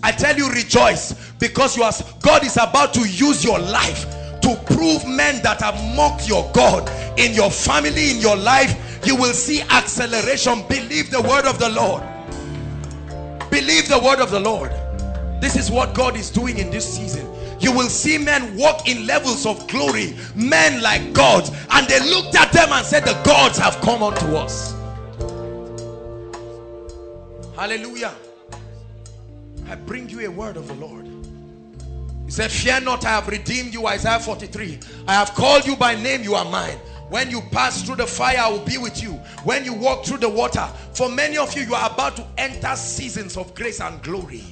I tell you, rejoice, because God is about to use your life to prove men that have mocked your God in your family, in your life. You will see acceleration. Believe the word of the Lord. Believe the word of the Lord. This is what God is doing in this season. You will see men walk in levels of glory, men like gods, and they looked at them and said, the gods have come unto us. Hallelujah. I bring you a word of the Lord. He said, fear not, I have redeemed you. Isaiah 43. I have called you by name, you are mine. When you pass through the fire, I will be with you. When you walk through the water. For many of you, you are about to enter seasons of grace and glory.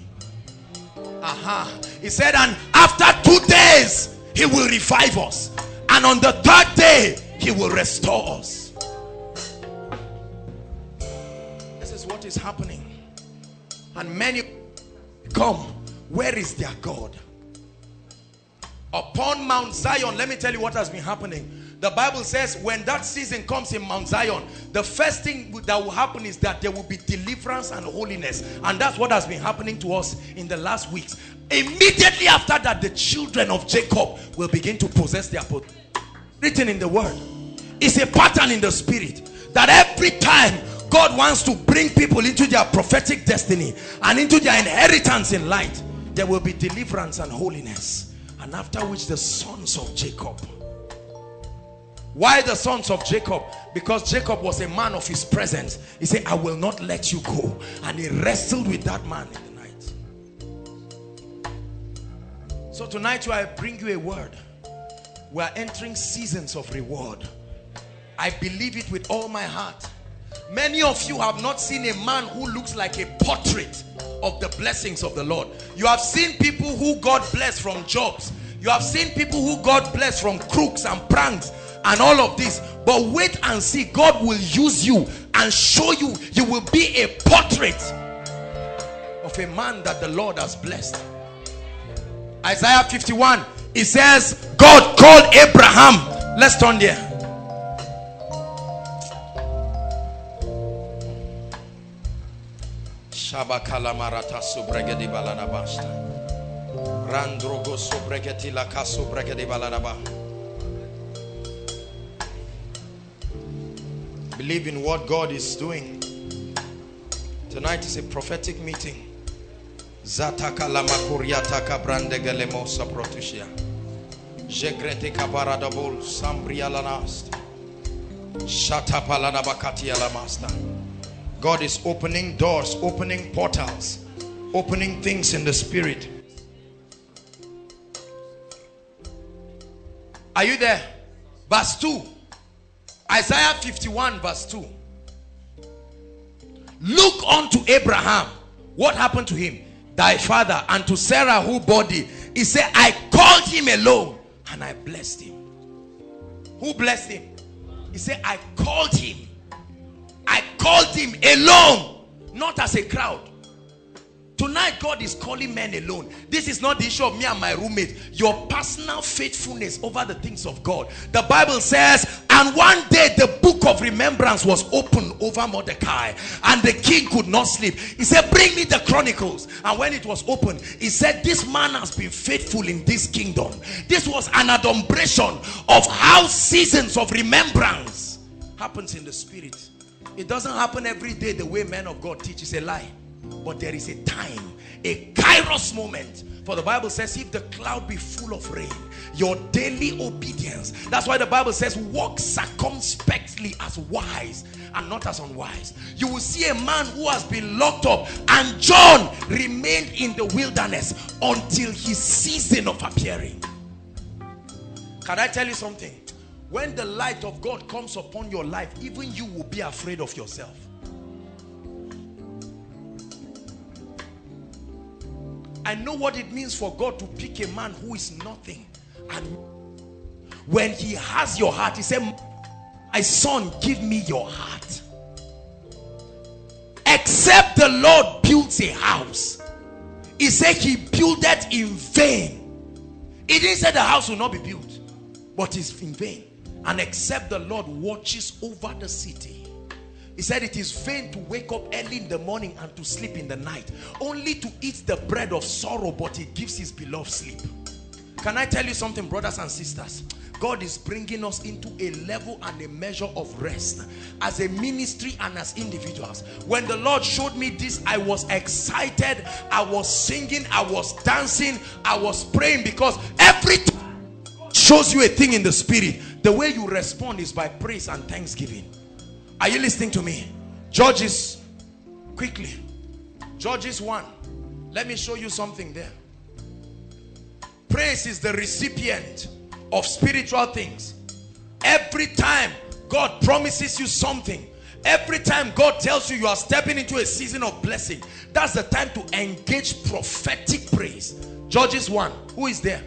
He said, and after 2 days, he will revive us. And on the third day, he will restore us. This is what is happening. And many come, where is their God? Upon Mount Zion, let me tell you what has been happening. The Bible says, when that season comes in Mount Zion, the first thing that will happen is that there will be deliverance and holiness. And that's what has been happening to us in the last weeks. Immediately after that, the children of Jacob will begin to possess their potential. Written in the word. It's a pattern in the spirit that every time God wants to bring people into their prophetic destiny and into their inheritance in light, there will be deliverance and holiness. And after which, the sons of Jacob. Why the sons of Jacob? Because Jacob was a man of his presence. He said, I will not let you go. And he wrestled with that man in the night. So tonight I bring you a word. We are entering seasons of reward. I believe it with all my heart. Many of you have not seen a man who looks like a portrait of the blessings of the Lord. You have seen people who God blessed from jobs. You have seen people who God blessed from crooks and pranks and all of this. But wait and see, God will use you and show you. You will be a portrait of a man that the Lord has blessed. Isaiah 51, it says, God called Abraham. Let's turn there. Believe in what God is doing. Tonight is a prophetic meeting. God is opening doors, opening portals, opening things in the spirit. Are you there? Verse 2. Isaiah 51 verse 2. Look unto Abraham. What happened to him? Thy father, and to Sarah who bore thee. He said, I called him alone and I blessed him. Who blessed him? He said, I called him. I called him alone, not as a crowd. Tonight, God is calling men alone. This is not the issue of me and my roommate. Your personal faithfulness over the things of God. The Bible says, and one day the book of remembrance was opened over Mordecai, and the king could not sleep. He said, bring me the chronicles. And when it was opened, he said, this man has been faithful in this kingdom. This was an adumbration of how seasons of remembrance happens in the spirit. It doesn't happen every day the way men of God teach. It's a lie. But there is a time, a kairos moment. For the Bible says, if the cloud be full of rain, your daily obedience. That's why the Bible says, walk circumspectly as wise and not as unwise. You will see a man who has been locked up, and John remained in the wilderness until his season of appearing. Can I tell you something? When the light of God comes upon your life, even you will be afraid of yourself. I know what it means for God to pick a man who is nothing. And when he has your heart, he said, my son, give me your heart. Except the Lord builds a house. He said he built that in vain. He didn't say the house will not be built, but it's in vain. And except the Lord watches over the city. He said it is vain to wake up early in the morning and to sleep in the night, only to eat the bread of sorrow, but he gives his beloved sleep. Can I tell you something, brothers and sisters? God is bringing us into a level and a measure of rest as a ministry and as individuals. When the Lord showed me this, I was excited. I was singing. I was dancing. I was praying, because every time God shows you a thing in the spirit, the way you respond is by praise and thanksgiving. Are you listening to me? Judges, quickly. Judges 1. Let me show you something there. Praise is the recipient of spiritual things. Every time God promises you something, every time God tells you you are stepping into a season of blessing, that's the time to engage prophetic praise. Judges 1. Who is there?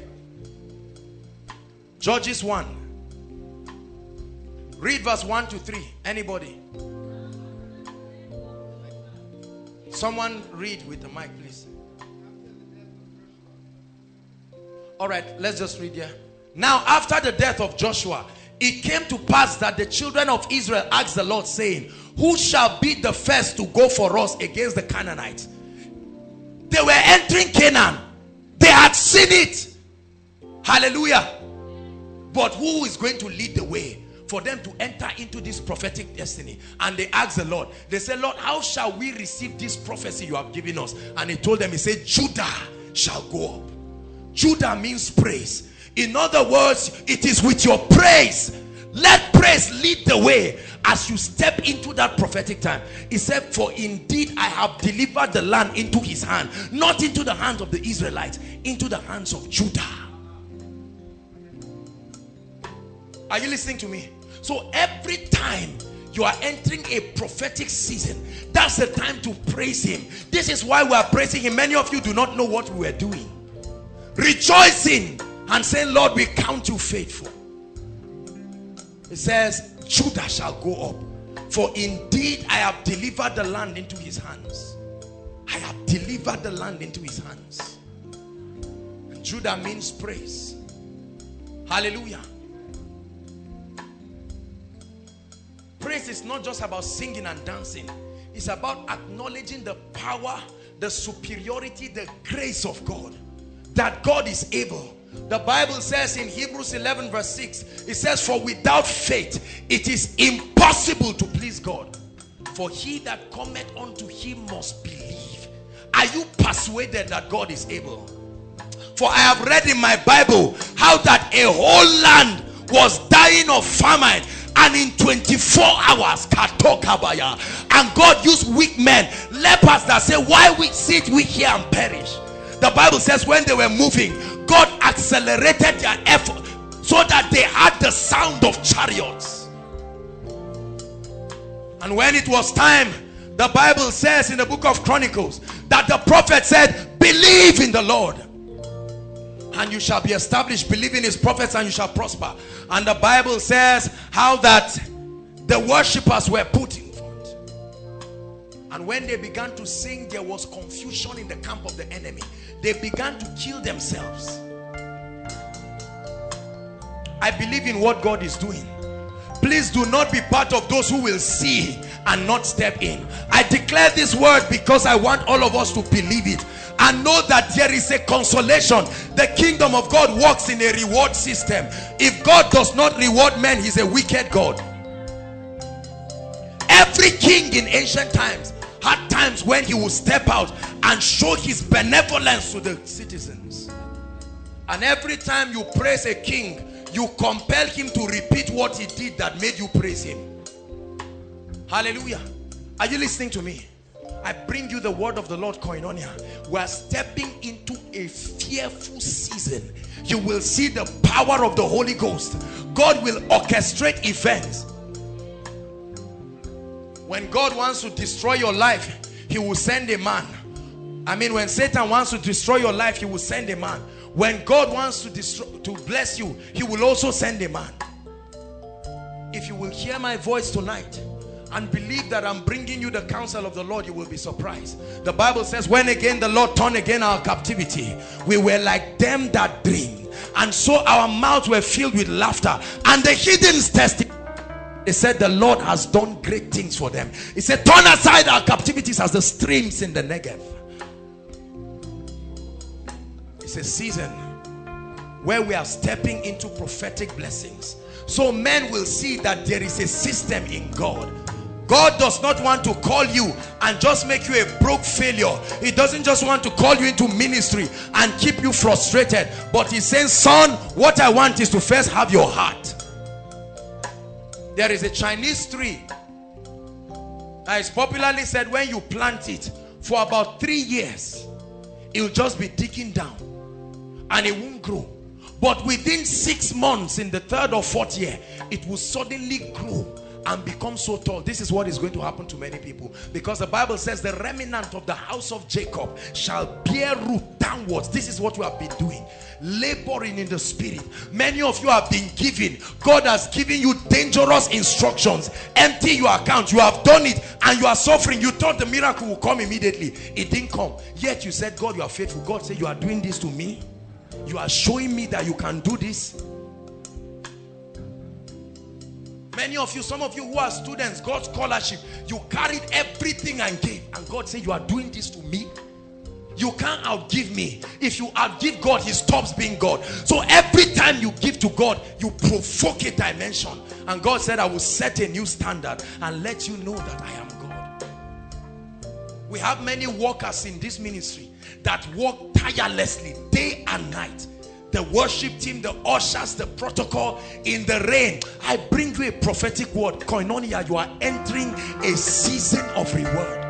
Judges 1. Read verse 1 to 3. Anybody? Someone read with the mic, please. All right, let's just read here. Now, after the death of Joshua, it came to pass that the children of Israel asked the Lord, saying, who shall be the first to go for us against the Canaanites? They were entering Canaan. They had seen it. Hallelujah. But who is going to lead the way for them to enter into this prophetic destiny? And they asked the Lord. They said, Lord, how shall we receive this prophecy you have given us? And he told them, he said, Judah shall go up. Judah means praise. In other words, it is with your praise. Let praise lead the way as you step into that prophetic time. He said, for indeed I have delivered the land into his hand. Not into the hands of the Israelites, into the hands of Judah. Are you listening to me? So every time you are entering a prophetic season, that's the time to praise him. This is why we are praising him. Many of you do not know what we are doing. Rejoicing and saying, Lord, we count you faithful. It says, Judah shall go up. For indeed I have delivered the land into his hands. I have delivered the land into his hands. And Judah means praise. Hallelujah. Praise is not just about singing and dancing. It's about acknowledging the power, the superiority, the grace of God. That God is able. The Bible says in Hebrews 11 verse 6, it says, for without faith it is impossible to please God. For he that cometh unto him must believe. Are you persuaded that God is able? For I have read in my Bible how that a whole land was dying of famine. and in 24 hours, Katokabaya, and God used weak men, lepers that say, why we sit we here and perish? The Bible says when they were moving, God accelerated their effort so that they had the sound of chariots. And when it was time, the Bible says in the book of Chronicles that the prophet said, believe in the Lord and you shall be established. Believe in his prophets and you shall prosper. And the Bible says how that the worshippers were put in front. And when they began to sing, there was confusion in the camp of the enemy. They began to kill themselves. I believe in what God is doing. Please do not be part of those who will see and not step in. I declare this word because I want all of us to believe it and know that there is a consolation. The kingdom of God works in a reward system. If God does not reward men, he's a wicked God. Every king in ancient times had times when he would step out and show his benevolence to the citizens. And every time you praise a king, you compel him to repeat what he did that made you praise him. Hallelujah. Are you listening to me? I bring you the word of the Lord, Koinonia. We are stepping into a fearful season. You will see the power of the Holy Ghost. God will orchestrate events. When God wants to destroy your life, he will send a man. I mean, when Satan wants to destroy your life, he will send a man. When God wants to bless you, he will also send a man. If you will hear my voice tonight and believe that I'm bringing you the counsel of the Lord, you will be surprised. The Bible says, when again the Lord turned again our captivity, we were like them that dreamed. And so our mouths were filled with laughter and the hidden testimony. They said the Lord has done great things for them. He said, turn aside our captivities as the streams in the Negev. It's a season where we are stepping into prophetic blessings. So men will see that there is a system in God. God does not want to call you and just make you a broke failure. He doesn't just want to call you into ministry and keep you frustrated. But he's saying, son, what I want is to first have your heart. There is a Chinese tree that is popularly said when you plant it for about 3 years, it will just be digging down. And it won't grow. But within 6 months, in the third or fourth year, it will suddenly grow and become so tall. This is what is going to happen to many people. Because the Bible says the remnant of the house of Jacob shall bear root downwards. This is what we have been doing. Laboring in the spirit. Many of you have been given. God has given you dangerous instructions. Empty your account. You have done it and you are suffering. You thought the miracle will come immediately. It didn't come. Yet you said, God, you are faithful. God said, you are doing this to me. You are showing me that you can do this. Many of you, some of you who are students, got scholarship, you carried everything and gave. And God said, you are doing this to me. You can't outgive me. If you outgive God, he stops being God. So every time you give to God, you provoke a dimension. And God said, I will set a new standard and let you know that I am God. We have many workers in this ministry that work tirelessly day and night. The worship team, the ushers, the protocol, in the rain. I bring you a prophetic word, Koinonia. You are entering a season of reward.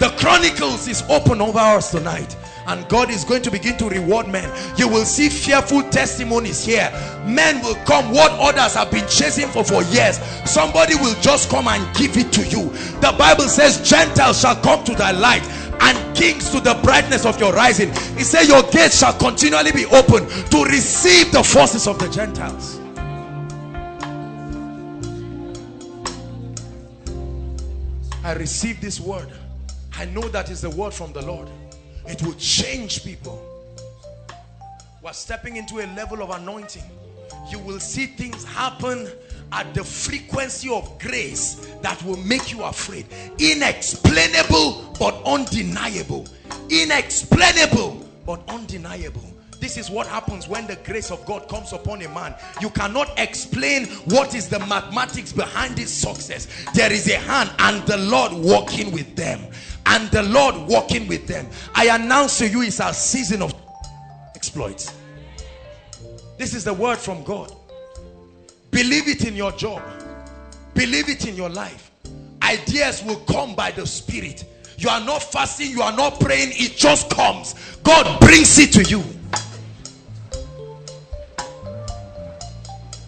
The Chronicles is open over us tonight, and God is going to begin to reward men. You will see fearful testimonies here. Men will come, what others have been chasing for years. Somebody will just come and give it to you. The Bible says, Gentiles shall come to thy light and kings to the brightness of your rising. He said, your gates shall continually be open to receive the forces of the Gentiles. I received this word. I know that is the word from the Lord. It will change people. We're stepping into a level of anointing. You will see things happen at the frequency of grace that will make you afraid. Inexplainable but undeniable. Inexplainable but undeniable. This is what happens when the grace of God comes upon a man. You cannot explain what is the mathematics behind his success. There is a hand and the Lord walking with them. And the Lord walking with them. I announce to you, it's our season of exploits. This is the word from God. Believe it in your job. Believe it in your life. Ideas will come by the Spirit. You are not fasting, you are not praying, it just comes. God brings it to you.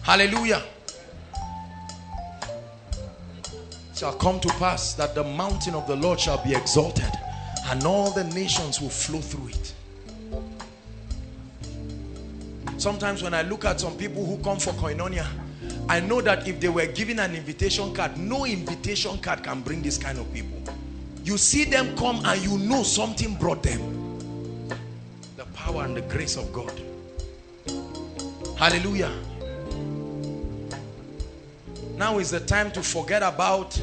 Hallelujah. It shall come to pass that the mountain of the Lord shall be exalted, and all the nations will flow through it. Sometimes when I look at some people who come for Koinonia, I know that if they were given an invitation card, no invitation card can bring this kind of people. You see them come and you know something brought them. The power and the grace of God. Hallelujah. Now is the time to forget about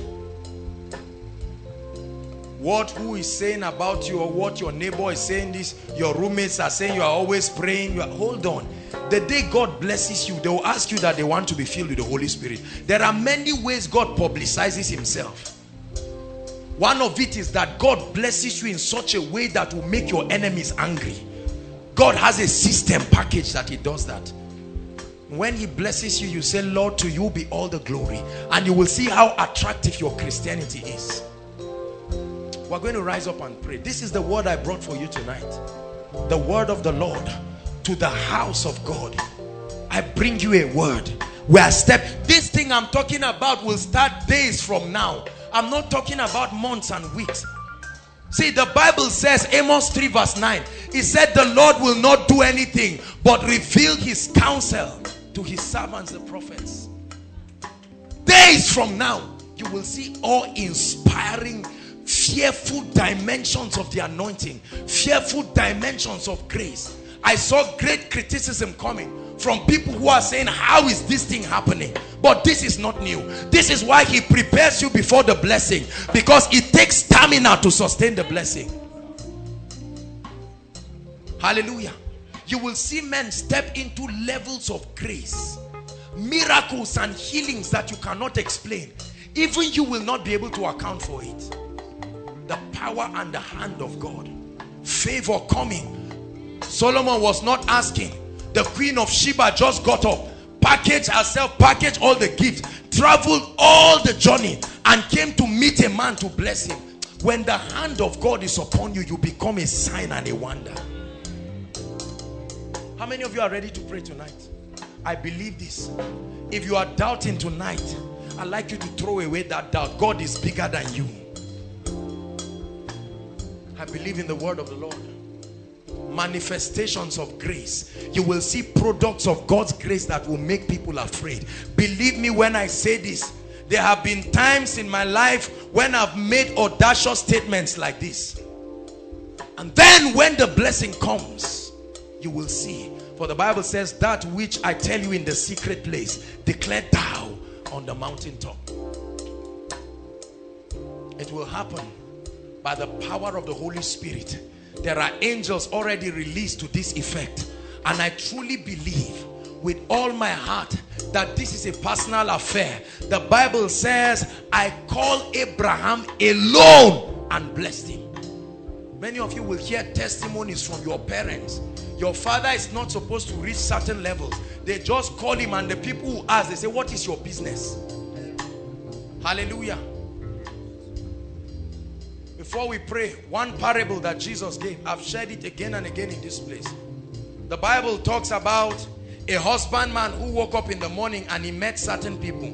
what who is saying about you or what your neighbor is saying this. Your roommates are saying you are always praying. Hold on. The day God blesses you, they will ask you that they want to be filled with the Holy Spirit. There are many ways God publicizes himself. One of it is that God blesses you in such a way that will make your enemies angry. God has a system package that he does that. When he blesses you, you say, Lord, to you be all the glory. And you will see how attractive your Christianity is. We're going to rise up and pray. This is the word I brought for you tonight. The word of the Lord to the house of God. I bring you a word. This thing I'm talking about will start days from now. I'm not talking about months and weeks. See, the Bible says, Amos 3 verse 9, he said the Lord will not do anything but reveal his counsel to his servants, the prophets. Days from now, you will see awe-inspiring, fearful dimensions of the anointing, fearful dimensions of grace. I saw great criticism coming from people who are saying, how is this thing happening? But this is not new. This is why he prepares you before the blessing, because it takes stamina to sustain the blessing. Hallelujah. You will see men step into levels of grace, miracles and healings that you cannot explain. Even you will not be able to account for it. The power and the hand of God. Favor coming. Solomon was not asking. The Queen of Sheba just got up, packaged herself, packaged all the gifts, traveled all the journey, and came to meet a man to bless him. When the hand of God is upon you, you become a sign and a wonder. How many of you are ready to pray tonight? I believe this. If you are doubting tonight, I'd like you to throw away that doubt. God is bigger than you. I believe in the word of the Lord. Manifestations of grace. You will see products of God's grace that will make people afraid. Believe me when I say this. There have been times in my life when I've made audacious statements like this, and then when the blessing comes, you will see. For the Bible says, that which I tell you in the secret place, declare thou on the mountaintop. It will happen by the power of the Holy Spirit. There are angels already released to this effect. And I truly believe with all my heart that this is a personal affair. The Bible says, I call Abraham alone and blessed him. Many of you will hear testimonies from your parents. Your father is not supposed to reach certain levels. They just call him, and the people who ask, they say, what is your business? Hallelujah. Before we pray, one parable that Jesus gave, I've shared it again and again in this place. The Bible talks about a husbandman who woke up in the morning and he met certain people.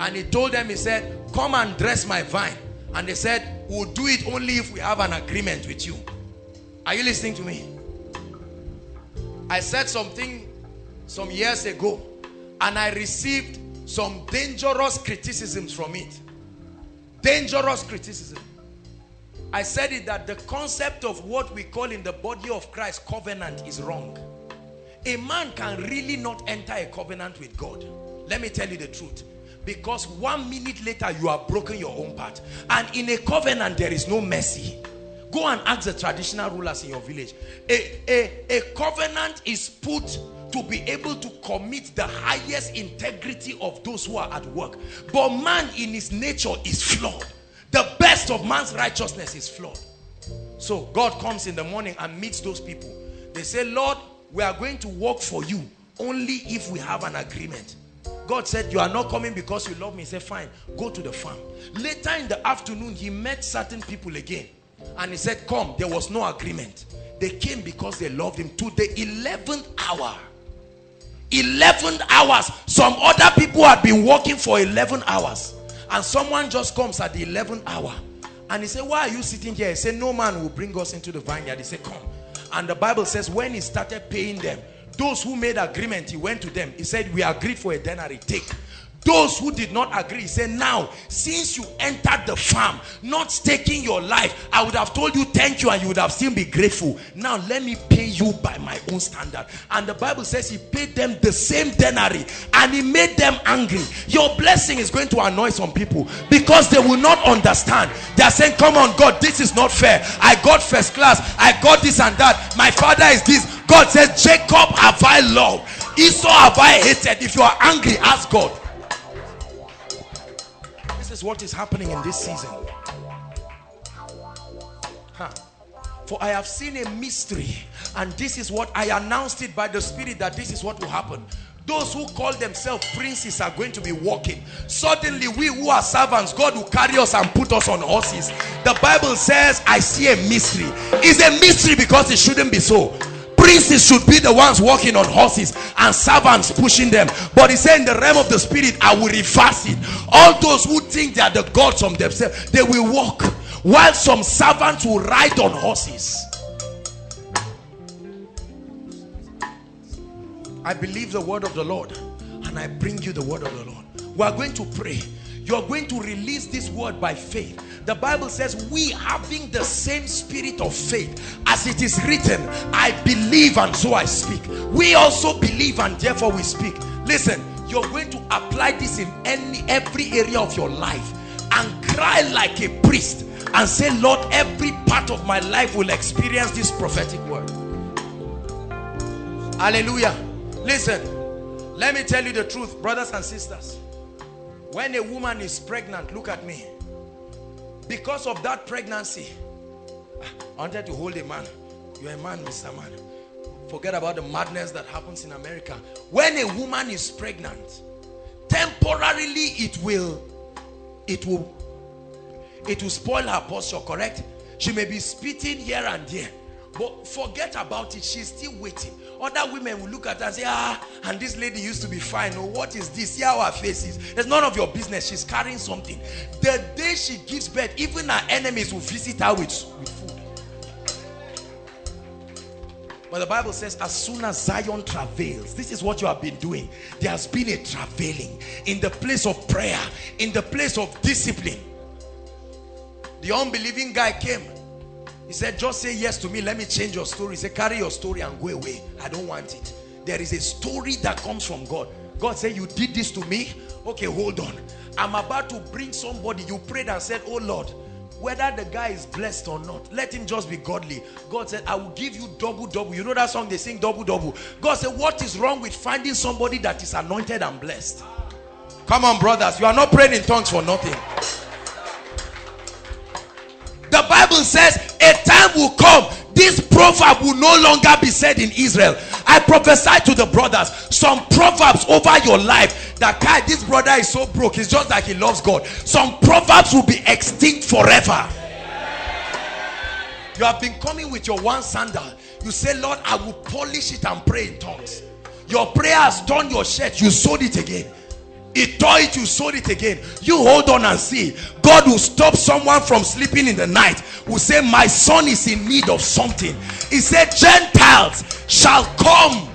And he told them, he said, come and dress my vine. And they said, we'll do it only if we have an agreement with you. Are you listening to me? I said something some years ago, and I received some dangerous criticisms from it. Dangerous criticism. I said it that the concept of what we call in the body of Christ covenant is wrong. A man can really not enter a covenant with God. Let me tell you the truth. Because 1 minute later you have broken your own part. And in a covenant there is no mercy. Go and ask the traditional rulers in your village. A covenant is put to be able to commit the highest integrity of those who are at work. But man in his nature is flawed. The best of man's righteousness is flawed. So God comes in the morning and meets those people. They say, Lord, we are going to work for you only if we have an agreement. God said, you are not coming because you love me. He said, fine, go to the farm. Later in the afternoon, he met certain people again. And he said, come. There was no agreement. They came because they loved him. To the 11th hour. 11 hours. Some other people had been working for 11 hours. And someone just comes at the 11th hour. And he said, why are you sitting here? He said, no man will bring us into the vineyard. He said, come. And the Bible says, when he started paying them, those who made agreement, he went to them. He said, we agreed for a denary, take. Those who did not agree, he said, now, since you entered the farm, not taking your life, I would have told you thank you and you would have still been grateful. Now, let me pay you by my own standard. And the Bible says he paid them the same denary and he made them angry. Your blessing is going to annoy some people because they will not understand. They are saying, come on, God, this is not fair. I got first class. I got this and that. My father is this. God says, Jacob have I loved, Esau have I hated. If you are angry, ask God. This is what is happening in this season. For I have seen a mystery, and this is what I announced it by the Spirit, that this is what will happen. Those who call themselves princes are going to be walking. Suddenly we who are servants, God will carry us and put us on horses. The Bible says, I see a mystery. It's a mystery because it shouldn't be so. Princes should be the ones walking on horses and servants pushing them. But he said, in the realm of the spirit, I will reverse it. All those who think they are the gods of themselves, they will walk, while some servants will ride on horses. I believe the word of the Lord, and I bring you the word of the Lord. We are going to pray. You are going to release this word by faith. The Bible says, we having the same spirit of faith, as it is written, I believe and so I speak. We also believe and therefore we speak. Listen, you're going to apply this in every area of your life and cry like a priest and say, Lord, every part of my life will experience this prophetic word. Hallelujah. Listen, let me tell you the truth, brothers and sisters. When a woman is pregnant, look at me. Because of that pregnancy, I wanted to hold a man. You're a man, Mr. Man. Forget about the madness that happens in America. When a woman is pregnant, temporarily it will spoil her posture, correct? She may be spitting here and there. But forget about it. She's still waiting. Other women will look at her and say, ah, and this lady used to be fine. Oh, what is this? See how her face is. It's none of your business. She's carrying something. The day she gives birth, even her enemies will visit her with food. But the Bible says, as soon as Zion travails, this is what you have been doing. There has been a travailing in the place of prayer, in the place of discipline. The unbelieving guy came. He said, just say yes to me. Let me change your story. He said, carry your story and go away. I don't want it. There is a story that comes from God. God said, you did this to me? Okay, hold on. I'm about to bring somebody. You prayed and said, oh Lord, whether the guy is blessed or not, let him just be godly. God said, I will give you double, double. You know that song they sing, double, double. God said, what is wrong with finding somebody that is anointed and blessed? Come on, brothers. You are not praying in tongues for nothing. The Bible says a time will come, this proverb will no longer be said in Israel. I prophesy to the brothers some proverbs over your life that guy, this brother is so broke, it's just like he loves God. Some proverbs will be extinct forever. You have been coming with your one sandal. You say, Lord, I will polish it and pray in tongues. Your prayer has torn your shirt, you sewed it again. It tore it, you sold it again. You hold on and see. God will stop someone from sleeping in the night. Will say, my son is in need of something. He said, Gentiles shall come.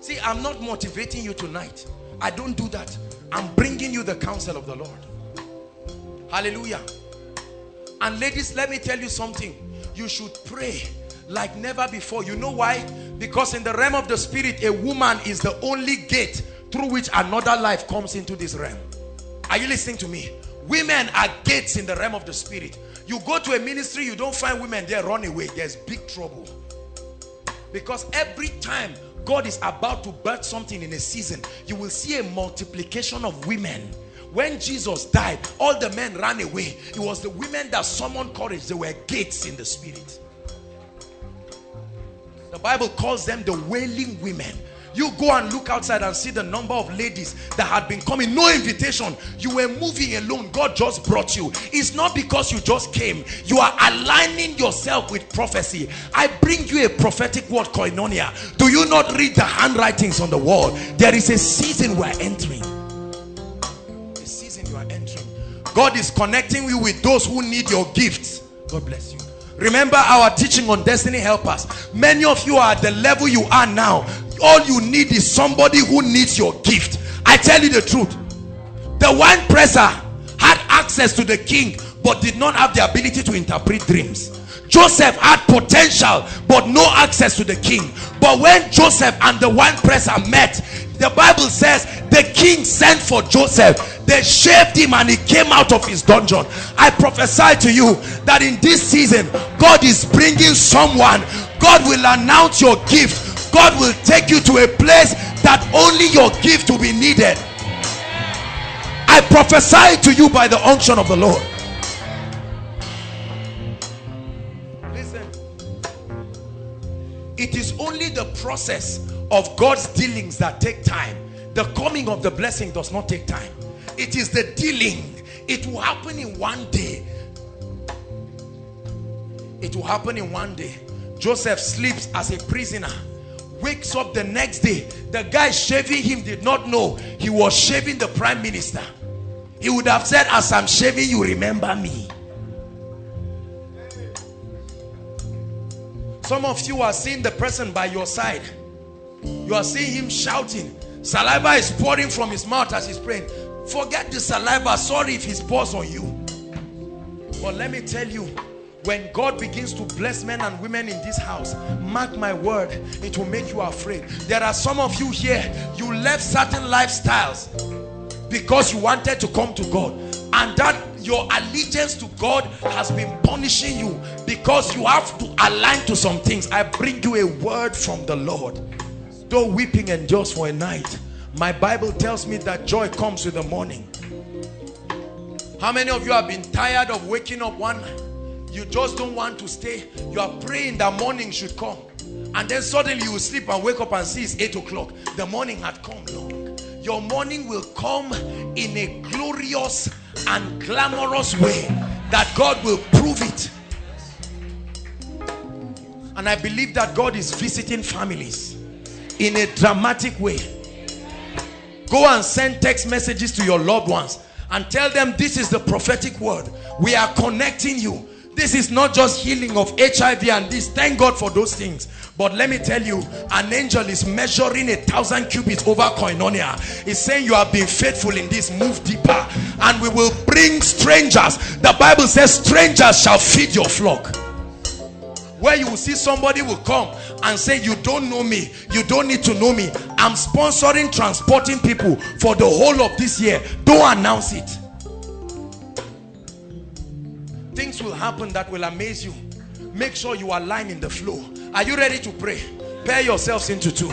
See, I'm not motivating you tonight. I don't do that. I'm bringing you the counsel of the Lord. Hallelujah. And ladies, let me tell you something. You should pray like never before. You know why? Because in the realm of the spirit, a woman is the only gate through which another life comes into this realm. Are you listening to me? Women are gates in the realm of the spirit. You go to a ministry, you don't find women there, run away. There's big trouble. Because every time God is about to birth something in a season, you will see a multiplication of women. When Jesus died, all the men ran away. It was the women that summoned courage. They were gates in the spirit. The Bible calls them the wailing women. You go and look outside and see the number of ladies that had been coming. No invitation. You were moving alone. God just brought you. It's not because you just came. You are aligning yourself with prophecy. I bring you a prophetic word, Koinonia. Do you not read the handwritings on the wall? There is a season we are entering. A season you are entering. God is connecting you with those who need your gifts. God bless you. Remember our teaching on destiny helpers. Many of you are at the level you are now. All you need is somebody who needs your gift. I tell you the truth. The wine presser had access to the king but did not have the ability to interpret dreams. Joseph had potential but no access to the king. But when Joseph and the wine presser met, the Bible says the king sent for Joseph. They shaved him and he came out of his dungeon. I prophesy to you that in this season, God is bringing someone. God will announce your gift. God will take you to a place that only your gift will be needed. I prophesy to you by the unction of the Lord. Listen. It is only the process of God's dealings that take time. The coming of the blessing does not take time. It is the dealing. It will happen in one day. It will happen in one day. Joseph sleeps as a prisoner, wakes up the next day. The guy shaving him did not know he was shaving the prime minister. He would have said, as I'm shaving, you remember me. Some of you are seeing the person by your side. You are seeing him shouting. Saliva is pouring from his mouth as he's praying. Forget the saliva. Sorry if he's paused on you. But let me tell you, when God begins to bless men and women in this house, mark my word, it will make you afraid. There are some of you here, you left certain lifestyles because you wanted to come to God. And that your allegiance to God has been punishing you because you have to align to some things. I bring you a word from the Lord. Though weeping endures for a night, my Bible tells me that joy comes with the morning. How many of you have been tired of waking up one night? You just don't want to stay. You are praying that morning should come. And then suddenly you sleep and wake up and see it's 8 o'clock. The morning had come long. Your morning will come in a glorious and glamorous way that God will prove it. And I believe that God is visiting families in a dramatic way. Go and send text messages to your loved ones and tell them this is the prophetic word. We are connecting you. This is not just healing of HIV and this. Thank God for those things. But let me tell you, an angel is measuring 1,000 cubits over Koinonia. He's saying you have been faithful in this. Move deeper. And we will bring strangers. The Bible says strangers shall feed your flock. Where you will see somebody will come and say, you don't know me, you don't need to know me. I'm sponsoring transporting people for the whole of this year. Don't announce it. Things will happen that will amaze you. Make sure you align in the flow. Are you ready to pray? Pair yourselves into two.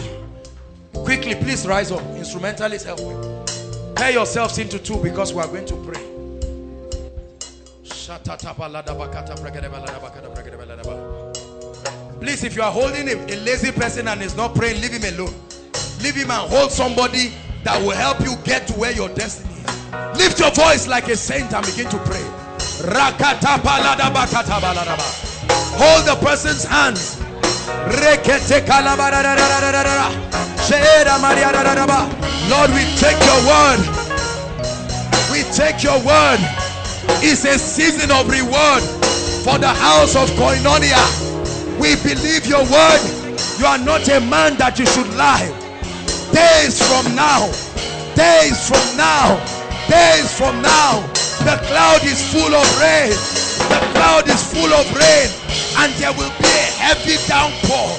Quickly, please rise up. Instrumentalists, help me. Pair yourselves into two because we are going to pray. Please, if you are holding a lazy person and is not praying, leave him alone. Leave him and hold somebody that will help you get to where your destiny is. Lift your voice like a saint and begin to pray. Hold the person's hands. Lord, we take your word. We take your word. It's a season of reward for the house of Koinonia. We believe your word. You are not a man that you should lie. Days from now, days from now, days from now, the cloud is full of rain. The cloud is full of rain, and there will be a heavy downpour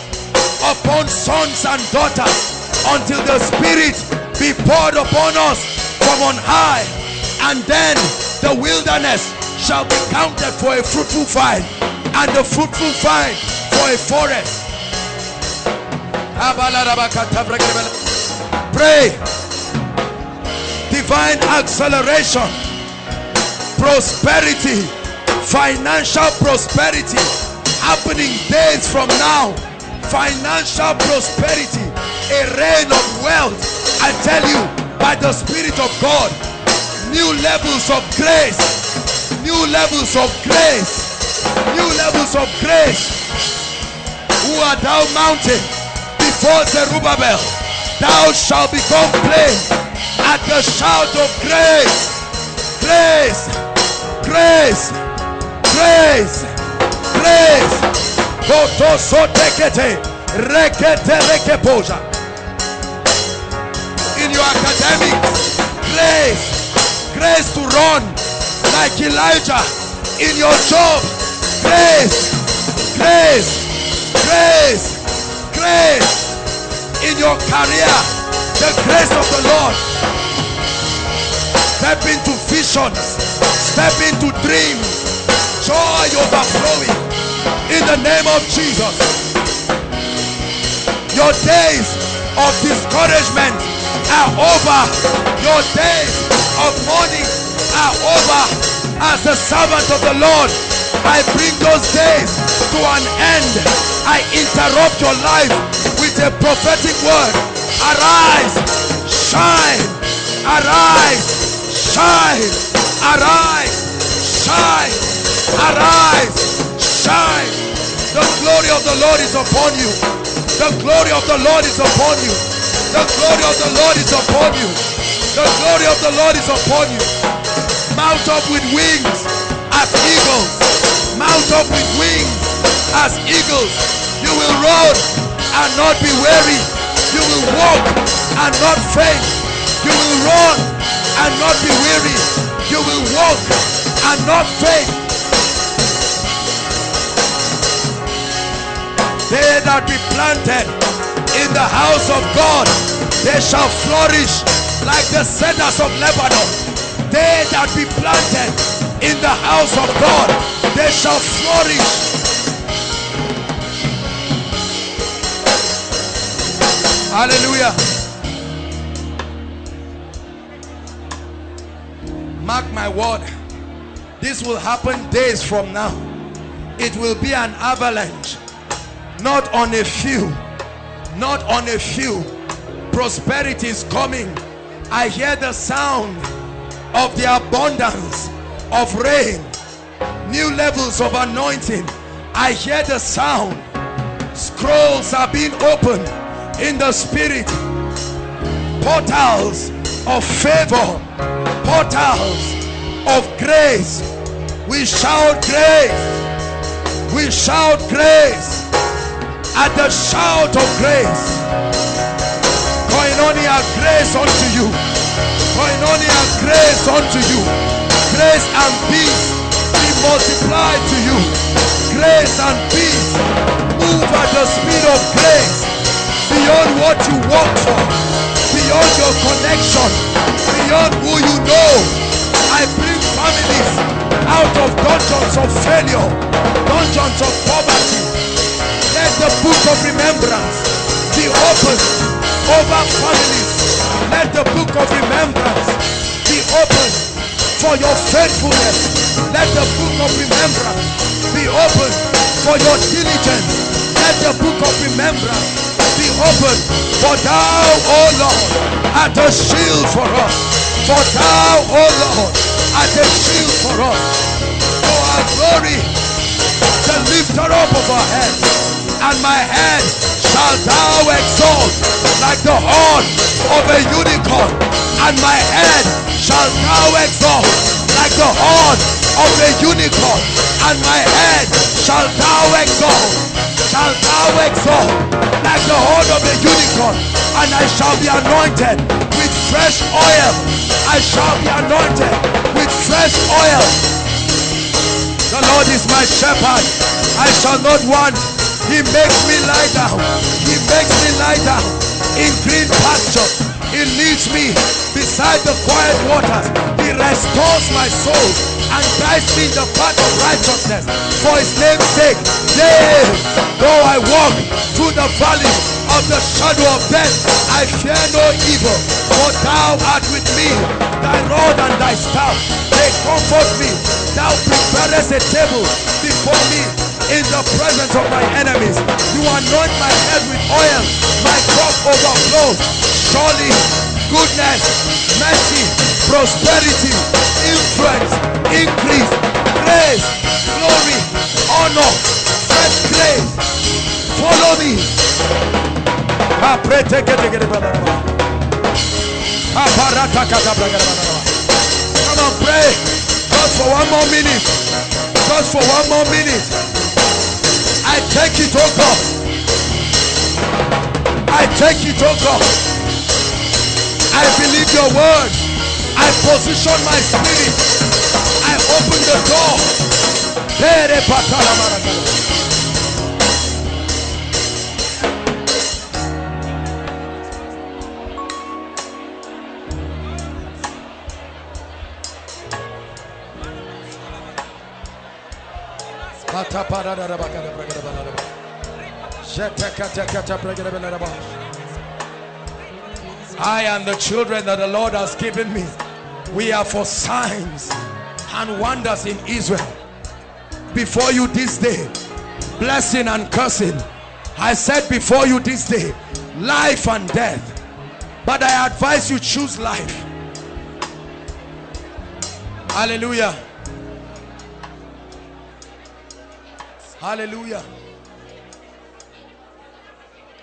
upon sons and daughters until the Spirit be poured upon us from on high, and then the wilderness shall be counted for a fruitful vine, and the fruitful vine for a forest. Pray. Divine acceleration, prosperity, financial prosperity happening days from now. Financial prosperity a reign of wealth. I tell you, by the Spirit of God, new levels of grace, new levels of grace, new levels of grace. Who art thou mountain before Zerubbabel? Thou shalt become plain at the shout of grace, grace, grace, grace, grace. Koto so tekete, rekete rekepoja. In your academics, grace, grace to run like Elijah. In your job, grace, grace, grace, grace. In your career, the grace of the Lord. Step into visions, step into dreams, joy overflowing in the name of Jesus. Your days of discouragement are over. Your days of mourning are over. As the servant of the Lord, I bring those days to an end. I interrupt your life with a prophetic word. Arise, shine, arise, shine, arise, shine, arise, shine. The glory of the Lord is upon you. The glory of the Lord is upon you. The glory of the Lord is upon you. The glory of the Lord is upon you. Mount up with wings as eagles. Mount up with wings as eagles. You will run and not be weary. You will walk and not faint. You will run and not be weary. You will walk and not faint. They that be planted in the house of God, they shall flourish like the cedars of Lebanon. They that be planted in the house of God, they shall flourish. Hallelujah. Mark my word. This will happen days from now. It will be an avalanche. Not on a few. Not on a few. Prosperity is coming. I hear the sound of the abundance of rain. New levels of anointing. I hear the sound. Scrolls are being opened in the spirit. Portals of favor, portals of grace. We shout grace, we shout grace at the shout of grace. Koinonia, grace unto you. Koinonia, grace unto you. Grace and peace be multiplied to you. Grace and peace. Move at the speed of grace. Beyond what you walk for, beyond your connection, beyond who you know. I bring families out of dungeons of failure, dungeons of poverty. Let the book of remembrance be opened over families. Let the book of remembrance be opened for your faithfulness. Let the book of remembrance be opened for your diligence. Let the book of remembrance be open, for thou, O Lord, art a shield for us. For thou, O Lord, art a shield for us. For our glory, the lifter up of our head, and my head shall thou exalt like the horn of a unicorn. And my head shall thou exalt like the horn of a unicorn. And my head shall thou exalt. Shall thou exalt like the horn of a unicorn, and I shall be anointed with fresh oil. I shall be anointed with fresh oil. The Lord is my shepherd, I shall not want. He makes me lie down. He makes me lie down in green pastures. He leads me beside the quiet waters. He restores my soul and guides me in the path of righteousness. For his name's sake, yea, though I walk through the valley of the shadow of death, I fear no evil. For thou art with me, thy rod and thy staff, they comfort me. Thou preparest a table before me in the presence of my enemies. You anoint my head with oil, my cup overflows. know surely goodness, mercy, prosperity, influence, increase, grace, glory, honor, fresh grace. Follow me. I pray, take it together, brother. Come on, pray. Just for one more minute. Just for one more minute. I take it, oh God. I take it, oh God. I believe your word. I position my spirit. I open the door. I and the children that the Lord has given me, we are for signs and wonders in Israel. Before you this day, blessing and cursing. I said before you this day, life and death. But I advise you, choose life. Hallelujah. Hallelujah.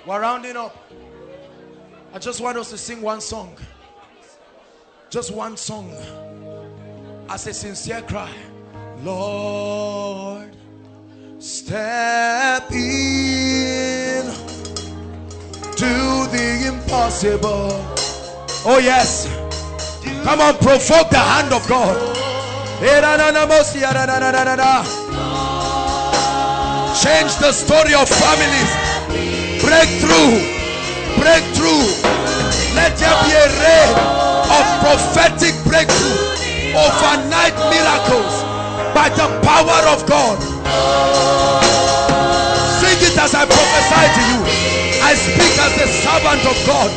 We're rounding up. I just want us to sing one song. Just one song. As a sincere cry. Lord, step in. Do the impossible. Oh yes. Come on, provoke the hand of God. Change the story of families. Breakthrough. Breakthrough. Let there be a rain of prophetic breakthrough. Overnight miracles. By the power of God. Sing it as I prophesy to you. I speak as the servant of God.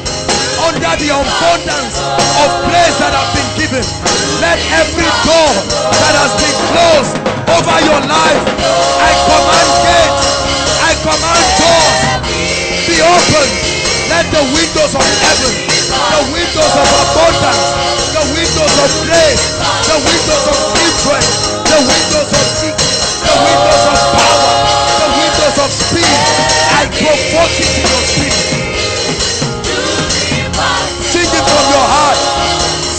Under the abundance of grace that has been given. Let every door that has been closed over your life. I command gates. I command doors. Be open. Let the windows of heaven, the windows of abundance, the windows of grace, the windows of influence, the windows of peace, the windows of power, the windows of speed. I provoke it in your spirit. Sing it from your heart.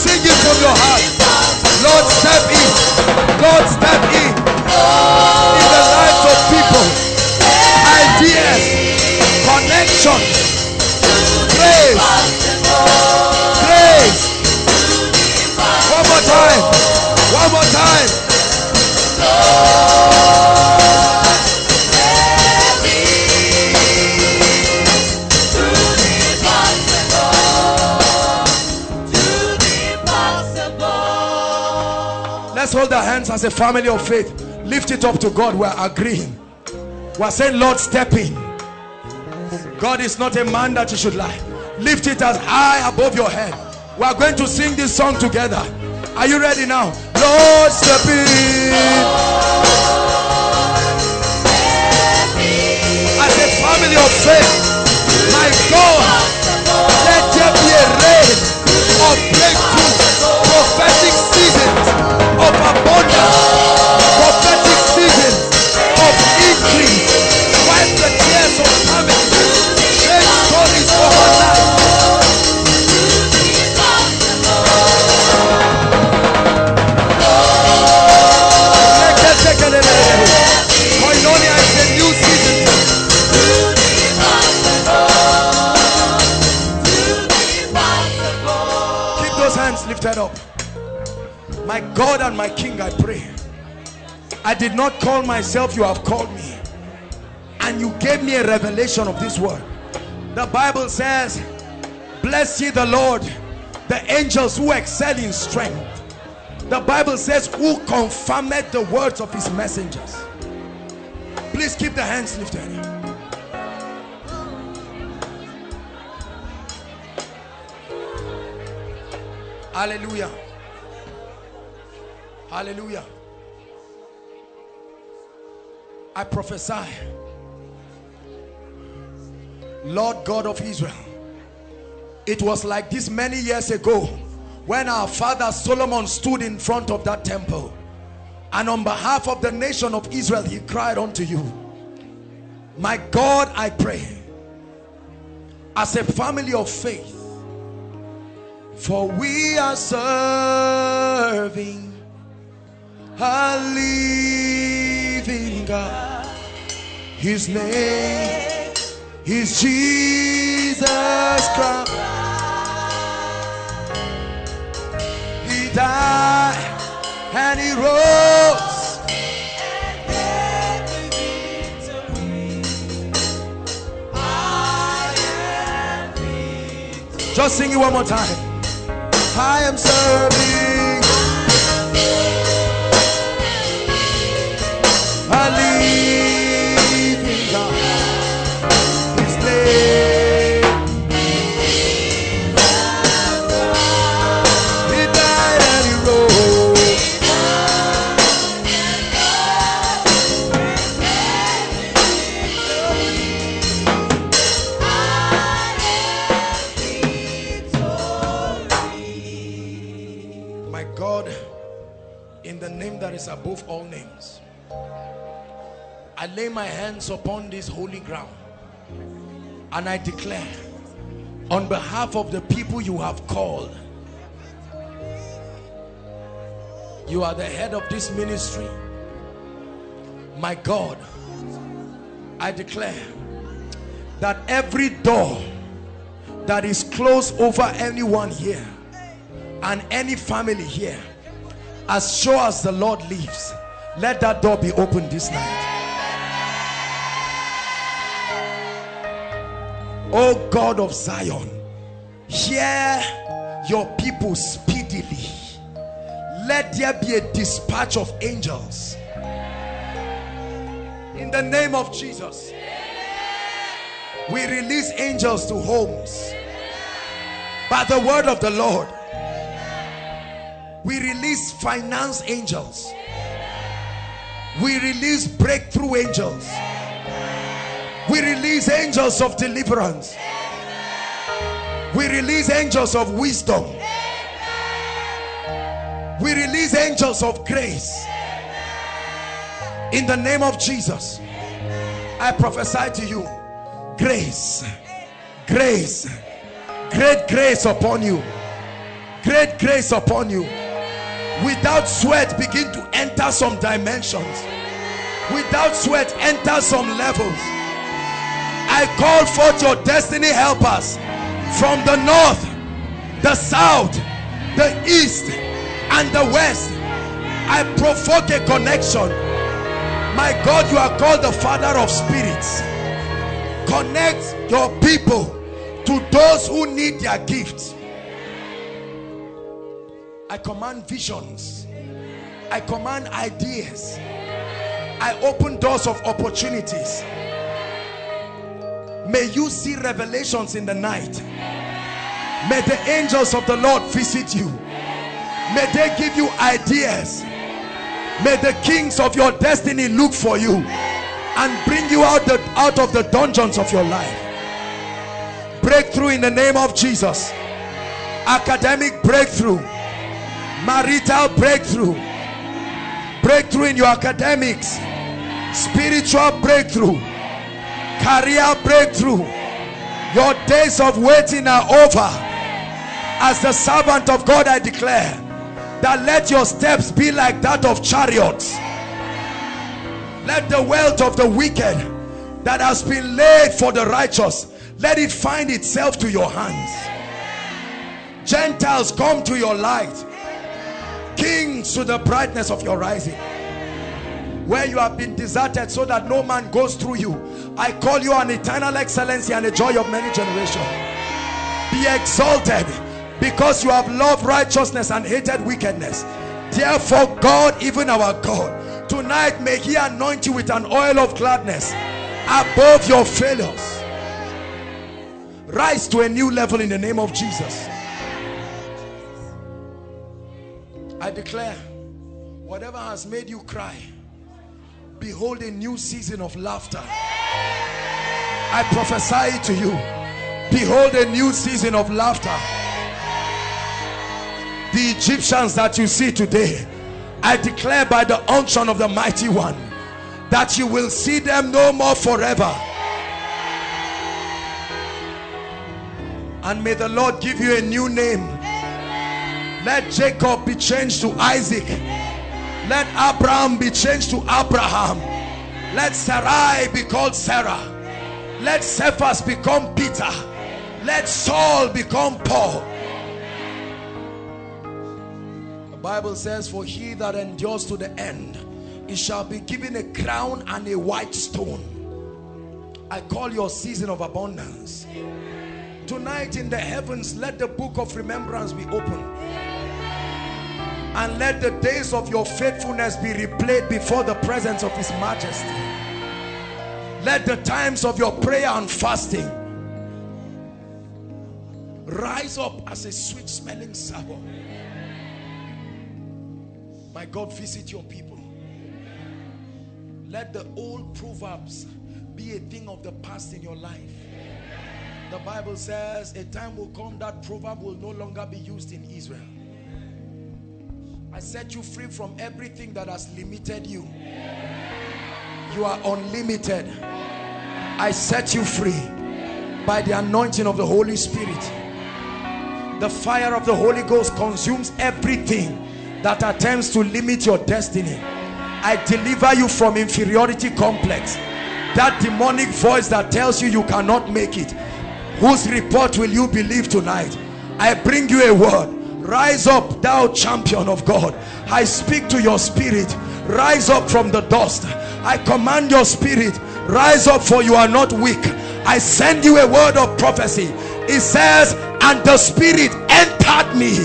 Sing it from your heart. Lord, step in. Lord, step in. In the lives of people, ideas, connections, grace, grace. One more time. One more time. Let's hold our hands as a family of faith. Lift it up to God. We're agreeing. We're saying, Lord, step in. God is not a man that you should lie. Lift it as high above your head. We're going to sing this song together. Are you ready now? Lord, step in. As a family of faith, my God, let there be a rain of breakthrough, prophetic seasons. Of abundance, prophetic seasons of increase, wipe the tears of famine, make stories overnight. Koinonia is a new season. Keep those hands lifted up. My God and my King, I pray. I did not call myself, you have called me. And you gave me a revelation of this word. The Bible says, bless ye the Lord, the angels who excel in strength. The Bible says, who confirmed the words of his messengers. Please keep the hands lifted. Hallelujah. Hallelujah. I prophesy, Lord God of Israel, It was like this many years ago when our father Solomon stood in front of that temple, and on behalf of the nation of Israel he cried unto you, my God, I pray, as a family of faith, for we are serving a living God. His name is Jesus Christ. He died and he rose and gave the victory. I am victory. Just sing it one more time. I am serving a living God. His name, he died and he rose. My God, in the name that is above all names, I lay my hands upon this holy ground and I declare on behalf of the people you have called. You are the head of this ministry. My God, I declare that every door that is closed over anyone here and any family here, as sure as the Lord lives, let that door be opened this night. Oh God of Zion, hear your people speedily. Let there be a dispatch of angels. In the name of Jesus, we release angels to homes. By the word of the Lord, we release finance angels. We release breakthrough angels. We release angels of deliverance. Amen. We release angels of wisdom. Amen. We release angels of grace. Amen. In the name of Jesus, amen. I prophesy to you, grace, grace, great grace upon you, great grace upon you. Without sweat, begin to enter some dimensions. Without sweat, enter some levels. I call forth your destiny helpers from the north, the south, the east, and the west. I provoke a connection. My God, you are called the Father of spirits. Connect your people to those who need their gifts. I command visions. I command ideas. I open doors of opportunities. May you see revelations in the night. May the angels of the Lord visit you. May they give you ideas. May the kings of your destiny look for you and bring you out of the dungeons of your life. Breakthrough in the name of Jesus. Academic breakthrough. Marital breakthrough. Breakthrough in your academics. Spiritual breakthrough. Career breakthrough. Your days of waiting are over. As the servant of God, I declare that let your steps be like that of chariots. Let the wealth of the wicked that has been laid for the righteous, let it find itself to your hands. Gentiles, come to your light. Kings, to the brightness of your rising. Where you have been deserted so that no man goes through you, I call you an eternal excellency and a joy of many generations. Be exalted because you have loved righteousness and hated wickedness. Therefore God, even our God, tonight may he anoint you with an oil of gladness above your failures. Rise to a new level in the name of Jesus. I declare, whatever has made you cry, behold a new season of laughter. I prophesy to you, Behold, a new season of laughter. The Egyptians that you see today, I declare by the unction of the Mighty One that you will see them no more forever. And may the Lord give you a new name. Let Jacob be changed to Isaac. Let Abraham be changed to Abraham. Let Sarai be called Sarah. Let Cephas become Peter. Let Saul become Paul. The Bible says, for he that endures to the end, he shall be given a crown and a white stone. I call your season of abundance. Tonight in the heavens, let the book of remembrance be opened. And let the days of your faithfulness be replayed before the presence of His Majesty. Let the times of your prayer and fasting rise up as a sweet-smelling savour. My God, visit your people. Let the old proverbs be a thing of the past in your life. The Bible says, a time will come that proverb will no longer be used in Israel. I set you free from everything that has limited you. You are unlimited. I set you free by the anointing of the Holy Spirit. The fire of the Holy Ghost consumes everything that attempts to limit your destiny. I deliver you from inferiority complex. That demonic voice that tells you you cannot make it. Whose report will you believe tonight? I bring you a word. Rise up, thou champion of God. I speak to your spirit. Rise up from the dust. I command your spirit. Rise up, for you are not weak. I send you a word of prophecy. It says, and the Spirit entered me.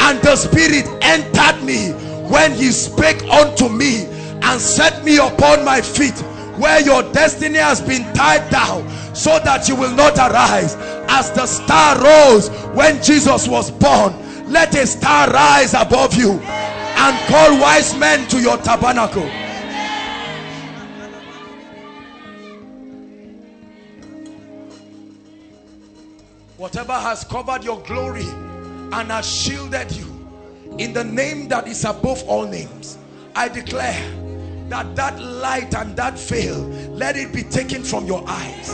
And the Spirit entered me when He spake unto me and set me upon my feet, where your destiny has been tied down, so that you will not arise. As the star rose when Jesus was born, let a star rise above you and call wise men to your tabernacle. Whatever has covered your glory and has shielded you, in the name that is above all names, I declare that that light and that veil, let it be taken from your eyes.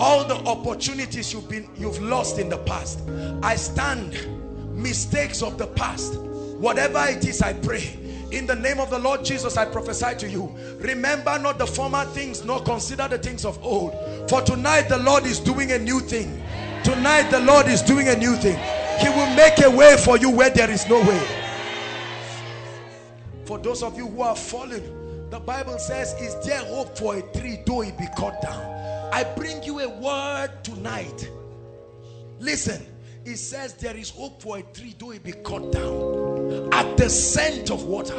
All the opportunities you've lost in the past, I stand mistakes of the past. Whatever it is, I pray in the name of the Lord Jesus, I prophesy to you. Remember not the former things, nor consider the things of old. For tonight the Lord is doing a new thing. Tonight the Lord is doing a new thing. He will make a way for you where there is no way. For those of you who are fallen, the Bible says, is there hope for a tree though it be cut down? I bring you a word tonight. Listen, it says there is hope for a tree though it be cut down at the scent of water.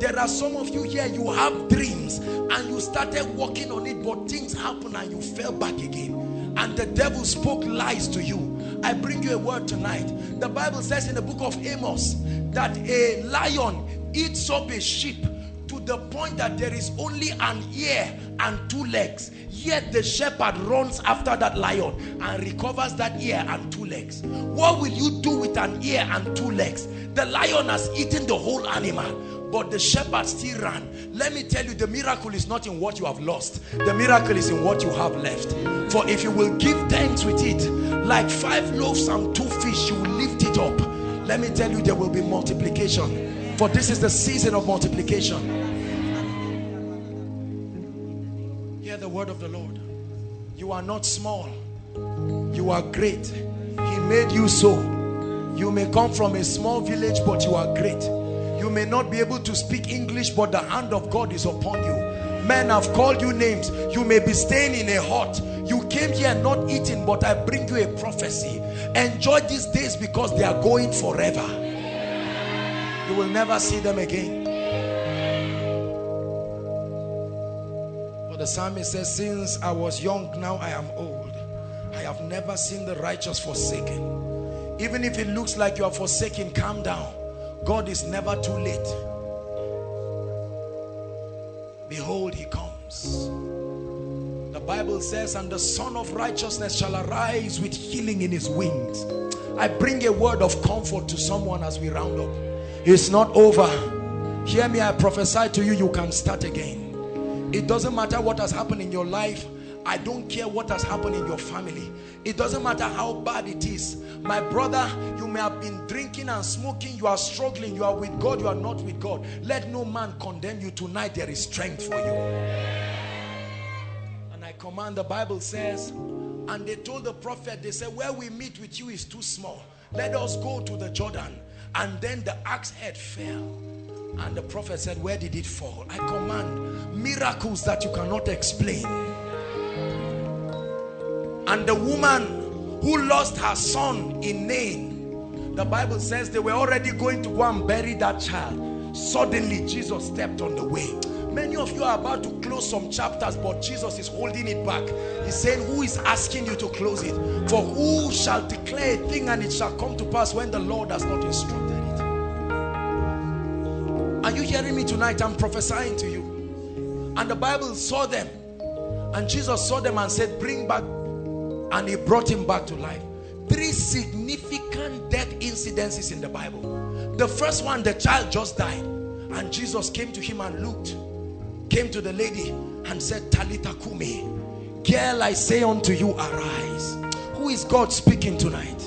There are some of you here, you have dreams and you started working on it, but things happen and you fell back again, and the devil spoke lies to you. I bring you a word tonight. The Bible says in the book of Amos that a lion eats up a sheep to the point that there is only an ear and two legs. Yet the shepherd runs after that lion and recovers that ear and two legs. What will you do with an ear and two legs? The lion has eaten the whole animal, but the shepherd still ran. Let me tell you, the miracle is not in what you have lost. The miracle is in what you have left. For if you will give thanks with it, like 5 loaves and 2 fish, you will lift it up. Let me tell you, there will be multiplication. For this is the season of multiplication. The word of the Lord. You are not small, you are great. He made you so. You may come from a small village, but you are great. You may not be able to speak English, but the hand of God is upon you. Men have called you names. You may be staying in a hut. You came here not eating, but I bring you a prophecy. Enjoy these days, because they are going forever. You will never see them again. The psalmist says, since I was young, now I am old, I have never seen the righteous forsaken. Even if it looks like you are forsaken, calm down. God is never too late. Behold, He comes. The Bible says, and the Son of Righteousness shall arise with healing in his wings. I bring a word of comfort to someone as we round up. It's not over. Hear me, I prophesy to you, you can start again. It doesn't matter what has happened in your life. I don't care what has happened in your family. It doesn't matter how bad it is. My brother, you may have been drinking and smoking. You are struggling. You are with God. You are not with God. Let no man condemn you. Tonight there is strength for you. And I command, the Bible says, and they told the prophet, they said, where we meet with you is too small. Let us go to the Jordan. And then the axe head fell. And the prophet said, where did it fall? I command miracles that you cannot explain. And the woman who lost her son in Nain, the Bible says they were already going to go and bury that child. Suddenly, Jesus stepped on the way. Many of you are about to close some chapters, but Jesus is holding it back. He's saying, who is asking you to close it? For who shall declare a thing and it shall come to pass when the Lord has not instructed it? Are you hearing me tonight? I'm prophesying to you. And the Bible saw them. And Jesus saw them and said, bring back. And he brought him back to life. 3 significant death incidences in the Bible. The first one, the child just died. And Jesus came to him and looked. Came to the lady and said, Talitha Kumi, girl, I say unto you, arise. Who is God speaking tonight?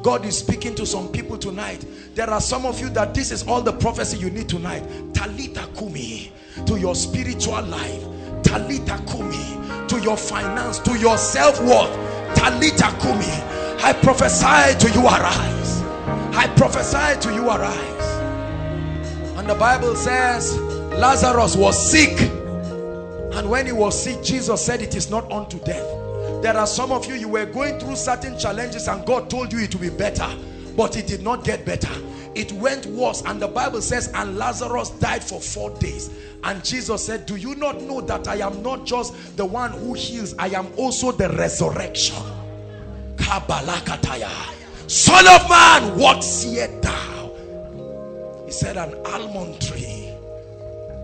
God is speaking to some people tonight. There are some of you that this is all the prophecy you need tonight. Talitha Kumi, to your spiritual life. Talitha Kumi, to your finance, to your self-worth. Talitha Kumi, I prophesy to you, arise. I prophesy to you, arise. And the Bible says Lazarus was sick, and when he was sick, Jesus said, it is not unto death. There are some of you, you were going through certain challenges and God told you it will be better, but it did not get better. It went worse. And the Bible says, and Lazarus died for 4 days. And Jesus said, do you not know that I am not just the one who heals? I am also the resurrection. Son of man, what seest thou? He said, an almond tree.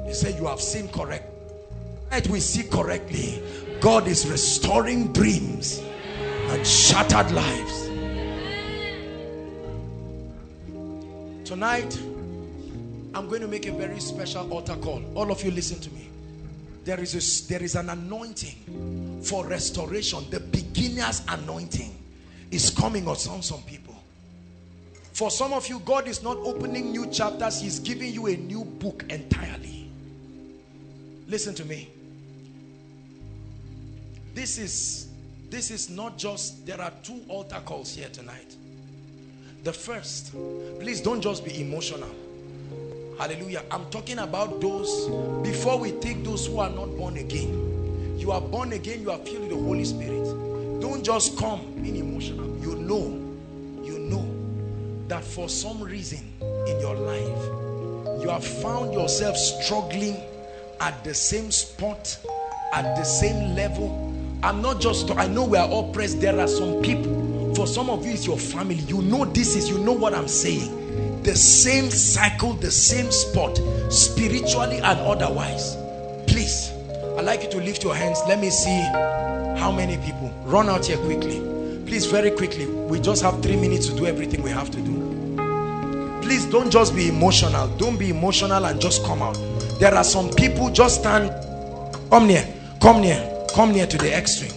He said, you have seen correctly. Tonight we see correctly. God is restoring dreams and shattered lives. Tonight, I'm going to make a very special altar call. All of you, listen to me. There is an anointing for restoration. The beginner's anointing is coming on some people. For some of you, God is not opening new chapters. He's giving you a new book entirely. Listen to me. This is not just, there are 2 altar calls here tonight. The first, please don't just be emotional. Hallelujah. I'm talking about those, before we take those who are not born again. You are born again, you are filled with the Holy Spirit. Don't just come in emotional. You know that for some reason in your life, you have found yourself struggling at the same spot, at the same level. I know we are all pressed. There are some people. For some of you, it's your family. You know what I'm saying. The same cycle, the same spot, spiritually and otherwise. Please, I'd like you to lift your hands. Let me see how many people. Run out here quickly. Please, very quickly. We just have 3 minutes to do everything we have to do. Please don't just be emotional. Don't be emotional and just come out. There are some people, just stand. Come near. Come near. Come near to the extreme.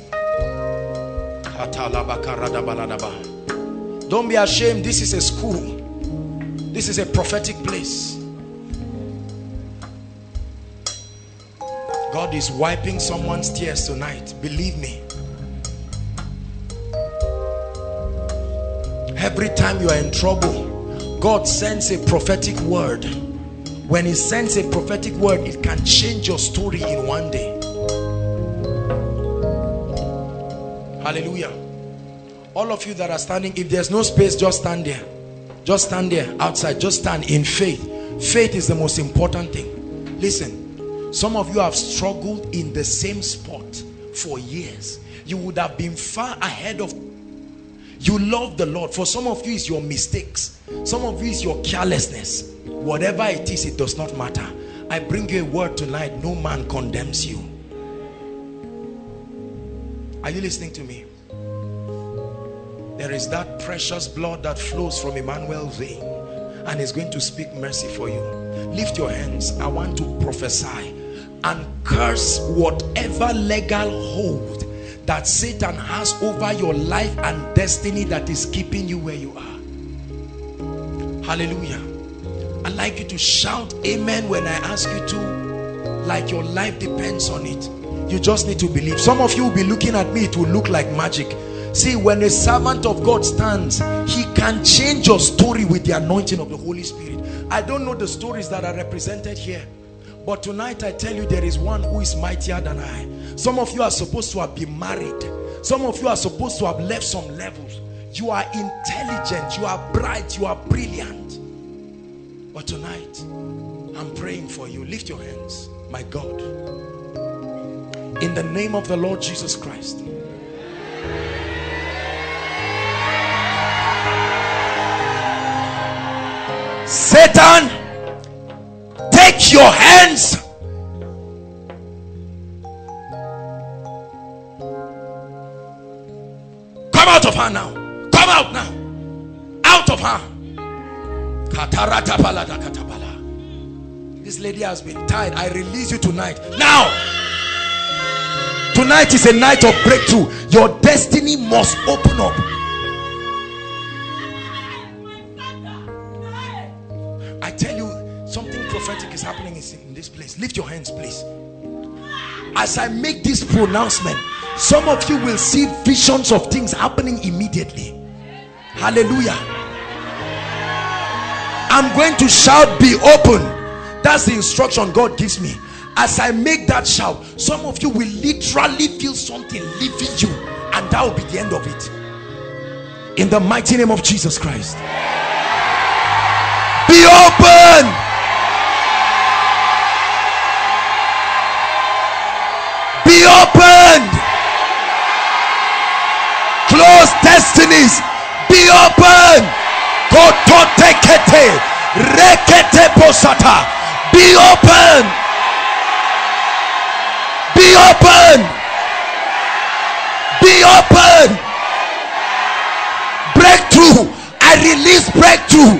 Don't be ashamed. This is a school. This is a prophetic place. God is wiping someone's tears tonight. Believe me. Every time you are in trouble, God sends a prophetic word. When he sends a prophetic word, it can change your story in one day. Hallelujah. All of you that are standing, if there's no space, just stand there. Just stand there outside. Just stand in faith. Faith is the most important thing. Listen, some of you have struggled in the same spot for years. You would have been far ahead of. You love the Lord. For some of you, it's your mistakes. Some of you, it's your carelessness. Whatever it is, it does not matter. I bring you a word tonight. No man condemns you. Are you listening to me? There is that precious blood that flows from Emmanuel's vein, and is going to speak mercy for you. Lift your hands. I want to prophesy and curse whatever legal hold that Satan has over your life and destiny that is keeping you where you are. Hallelujah. I'd like you to shout amen when I ask you to, like your life depends on it. You just need to believe. Some of you will be looking at me, it will look like magic. See, when a servant of God stands, he can change your story with the anointing of the Holy Spirit. I don't know the stories that are represented here, but tonight I tell you there is one who is mightier than I. Some of you are supposed to have been married. Some of you are supposed to have left some levels. You are intelligent, you are bright, you are brilliant. But tonight, I'm praying for you. Lift your hands. My God, in the name of the Lord Jesus Christ, Satan, take your hands. Come out of her now. Come out now. Out of her. This lady has been tied. I release you tonight. Now, tonight is a night of breakthrough. Your destiny must open up. I tell you, something prophetic is happening in this place. Lift your hands, please. As I make this pronouncement, some of you will see visions of things happening immediately. Hallelujah. I'm going to shout, be open. That's the instruction God gives me. As I make that shout, some of you will literally feel something leaving you, and that will be the end of it. In the mighty name of Jesus Christ. Be open. Be opened. Close destinies. Be open. Be open. Be open. Be open. Breakthrough. I release breakthrough.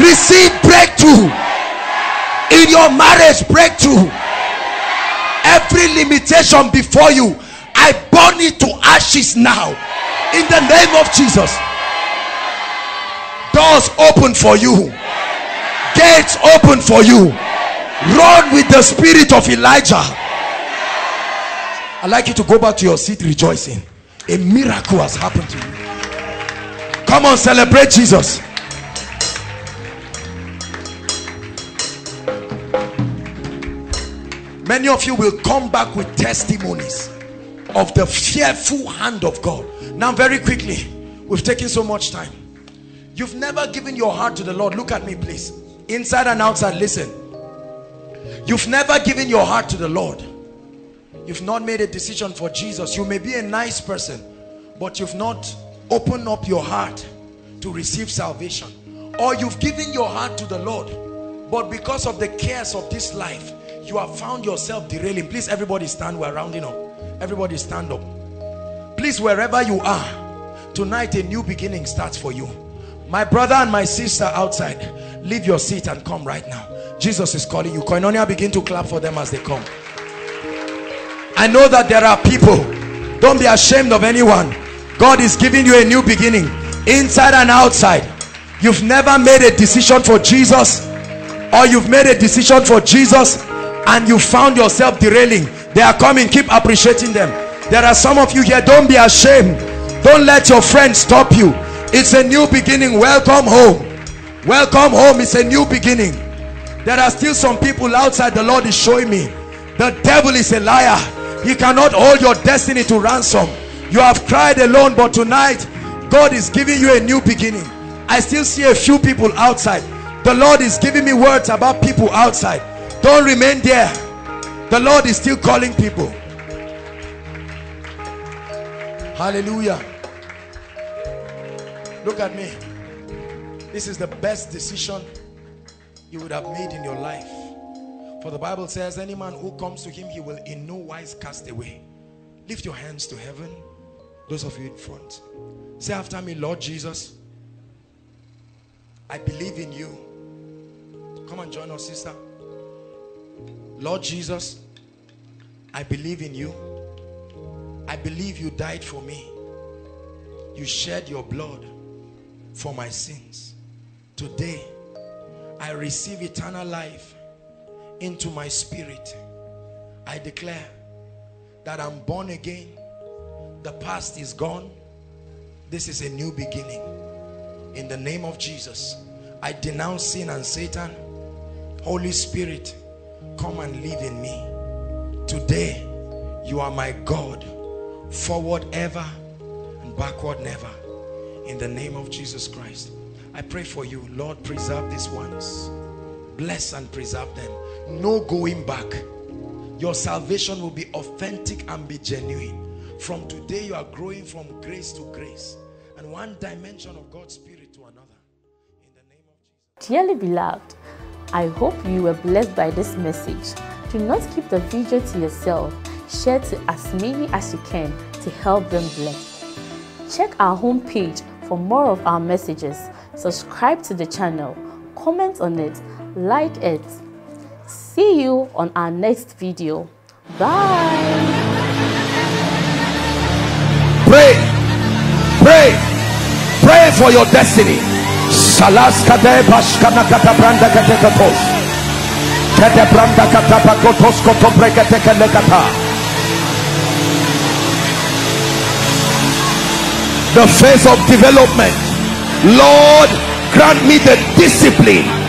Receive breakthrough. In your marriage, breakthrough. Every limitation before you, I burn it to ashes now. In the name of Jesus. Doors open for you. Gates open for you. Run with the spirit of Elijah. I'd like you to go back to your seat rejoicing. A miracle has happened to you. Come on, celebrate Jesus. Many of you will come back with testimonies of the fearful hand of God. Now, very quickly, we've taken so much time. You've never given your heart to the Lord. Look at me, please. Inside and outside, listen. You've never given your heart to the Lord. You've not made a decision for Jesus. You may be a nice person, but you've not opened up your heart to receive salvation. Or you've given your heart to the Lord, but because of the cares of this life, you have found yourself derailing. Please, everybody stand. We're rounding up. Everybody stand up. Please, wherever you are, tonight a new beginning starts for you. My brother and my sister outside, leave your seat and come right now. Jesus is calling you. Koinonia, begin to clap for them as they come. I know that there are people. Don't be ashamed of anyone. God is giving you a new beginning, inside and outside. You've never made a decision for Jesus, or you've made a decision for Jesus and you found yourself derailing. They are coming. Keep appreciating them. There are some of you here. Don't be ashamed. Don't let your friends stop you. It's a new beginning. Welcome home. Welcome home. It's a new beginning. There are still some people outside. The Lord is showing me. The devil is a liar. He cannot hold your destiny to ransom. You have cried alone, but tonight God is giving you a new beginning. I still see a few people outside. The Lord is giving me words about people outside. Don't remain there. The Lord is still calling people. Hallelujah. Look at me. This is the best decision you would have made in your life. For the Bible says, any man who comes to him, he will in no wise cast away. Lift your hands to heaven, those of you in front. Say after me, Lord Jesus, I believe in you. Come and join us, sister. Lord Jesus, I believe in you. I believe you died for me. You shed your blood for my sins. Today, I receive eternal life into my spirit. I declare that I'm born again. The past is gone. This is a new beginning. In the name of Jesus, I denounce sin and Satan. Holy Spirit, come and live in me. Today, you are my God. Forward ever and backward never. In the name of Jesus Christ, I pray for you. Lord, preserve these ones. Bless and preserve them. No going back. Your salvation will be authentic and be genuine. From today, you are growing from grace to grace. And one dimension of God's Spirit to another. In the name of Jesus. Dearly beloved, I hope you were blessed by this message. Do not keep the video to yourself. Share to as many as you can to help them bless. Check our homepage for more of our messages. Subscribe to the channel. Comment on it. Like it. See you on our next video. Bye. Pray. Pray. Pray for your destiny. The phase of development. Lord, grant me the discipline